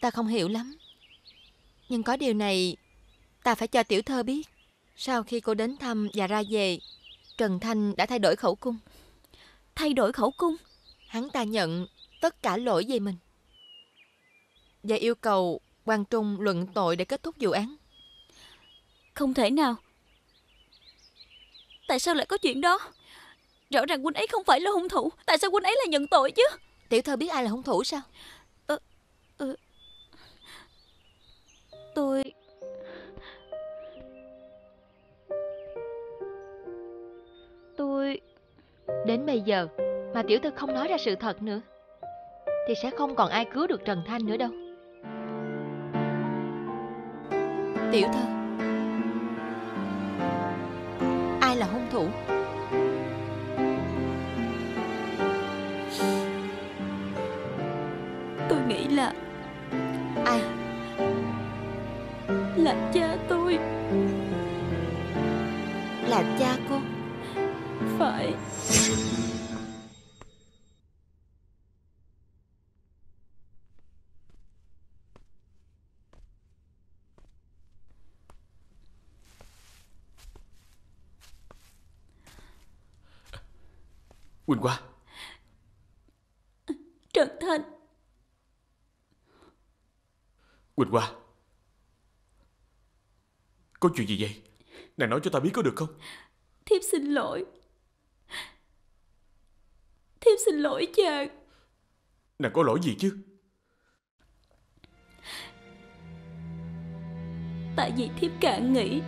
ta không hiểu lắm. Nhưng có điều này ta phải cho tiểu thư biết. Sau khi cô đến thăm và ra về, Trần Thanh đã thay đổi khẩu cung. Thay đổi khẩu cung? Hắn ta nhận tất cả lỗi về mình và yêu cầu Quang Trung luận tội để kết thúc vụ án. Không thể nào. Tại sao lại có chuyện đó? Rõ ràng huynh ấy không phải là hung thủ. Tại sao huynh ấy lại nhận tội chứ? Tiểu thơ biết ai là hung thủ sao? Ờ, ờ, tôi... Tôi... Đến bây giờ mà tiểu thư không nói ra sự thật nữa thì sẽ không còn ai cứu được Trần Thanh nữa đâu. Tiểu thư, ai là hung thủ? Tôi nghĩ là... Ai? Là cha tôi. Là cha cô? Phải. Quỳnh Hoa, Trần Thanh. Quỳnh Hoa, có chuyện gì vậy? Nàng nói cho ta biết có được không? Thiếp xin lỗi. Thiếp xin lỗi chàng. Nàng có lỗi gì chứ? Tại vì thiếp cạn nghĩ,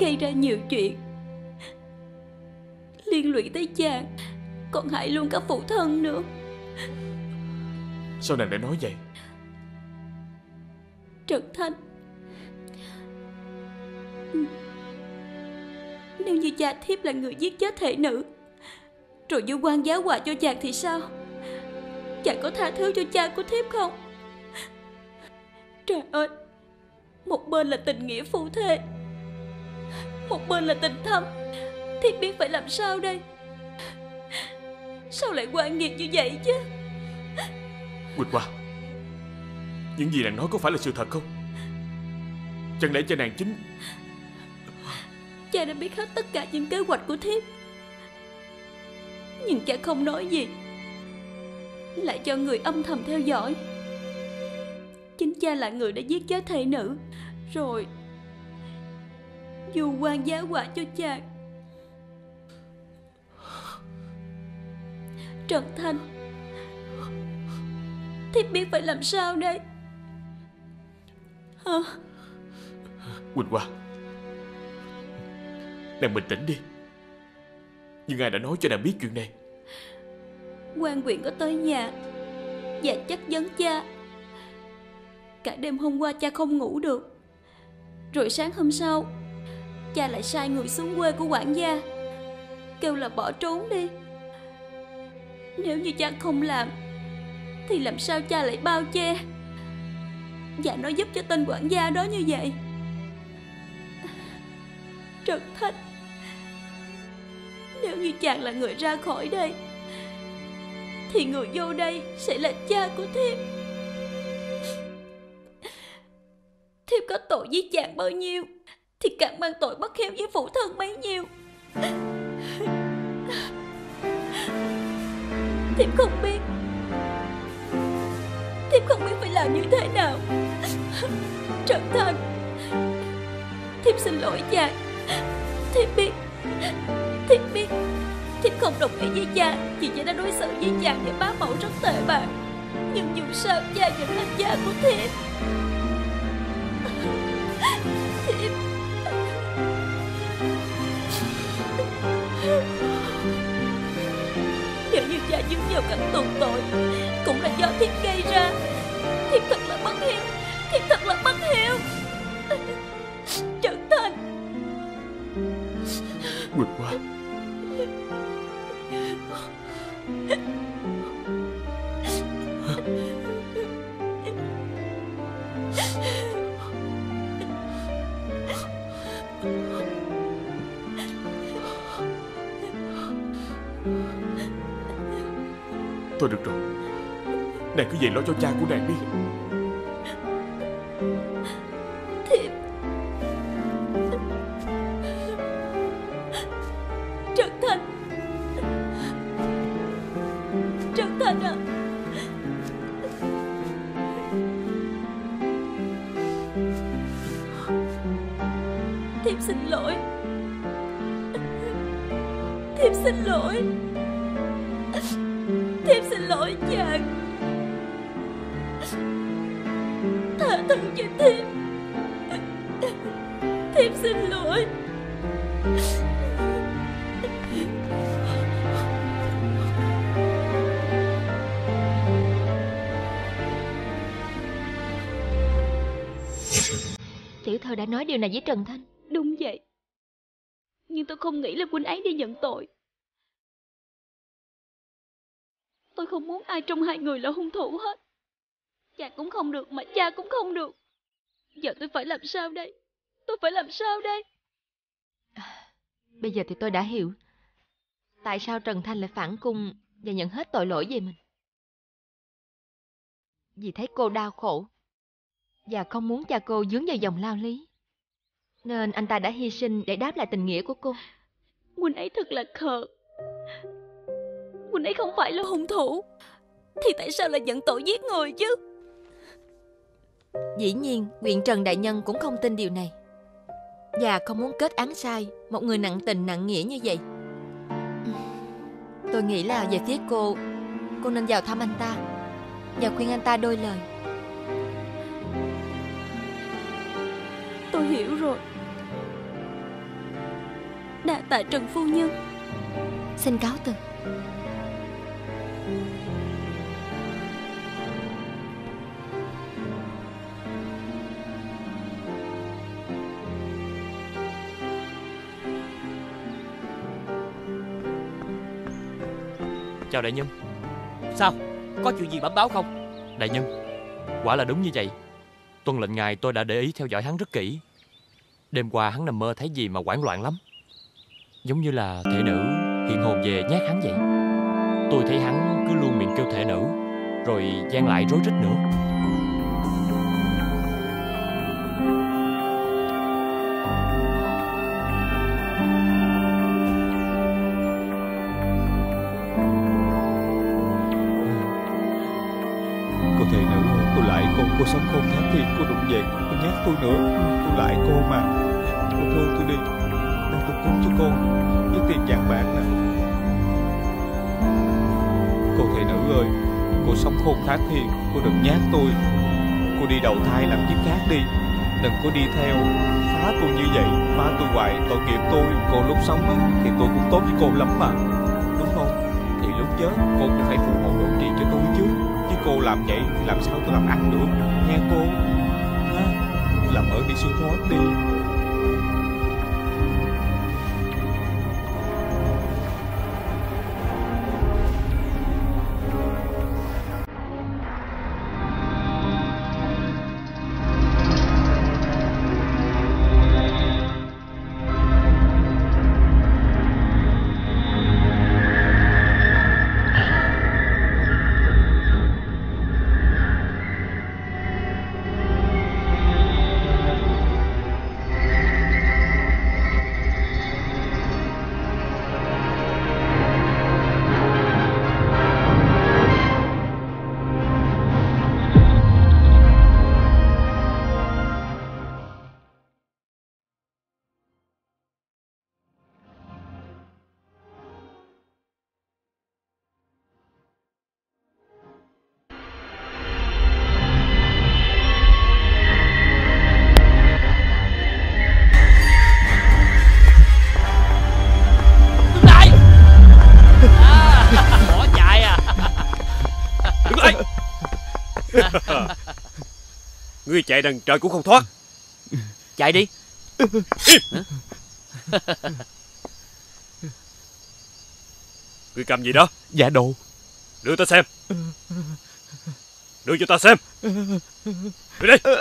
gây ra nhiều chuyện liên lụy tới chàng, còn hại luôn cả phụ thân nữa. Sao nàng lại nói vậy? Trần Thanh, nếu như cha thiếp là người giết chết thể nữ rồi vu oan giá họa cho chàng thì sao? Chàng có tha thứ cho cha của thiếp không? Trời ơi, một bên là tình nghĩa phu thê, một bên là tình thâm. Thiếp biết phải làm sao đây? Sao lại oan nghiệt như vậy chứ? Quỳnh Hoa, những gì nàng nói có phải là sự thật không? Chẳng lẽ cha nàng chính... Cha đã biết hết tất cả những kế hoạch của thiếp, nhưng cha không nói gì, lại cho người âm thầm theo dõi. Chính cha là người đã giết chết thê nữ, rồi vu oan giá họa cho cha. Trần Thanh, thiếp biết phải làm sao đây? Hả? Quỳnh Hoa, nàng bình tĩnh đi. Nhưng ai đã nói cho nàng biết chuyện này? Quan huyện có tới nhà và chất vấn cha. Cả đêm hôm qua cha không ngủ được, rồi sáng hôm sau cha lại sai người xuống quê của quản gia, kêu là bỏ trốn đi. Nếu như cha không làm thì làm sao cha lại bao che và nó giúp cho tên quản gia đó như vậy? Trần Thanh, nếu như chàng là người ra khỏi đây thì người vô đây sẽ là cha của thiếp. Thiếp có tội với chàng bao nhiêu thì càng mang tội bất khéo với phụ thân bấy nhiêu. Thiếp không biết, thiếp không biết phải làm như thế nào. Trần Thanh, thiếp xin lỗi chàng. Thiếp biết, thiếp biết thiếp không đồng ý với cha vì cha đã đối xử với chàng và bá mẫu rất tệ bạc. Nhưng dù sao cha vẫn là cha của thiếp. Thiếp nếu như cha dính vào cảnh tù tội cũng là do thiếp gây ra. Thiếp thật là bất hiếu, thiếp thật là bất hiếu. Trần Thanh, Quỳnh Hoa, thôi được rồi, nàng cứ về lo cho cha của nàng đi. Trần Thanh à. lỗi. Thiếp xin lỗi chàng. Tha thứ cho thiếp. Thiếp xin lỗi. Tiểu thơ đã nói điều này với Trần Thanh. Đúng vậy. Nhưng tôi không nghĩ là huynh ấy đi nhận tội. Tôi không muốn ai trong hai người là hung thủ hết. Cha cũng không được mà cha cũng không được. Giờ tôi phải làm sao đây? Tôi phải làm sao đây? À, bây giờ thì tôi đã hiểu tại sao Trần Thanh lại phản cung và nhận hết tội lỗi về mình. Vì thấy cô đau khổ và không muốn cha cô vướng vào vòng lao lý, nên anh ta đã hy sinh để đáp lại tình nghĩa của cô. Huynh ấy thật là khờ. Huynh ấy không phải là hung thủ thì tại sao lại nhận tội giết người chứ? Dĩ nhiên huyện Trần đại nhân cũng không tin điều này và không muốn kết án sai một người nặng tình nặng nghĩa như vậy. Tôi nghĩ là về phía cô, cô nên vào thăm anh ta và khuyên anh ta đôi lời. Tôi hiểu rồi. Đa tạ Trần phu nhân. Xin cáo từ. Chào đại nhân. Sao? Có chuyện gì bẩm báo không? Đại nhân, quả là đúng như vậy. Tuân lệnh ngài, tôi đã để ý theo dõi hắn rất kỹ. Đêm qua hắn nằm mơ thấy gì mà hoảng loạn lắm. Giống như là thể nữ hiện hồn về nhát hắn vậy. Tôi thấy hắn cứ luôn miệng kêu thể nữ, rồi gian lại rối rít nữa. Cô thể nữ, cô lại con, cô sống không thả thiệt, cô đụng về, cô nhát tôi nữa. Cô lại cô mà. Cô thôi tôi đi, để tôi cứu cho con với tiền vàng bạc nè. Cô thầy nữ ơi, cô sống khôn thác thiền, cô đừng nhát tôi. Cô đi đầu thai làm việc khác đi, đừng có đi theo phá tôi như vậy, phá tôi hoài, tội nghiệp tôi. Cô lúc sống ấy, thì tôi cũng tốt với cô lắm mà, đúng không? Thì lúc chết cô cũng phải phù hộ độ trì cho tôi chứ. Chứ cô làm vậy thì làm sao tôi làm ăn được, nghe cô ha? Làm ơn đi siêu thoát đi. Ngươi chạy đằng trời cũng không thoát. Chạy đi. Ngươi cầm gì đó? Dạ đồ. Đưa ta xem. Đưa cho ta xem. Đưa đi.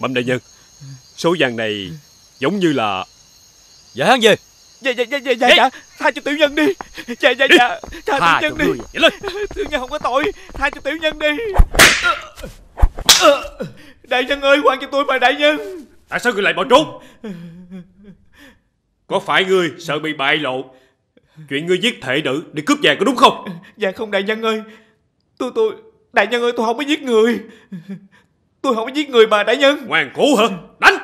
Bẩm đại nhân, số vàng này giống như là... Dạ hắn về. Dạ dạ dạ dạ dạ dạ, tha cho tiểu nhân đi. Dạ dạ dạ, tha, tha tiểu nhân đi. Vậy lên. Tiểu nhân không có tội, tha cho tiểu nhân đi. Đại nhân ơi, khoan cho tôi mà đại nhân. Tại sao ngươi lại bỏ trốn? Có phải ngươi sợ bị bại lộ Chuyện ngươi giết thệ nữ để cướp vàng có đúng không? Dạ không đại nhân ơi. Tôi tôi Đại nhân ơi, tôi không có giết người. Tôi không có giết người mà đại nhân. Ngoan cố hả? Đánh.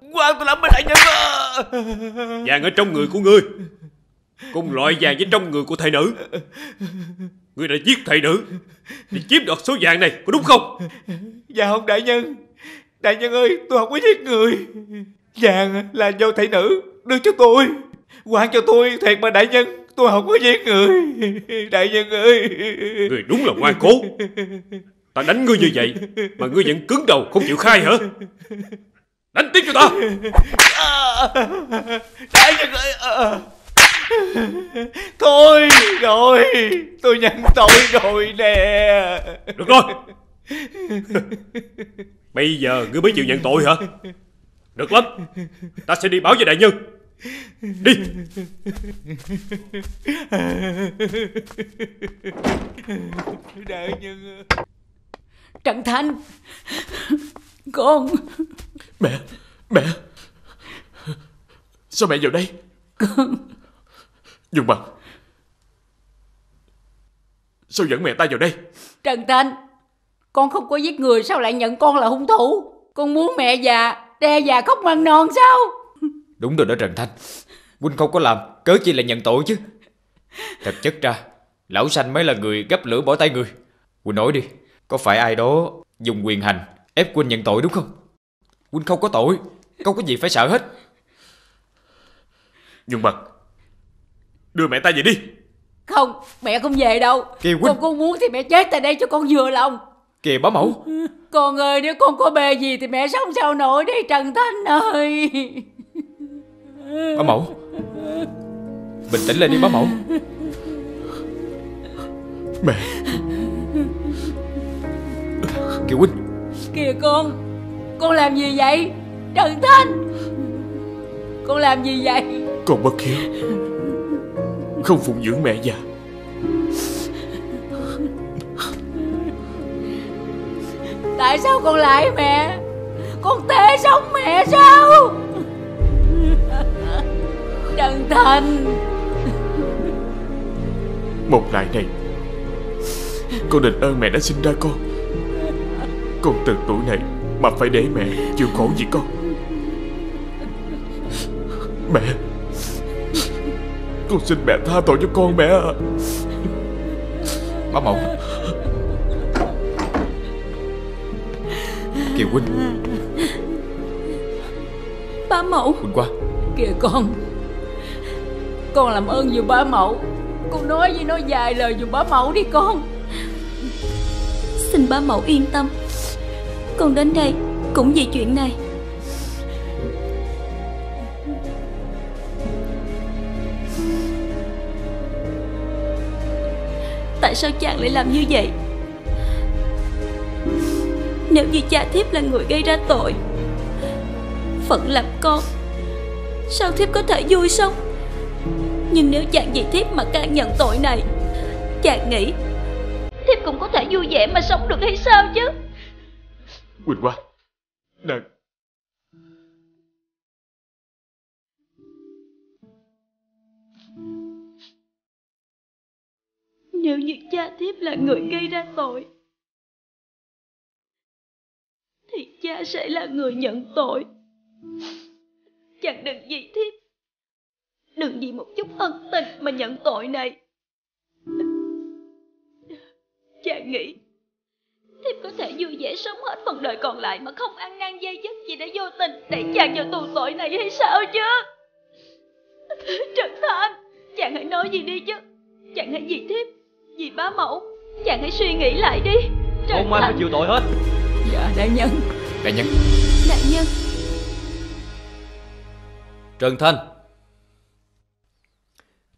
Ngoan tôi lắm mà đại nhân. Vàng ở trong người của ngươi cùng loại vàng với trong người của thầy nữ. Ngươi đã giết thầy nữ để chiếm đoạt số vàng này có đúng không? Dạ không đại nhân. Đại nhân ơi, tôi không có giết người. Vàng là do thầy nữ đưa cho tôi. Quan cho tôi thiệt mà đại nhân, tôi không có giết người. Đại nhân ơi, người đúng là ngoan cố. Ta đánh ngươi như vậy mà ngươi vẫn cứng đầu không chịu khai hả? Đánh tiếp cho ta. Đại nhân ơi. Thôi rồi, tôi nhận tội rồi nè. Được rồi. Bây giờ ngươi mới chịu nhận tội hả? Được lắm, ta sẽ đi báo với đại nhân. Đi. Đại nhân. Trần Thanh, con. Mẹ, mẹ. Sao mẹ vào đây? Con. Dùng bằng, sao dẫn mẹ ta vào đây? Trần Thanh, con không có giết người, sao lại nhận con là hung thủ? Con muốn mẹ già đe già khóc măng non sao? Đúng rồi đó Trần Thanh, huynh không có làm, cớ chi là nhận tội chứ. Thật chất ra lão Sanh mới là người gấp lửa bỏ tay người. Huynh nói đi, có phải ai đó dùng quyền hành ép huynh nhận tội đúng không? Huynh không có tội, không có gì phải sợ hết. Nhưng mà đưa mẹ ta về đi. Không, mẹ không về đâu. Kìa, con con muốn thì mẹ chết tại đây cho con vừa lòng. Kìa bá mẫu. Con ơi, nếu con có bề gì thì mẹ sống sao nổi đây Trần Thanh ơi. Bá mẫu, bình tĩnh lên đi bá mẫu. Mẹ. Kìa huynh. Kìa con. Con làm gì vậy Trần Thanh? Con làm gì vậy? Con bất hiếu, không phụng dưỡng mẹ già. Tại sao con lại mẹ? Con tê sống mẹ sao? Trần Thanh, một ngày này con đền ơn mẹ đã sinh ra con. Con từ tuổi này mà phải để mẹ chịu khổ vì con. Mẹ, con xin mẹ tha tội cho con mẹ. Bá mẫu. Kìa huynh. Bá mẫu. Huynh qua. Kìa con. Con làm ơn giùm bá mẫu, con nói với nó vài lời giùm bá mẫu đi con. Xin bá mẫu yên tâm, con đến đây cũng vì chuyện này. Tại sao chàng lại làm như vậy? Nếu như cha thiếp là người gây ra tội, phận làm con, sao thiếp có thể vui sống? Nhưng nếu chàng vì thiếp mà càng nhận tội này, chàng nghĩ thiếp cũng có thể vui vẻ mà sống được hay sao chứ? Quỳnh Hoa, nàng... Nếu như cha thiếp là người gây ra tội thì cha sẽ là người nhận tội. Chàng đừng vì thiếp, đừng vì một chút ân tình mà nhận tội này. Chàng nghĩ thiếp có thể vui vẻ sống hết phần đời còn lại mà không ăn năn dây dứt vì đã vô tình đẩy chàng vào tù tội này hay sao chứ? Trần Thanh, chàng hãy nói gì đi chứ. Chàng hãy vì thiếp, vì bá mẫu, chàng hãy suy nghĩ lại đi. Không ai phải chịu tội hết. Dạ đại nhân. Đại nhân. Đại nhân. Trần Thanh,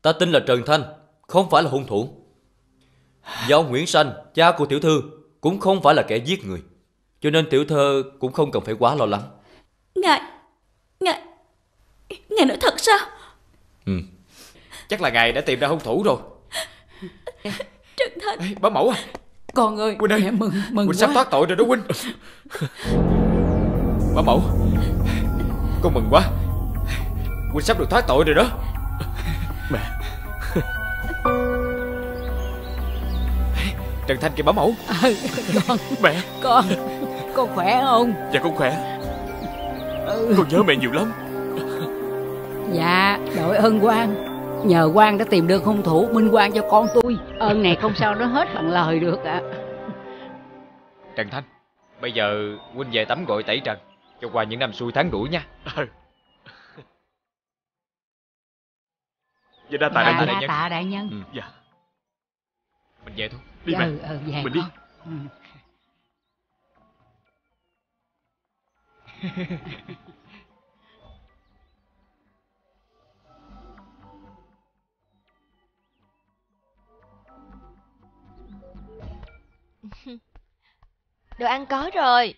ta tin là Trần Thanh không phải là hung thủ. Giáo Nguyễn Sanh, cha của tiểu thư, cũng không phải là kẻ giết người, cho nên tiểu thư cũng không cần phải quá lo lắng. Ngài, ngài, ngài nói thật sao? Ừ, chắc là ngài đã tìm ra hung thủ rồi. Trần Thanh. Ê, bá mẫu à. Con ơi, ơi. Mẹ mừng mừng Quỳnh quá. Sắp thoát tội rồi đó huynh. Bá mẫu, con mừng quá. Quỳnh sắp được thoát tội rồi đó. Mẹ. Trần Thanh kìa bảo mẫu. À, con. Mẹ. Con. Con khỏe không? Dạ con khỏe. Ừ. Con nhớ mẹ nhiều lắm. Dạ đội ơn Quang. Nhờ Quang đã tìm được hung thủ minh oan cho con tôi. Ơn này không sao nó hết bằng lời được ạ. À. Trần Thanh, bây giờ huynh về tắm gội tẩy trần cho qua những năm xuôi tháng đuổi nha. Ừ. Vậy đa tạ đại, đại, đại, đại, đại, đại nhân. Ừ. Dạ. Mình về thôi. Đi dạ, mẹ. Ừ, ừ, về mình con. Đi. Ừ. Đồ ăn có rồi,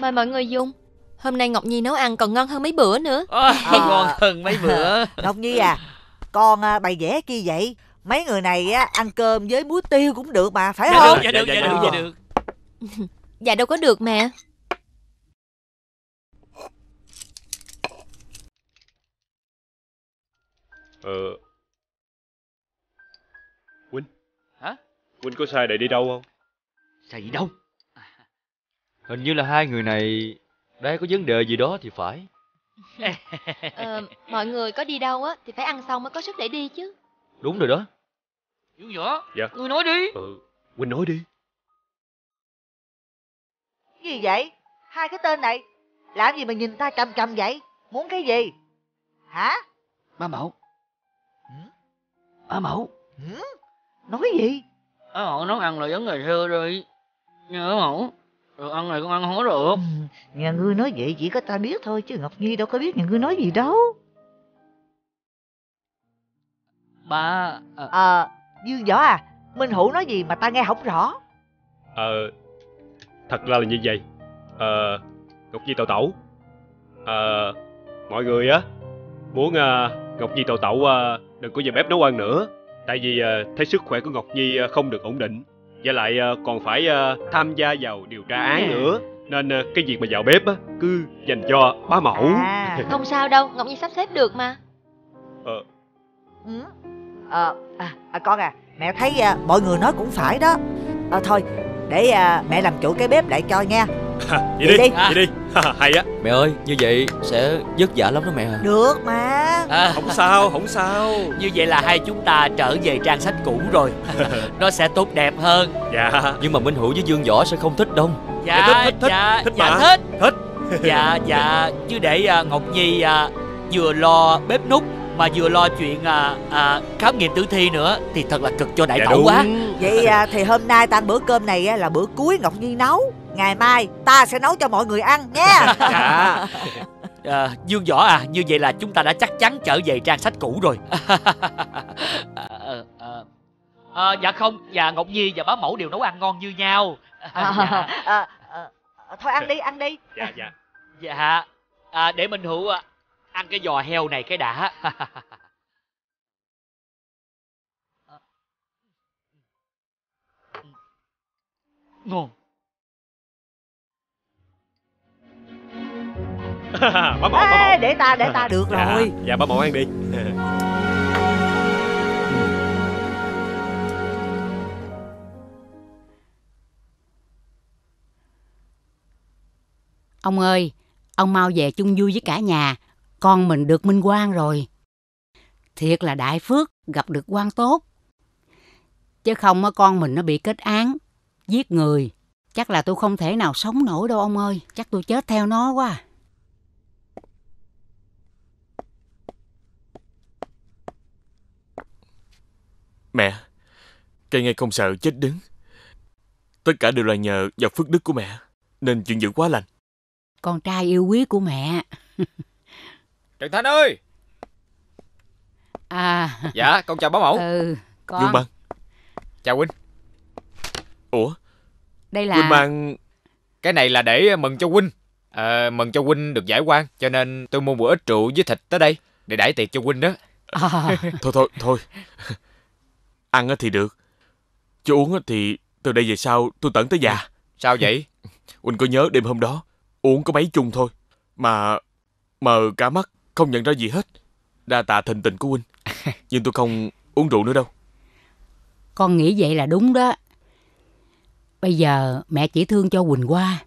mời mọi người dùng. Hôm nay Ngọc Nhi nấu ăn còn ngon hơn mấy bữa nữa. À, à, ngon hơn mấy bữa. Ngọc Nhi à, con bày vẽ kia vậy. Mấy người này á, ăn cơm với muối tiêu cũng được mà, phải dạ không? Được, dạ, dạ, dạ, dạ, dạ, dạ, dạ, dạ được, dạ được. Dạ đâu có được mẹ. Ờ Quỳnh. Hả? Quỳnh có sai để đi đâu không? Sai gì đâu. Hình như là hai người này đang có vấn đề gì đó thì phải. Ờ, mọi người có đi đâu á thì phải ăn xong mới có sức để đi chứ. Đúng rồi đó. Dương Võ, dạ. Ngươi nói đi. Ừ, Quỳnh nói đi. Cái gì vậy? Hai cái tên này làm gì mà nhìn ta chằm chằm vậy? Muốn cái gì? Hả? Má mẫu. Má mẫu. Ừ? Nói gì? Má mẫu nấu ăn là vấn đề xưa rồi. Nhớ mẫu. Rồi ăn này con ăn không có được. Ừ, nhà ngươi nói vậy chỉ có ta biết thôi chứ Ngọc Nhi đâu có biết nhà ngươi nói gì đâu. Ba. Ờ à... à, Dương Võ à, Minh Hữu nói gì mà ta nghe không rõ. Ờ à, thật ra là như vậy. Ờ à, Ngọc Nhi Tẩu Tẩu. Ờ à, mọi người á muốn à, Ngọc Nhi Tẩu Tẩu à, đừng có về bếp nấu ăn nữa. Tại vì à, thấy sức khỏe của Ngọc Nhi à, không được ổn định. Với lại còn phải tham gia vào điều tra án nữa. Nên cái việc mà vào bếp cứ dành cho bá mẫu. À, không sao đâu, Ngọc Nhi sắp xếp được mà. Ờ ừ. à, à, Con à, mẹ thấy mọi người nói cũng phải đó. à, Thôi, để à, mẹ làm chủ cái bếp lại cho nha. à, Vậy đi, đi. À. Vậy đi. À, hay á. Mẹ ơi, như vậy sẽ vất vả lắm đó mẹ. Được mà. À. Không sao, không sao. Như vậy là hai chúng ta trở về trang sách cũ rồi. Nó sẽ tốt đẹp hơn. Dạ. Nhưng mà Minh Hữu với Dương Võ sẽ không thích đâu. Dạ, dạ thích, thích, dạ, thích, thích dạ, mà. Thích, thích. Dạ, dạ. Chứ để uh, Ngọc Nhi uh, vừa lo bếp núc mà vừa lo chuyện uh, uh, khám nghiệm tử thi nữa thì thật là cực cho đại dạ, tẩu đúng. Quá. Vậy uh, thì hôm nay ta ăn bữa cơm này uh, là bữa cuối Ngọc Nhi nấu. Ngày mai ta sẽ nấu cho mọi người ăn nha. Dạ. À, Dương Võ à, như vậy là chúng ta đã chắc chắn trở về trang sách cũ rồi. à, à, à, dạ không, dạ Ngọc Nhi và bá mẫu đều nấu ăn ngon như nhau. À, dạ. à, à, thôi ăn đi, ăn đi. Dạ, dạ. Dạ, à, để Minh Hữu ăn cái giò heo này cái đã. Ngon. Bá mẫu, bá mẫu. Để ta, để ta được dạ, rồi. Dạ bá mẫu ăn đi. Ông ơi, ông mau về chung vui với cả nhà. Con mình được minh oan rồi. Thiệt là đại phước gặp được quan tốt. Chứ không con mình nó bị kết án giết người, chắc là tôi không thể nào sống nổi đâu ông ơi. Chắc tôi chết theo nó quá à. Mẹ, cây ngay không sợ chết đứng. Tất cả đều là nhờ vào phước đức của mẹ, nên chuyện dữ quá lành. Con trai yêu quý của mẹ. Trần Thanh ơi. À. Dạ, con chào bá mẫu. Ừ, con. Dương Bằng. Chào huynh. Ủa, đây là... Huynh mang... Cái này là để mừng cho huynh. À, mừng cho huynh được giải quan, cho nên tôi mua bữa ít rượu với thịt tới đây để đãi tiệc cho huynh đó. À. Thôi, thôi, thôi. Ăn thì được, chứ uống thì từ đây về sau tôi tận tới già. Sao vậy? Quỳnh có nhớ đêm hôm đó uống có mấy chung thôi mà mờ cả mắt không nhận ra gì hết. Đa tạ thịnh tình của huynh, nhưng tôi không uống rượu nữa đâu. Con nghĩ vậy là đúng đó. Bây giờ mẹ chỉ thương cho Quỳnh Hoa.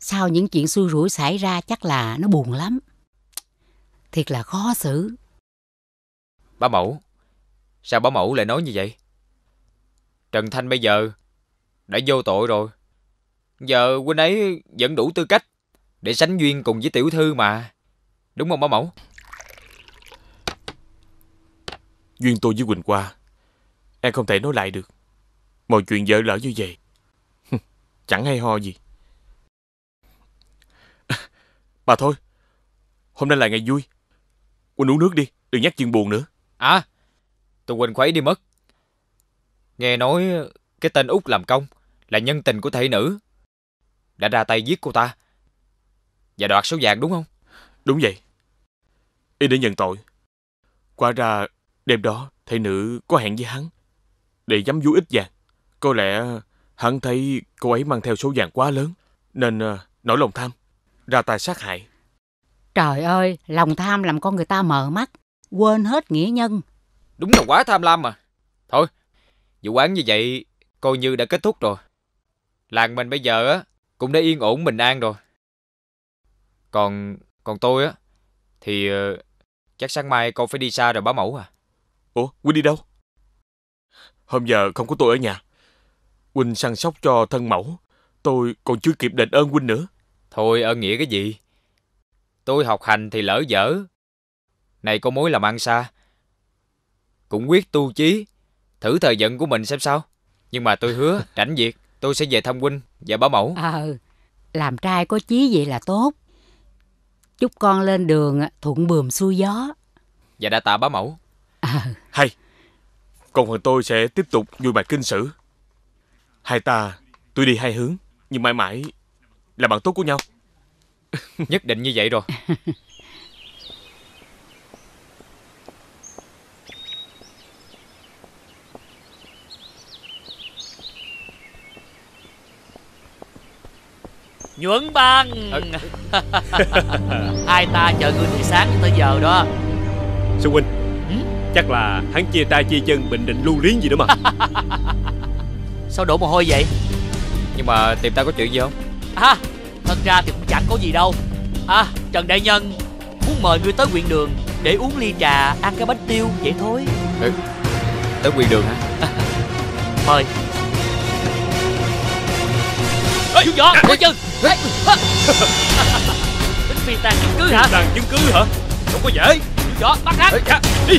Sau những chuyện xui rủi xảy ra chắc là nó buồn lắm. Thiệt là khó xử. Bá mẫu, sao bá mẫu lại nói như vậy? Trần Thanh bây giờ đã vô tội rồi. Giờ huynh ấy vẫn đủ tư cách để sánh duyên cùng với tiểu thư mà. Đúng không bá mẫu? Duyên tôi với Quỳnh Hoa em không thể nói lại được. Mọi chuyện vỡ lỡ như vậy chẳng hay ho gì. Mà thôi, hôm nay là ngày vui, quên uống nước đi, đừng nhắc chuyện buồn nữa. À, tôi quên khuấy đi mất. Nghe nói cái tên Út làm công là nhân tình của thị nữ, đã ra tay giết cô ta và đoạt số vàng đúng không? Đúng vậy. Y để nhận tội. Quả ra đêm đó thị nữ có hẹn với hắn để giấm vú ít vàng. Có lẽ hắn thấy cô ấy mang theo số vàng quá lớn nên nổi lòng tham, ra tay sát hại. Trời ơi, lòng tham làm con người ta mờ mắt, quên hết nghĩa nhân. Đúng là quá tham lam mà. Thôi, vụ án như vậy coi như đã kết thúc rồi. Làng mình bây giờ á cũng đã yên ổn bình an rồi. Còn còn tôi á thì chắc sáng mai con phải đi xa rồi bá mẫu à. Ủa, Quỳnh đi đâu? Hôm giờ không có tôi ở nhà. Quỳnh săn sóc cho thân mẫu, tôi còn chưa kịp đền ơn Quỳnh nữa. Thôi ơn nghĩa cái gì? Tôi học hành thì lỡ dở, này có mối làm ăn xa, cũng quyết tu chí, thử thời vận của mình xem sao. Nhưng mà tôi hứa rảnh việc tôi sẽ về thăm huynh và bá mẫu. Ờ, làm trai có chí vậy là tốt. Chúc con lên đường thuận buồm xuôi gió. Và đã tạ bá mẫu. Ờ. Hay. Còn phần tôi sẽ tiếp tục vui bài kinh sử. Hai ta tôi đi hai hướng, nhưng mãi mãi là bạn tốt của nhau. Nhất định như vậy rồi. Nguyễn Bằng. Hai ta chờ người từ sáng tới giờ đó. Sư huynh, chắc là hắn chia tay chia chân bệnh định lưu luyến gì đó mà. Sao đổ mồ hôi vậy? Nhưng mà tìm ta có chuyện gì không? À, thật ra thì cũng chẳng có gì đâu. À, Trần đại nhân muốn mời ngươi tới huyện đường để uống ly trà, ăn cái bánh tiêu vậy thôi. Ừ, tới huyện đường hả? À, mời. Chú Võ, coi chừng. Tính phi tàn chứng cứ hả? Tàn chứng cứ hả? Không có dễ. Chú Võ, bắt hắn. Dạ, đi.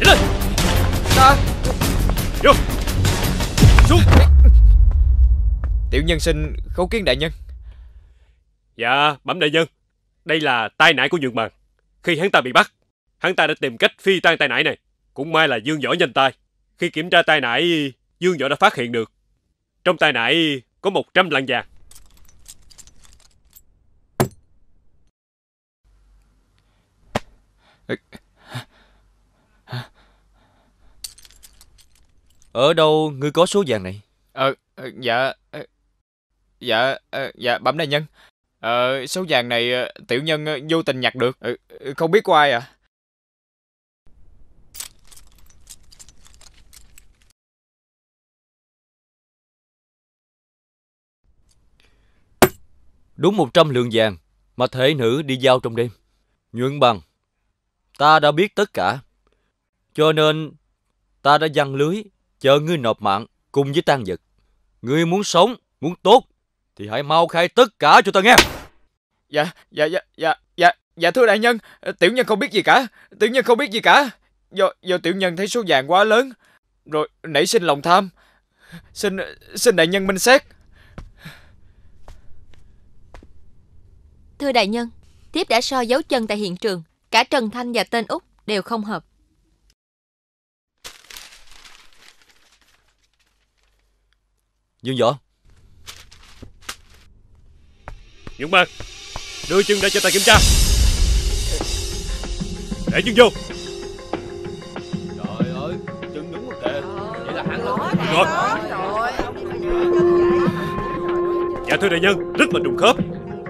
Đi lên. Sao? Vô. Xuống. Tiểu nhân xin khấu kiến đại nhân. Dạ, bẩm đại nhân. Đây là tai nạn của Nhược Bằng. Khi hắn ta bị bắt, hắn ta đã tìm cách phi tan tai nạn này. Cũng may là Dương Võ nhanh tay. Khi kiểm tra tai nạn, Dương Võ đã phát hiện được trong tai nạn có một trăm lạng vàng. Ở đâu ngươi có số vàng này? Ờ, dạ, dạ, dạ, bẩm đại nhân. Ờ, số vàng này tiểu nhân vô tình nhặt được, không biết của ai ạ. À? Đúng một trăm lượng vàng mà thể nữ đi giao trong đêm. Nhượng Bằng, ta đã biết tất cả, cho nên ta đã giăng lưới chờ ngươi nộp mạng cùng với tang vật. Ngươi muốn sống, muốn tốt thì hãy mau khai tất cả cho ta nghe. Dạ, dạ, dạ, dạ, dạ, dạ thưa đại nhân, tiểu nhân không biết gì cả, tiểu nhân không biết gì cả. Do, do tiểu nhân thấy số vàng quá lớn, rồi nảy sinh lòng tham. Xin, xin đại nhân minh xét. Thưa đại nhân, thiếp đã so dấu chân tại hiện trường, cả Trần Thanh và tên Út đều không hợp. Dương Võ. Nhượng Bằng, đưa chân ra cho ta kiểm tra. Để chân vô. Trời ơi, chân đúng rồi kìa. Vậy là hắn lắm. Rồi. Dạ thưa đại nhân, rất là trùng khớp.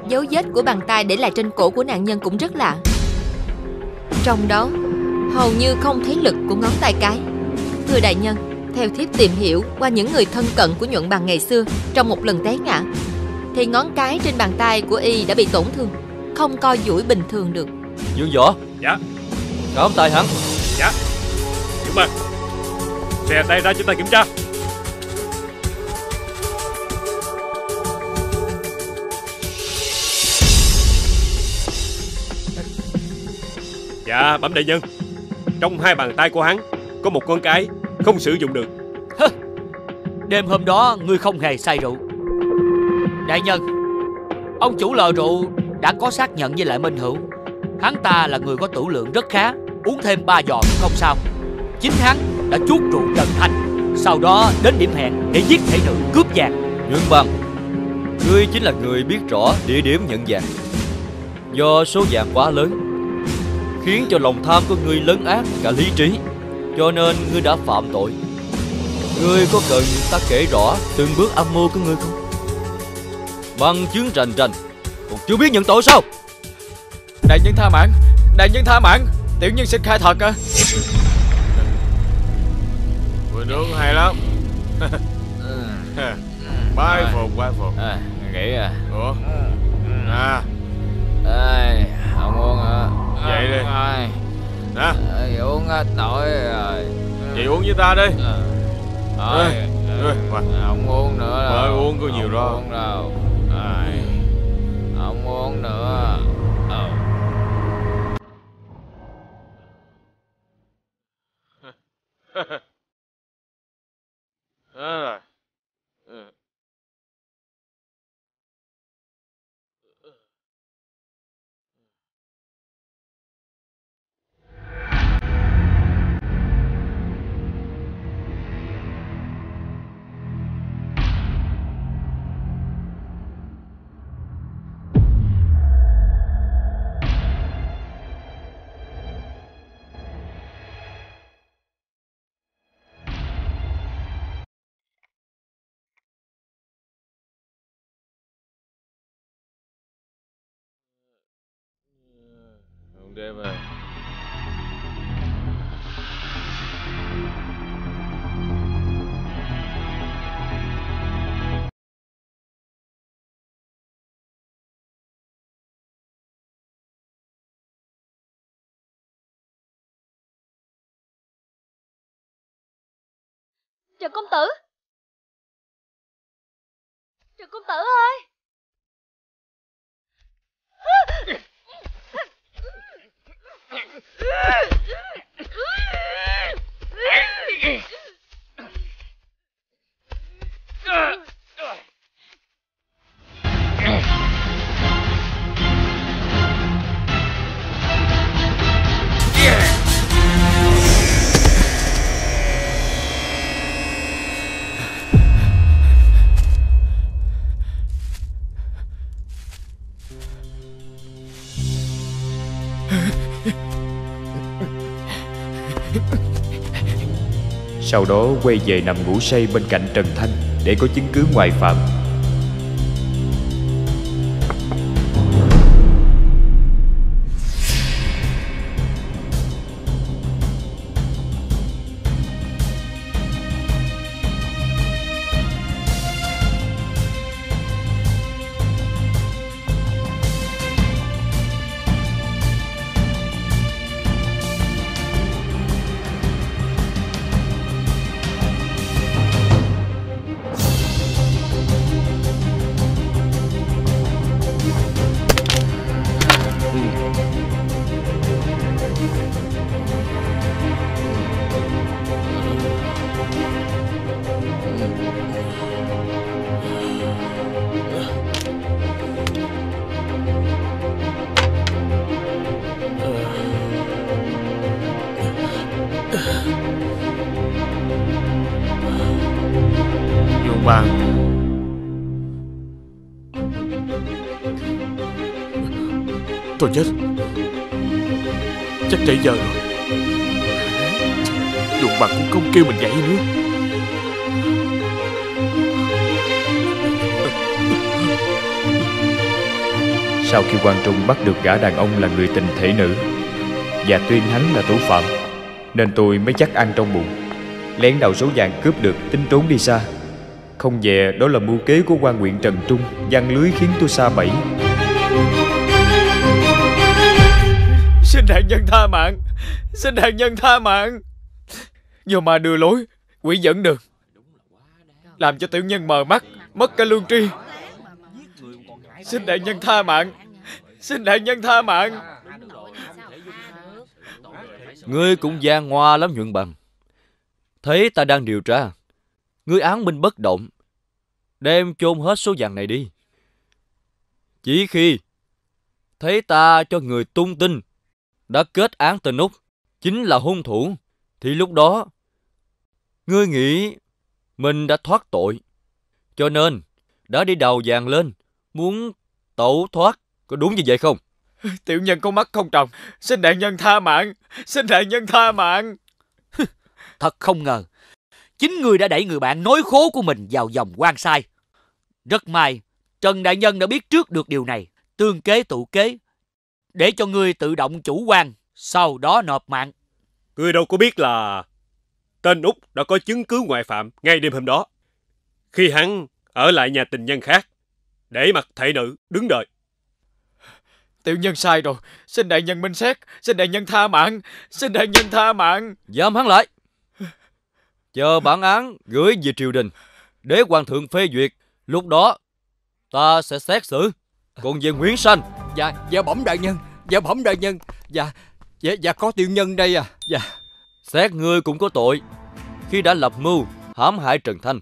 Dấu vết của bàn tay để lại trên cổ của nạn nhân cũng rất lạ. Trong đó hầu như không thấy lực của ngón tay cái. Thưa đại nhân, theo thiếp tìm hiểu qua những người thân cận của Nhuận Bằng ngày xưa, trong một lần té ngã thì ngón cái trên bàn tay của y đã bị tổn thương, không co duỗi bình thường được. Dương Võ. Dạ. Ngón tay hắn. Dạ. Dương Bằng, xe tay ra cho ta kiểm tra. Dạ bẩm đại nhân, trong hai bàn tay của hắn có một con cái không sử dụng được. Hơ, đêm hôm đó ngươi không hề say rượu. Đại nhân, ông chủ lò rượu đã có xác nhận với lại Minh Hữu, hắn ta là người có tửu lượng rất khá, uống thêm ba giò cũng không sao. Chính hắn đã chuốc rượu Trần Thanh, sau đó đến điểm hẹn để giết thị nữ cướp vàng. Nguyễn Bằng, ngươi chính là người biết rõ địa điểm nhận vàng. Do số vàng quá lớn khiến cho lòng tham của ngươi lớn ác cả lý trí, cho nên ngươi đã phạm tội. Ngươi có cần ta kể rõ từng bước âm mưu của ngươi không? Bằng chứng rành rành, còn chưa biết nhận tội sao? Đại nhân tha mạng, đại nhân tha mạng, tiểu nhân xin khai thật. À, vừa nướng hay lắm. Bái phục, bái phục. À, nghĩ à. Ủa? À. Ê, không uống hả? Vậy đi. Nè, vậy uống hết nổi rồi. Vậy uống với ta đi. Rồi, không uống nữa đâu. Mới uống có nhiều rồi. Không uống đâu. Không uống nữa. Rồi. Để về. Trần công tử, Trần công tử ơi. Sau đó quay về nằm ngủ say bên cạnh Trần Thanh để có chứng cứ ngoại phạm. Tôi chết, chắc trễ giờ rồi. Luận Bằng cũng không kêu mình dậy nữa. Sau khi Quang Trung bắt được gã đàn ông là người tình thể nữ, và tuyên hắn là thủ phạm, nên tôi mới chắc ăn trong bụng, lén đầu số vàng cướp được tính trốn đi xa. Không dè đó là mưu kế của quan huyện Trần Trung giăng lưới khiến tôi sa bẫy. Xin đại nhân tha mạng, xin đại nhân tha mạng. Giờ mà đưa lối, quỷ dẫn đường, làm cho tiểu nhân mờ mắt, mất cả lương tri. Xin đại nhân tha mạng, xin đại nhân tha mạng. Ngươi cũng gian ngoa lắm Nguyễn Bằng. Thấy ta đang điều tra, ngươi án minh bất động, đem chôn hết số vàng này đi. Chỉ khi thấy ta cho người tung tin đã kết án tên Úc chính là hung thủ, thì lúc đó ngươi nghĩ mình đã thoát tội, cho nên đã đi đào vàng lên, muốn tẩu thoát, có đúng như vậy không? Tiểu nhân có mắt không trồng, xin đại nhân tha mạng, xin đại nhân tha mạng. Thật không ngờ, chính ngươi đã đẩy người bạn nói khố của mình vào vòng quan sai. Rất may, Trần đại nhân đã biết trước được điều này, tương kế tụ kế, để cho ngươi tự động chủ quan, sau đó nộp mạng. Ngươi đâu có biết là tên Úc đã có chứng cứ ngoại phạm ngay đêm hôm đó, khi hắn ở lại nhà tình nhân khác, để mặc thệ nữ đứng đợi. Tiểu nhân sai rồi, xin đại nhân minh xét, xin đại nhân tha mạng, xin đại nhân tha mạng. Giam hắn lại, chờ bản án gửi về triều đình, để hoàng thượng phê duyệt, lúc đó ta sẽ xét xử. Còn về Nguyễn Sanh, dạ, dạ bẩm đại nhân, dạ bẩm đại nhân, dạ, dạ, dạ có tiểu nhân đây à, dạ. Xét ngươi cũng có tội, khi đã lập mưu hãm hại Trần Thanh,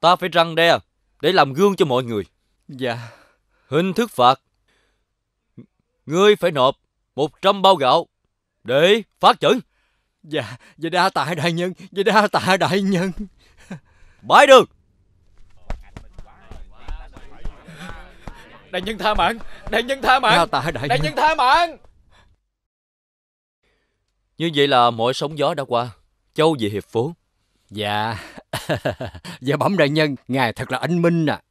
ta phải răn đe để làm gương cho mọi người. Dạ. Hình thức phạt, ngươi phải nộp một trăm bao gạo để phát chẩn. Dạ, dạ đa tạ đại nhân, dạ đa tạ đại nhân. Bái đường. Đại nhân tha mạng, đại nhân tha mạng, đại, đại, đại nhân tha mạng. Như vậy là mọi sóng gió đã qua, Châu về hiệp phố. Dạ. Dạ bẩm đại nhân, ngài thật là anh minh à.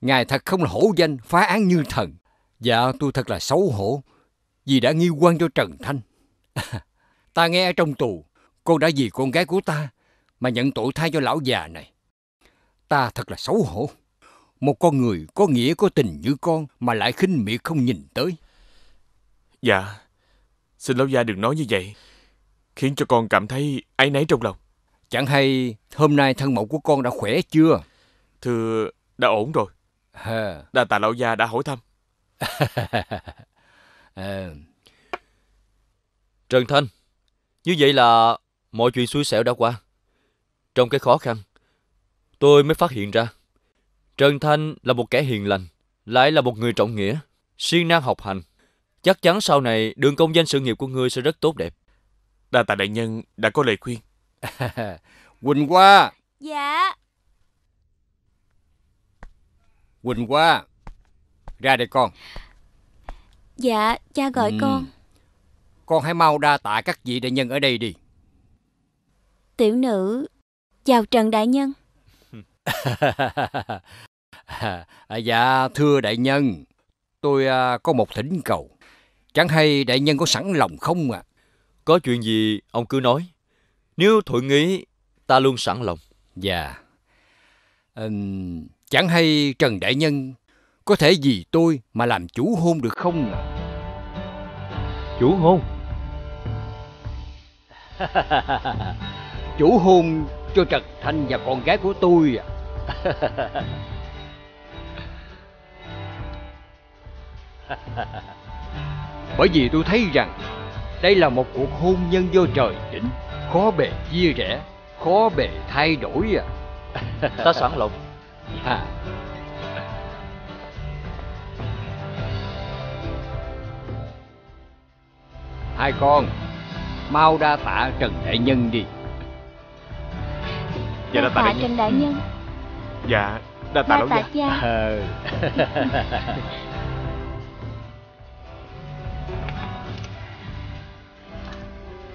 Ngài thật không là hổ danh, phá án như thần. Dạ tôi thật là xấu hổ, vì đã nghi quan cho Trần Thanh. Ta nghe ở trong tù, cô đã vì con gái của ta mà nhận tội thay cho lão già này. Ta thật là xấu hổ. Một con người có nghĩa có tình như con mà lại khinh miệt không nhìn tới. Dạ, xin lão gia đừng nói như vậy, khiến cho con cảm thấy áy náy trong lòng. Chẳng hay hôm nay thân mẫu của con đã khỏe chưa? Thưa, đã ổn rồi. À. Đa tạ lão gia đã hỏi thăm. À. Trần Thanh, như vậy là mọi chuyện xui xẻo đã qua. Trong cái khó khăn, tôi mới phát hiện ra Trần Thanh là một kẻ hiền lành, lại là một người trọng nghĩa, siêng năng học hành. Chắc chắn sau này đường công danh sự nghiệp của ngươi sẽ rất tốt đẹp. Đa tạ đại nhân đã có lời khuyên. Quỳnh Hoa. Dạ. Quỳnh Hoa, ra đây con. Dạ, cha gọi ừ. con. Con hãy mau đa tạ các vị đại nhân ở đây đi. Tiểu nữ chào Trần đại nhân. À, dạ thưa đại nhân, tôi à, có một thỉnh cầu. Chẳng hay đại nhân có sẵn lòng không ạ? À? Có chuyện gì ông cứ nói, nếu thuận ý ta luôn sẵn lòng. Dạ. à, Chẳng hay Trần đại nhân có thể vì tôi mà làm chủ hôn được không ạ? À? Chủ hôn? Chủ hôn cho Trần Thanh và con gái của tôi à. Bởi vì tôi thấy rằng đây là một cuộc hôn nhân do trời định, khó bề chia rẽ, khó bề thay đổi à. Ta sẵn lòng. À. Hai con mau đa tạ Trần đại nhân đi. Dạ đa tạ Trần đại nhân. Dạ đa tạ lão gia. Ờ.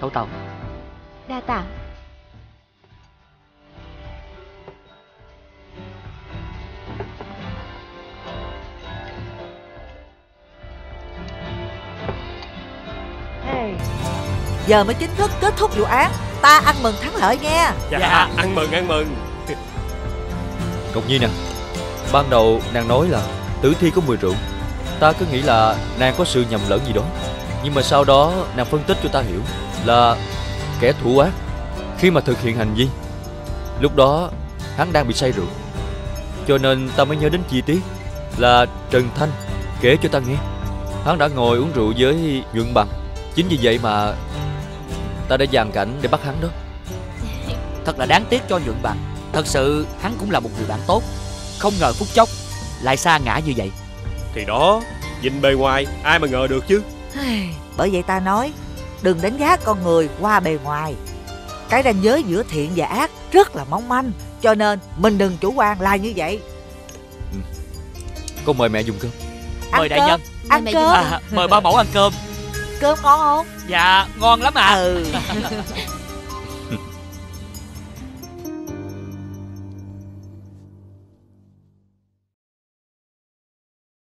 Tẩu Tẩu. Đa tạ. Hey. giờ mới chính thức kết thúc vụ án. Ta ăn mừng thắng lợi nghe. Dạ, dạ. Ăn mừng, ăn mừng. Ngọc Nhi nè, ban đầu nàng nói là tử thi có mùi rượu. Ta cứ nghĩ là nàng có sự nhầm lẫn gì đó. Nhưng mà sau đó nàng phân tích cho ta hiểu là kẻ thủ ác khi mà thực hiện hành vi, lúc đó hắn đang bị say rượu. Cho nên ta mới nhớ đến chi tiết là Trần Thanh kể cho ta nghe hắn đã ngồi uống rượu với Nguyễn Bằng. Chính vì vậy mà ta đã dàn cảnh để bắt hắn đó. Thật là đáng tiếc cho Nguyễn Bằng. Thật sự hắn cũng là một người bạn tốt, không ngờ phút chốc lại sa ngã như vậy. Thì đó, nhìn bề ngoài ai mà ngờ được chứ. Bởi vậy ta nói, đừng đánh giá con người qua bề ngoài. Cái ranh giới giữa thiện và ác rất là mong manh, cho nên mình đừng chủ quan là như vậy. Ừ. Con mời mẹ dùng cơm. Ăn mời cơm. Đại nhân ăn mời cơm. À, mời ba mẫu ăn cơm. Cơm ngon không? Dạ ngon lắm ạ. À. Ừ.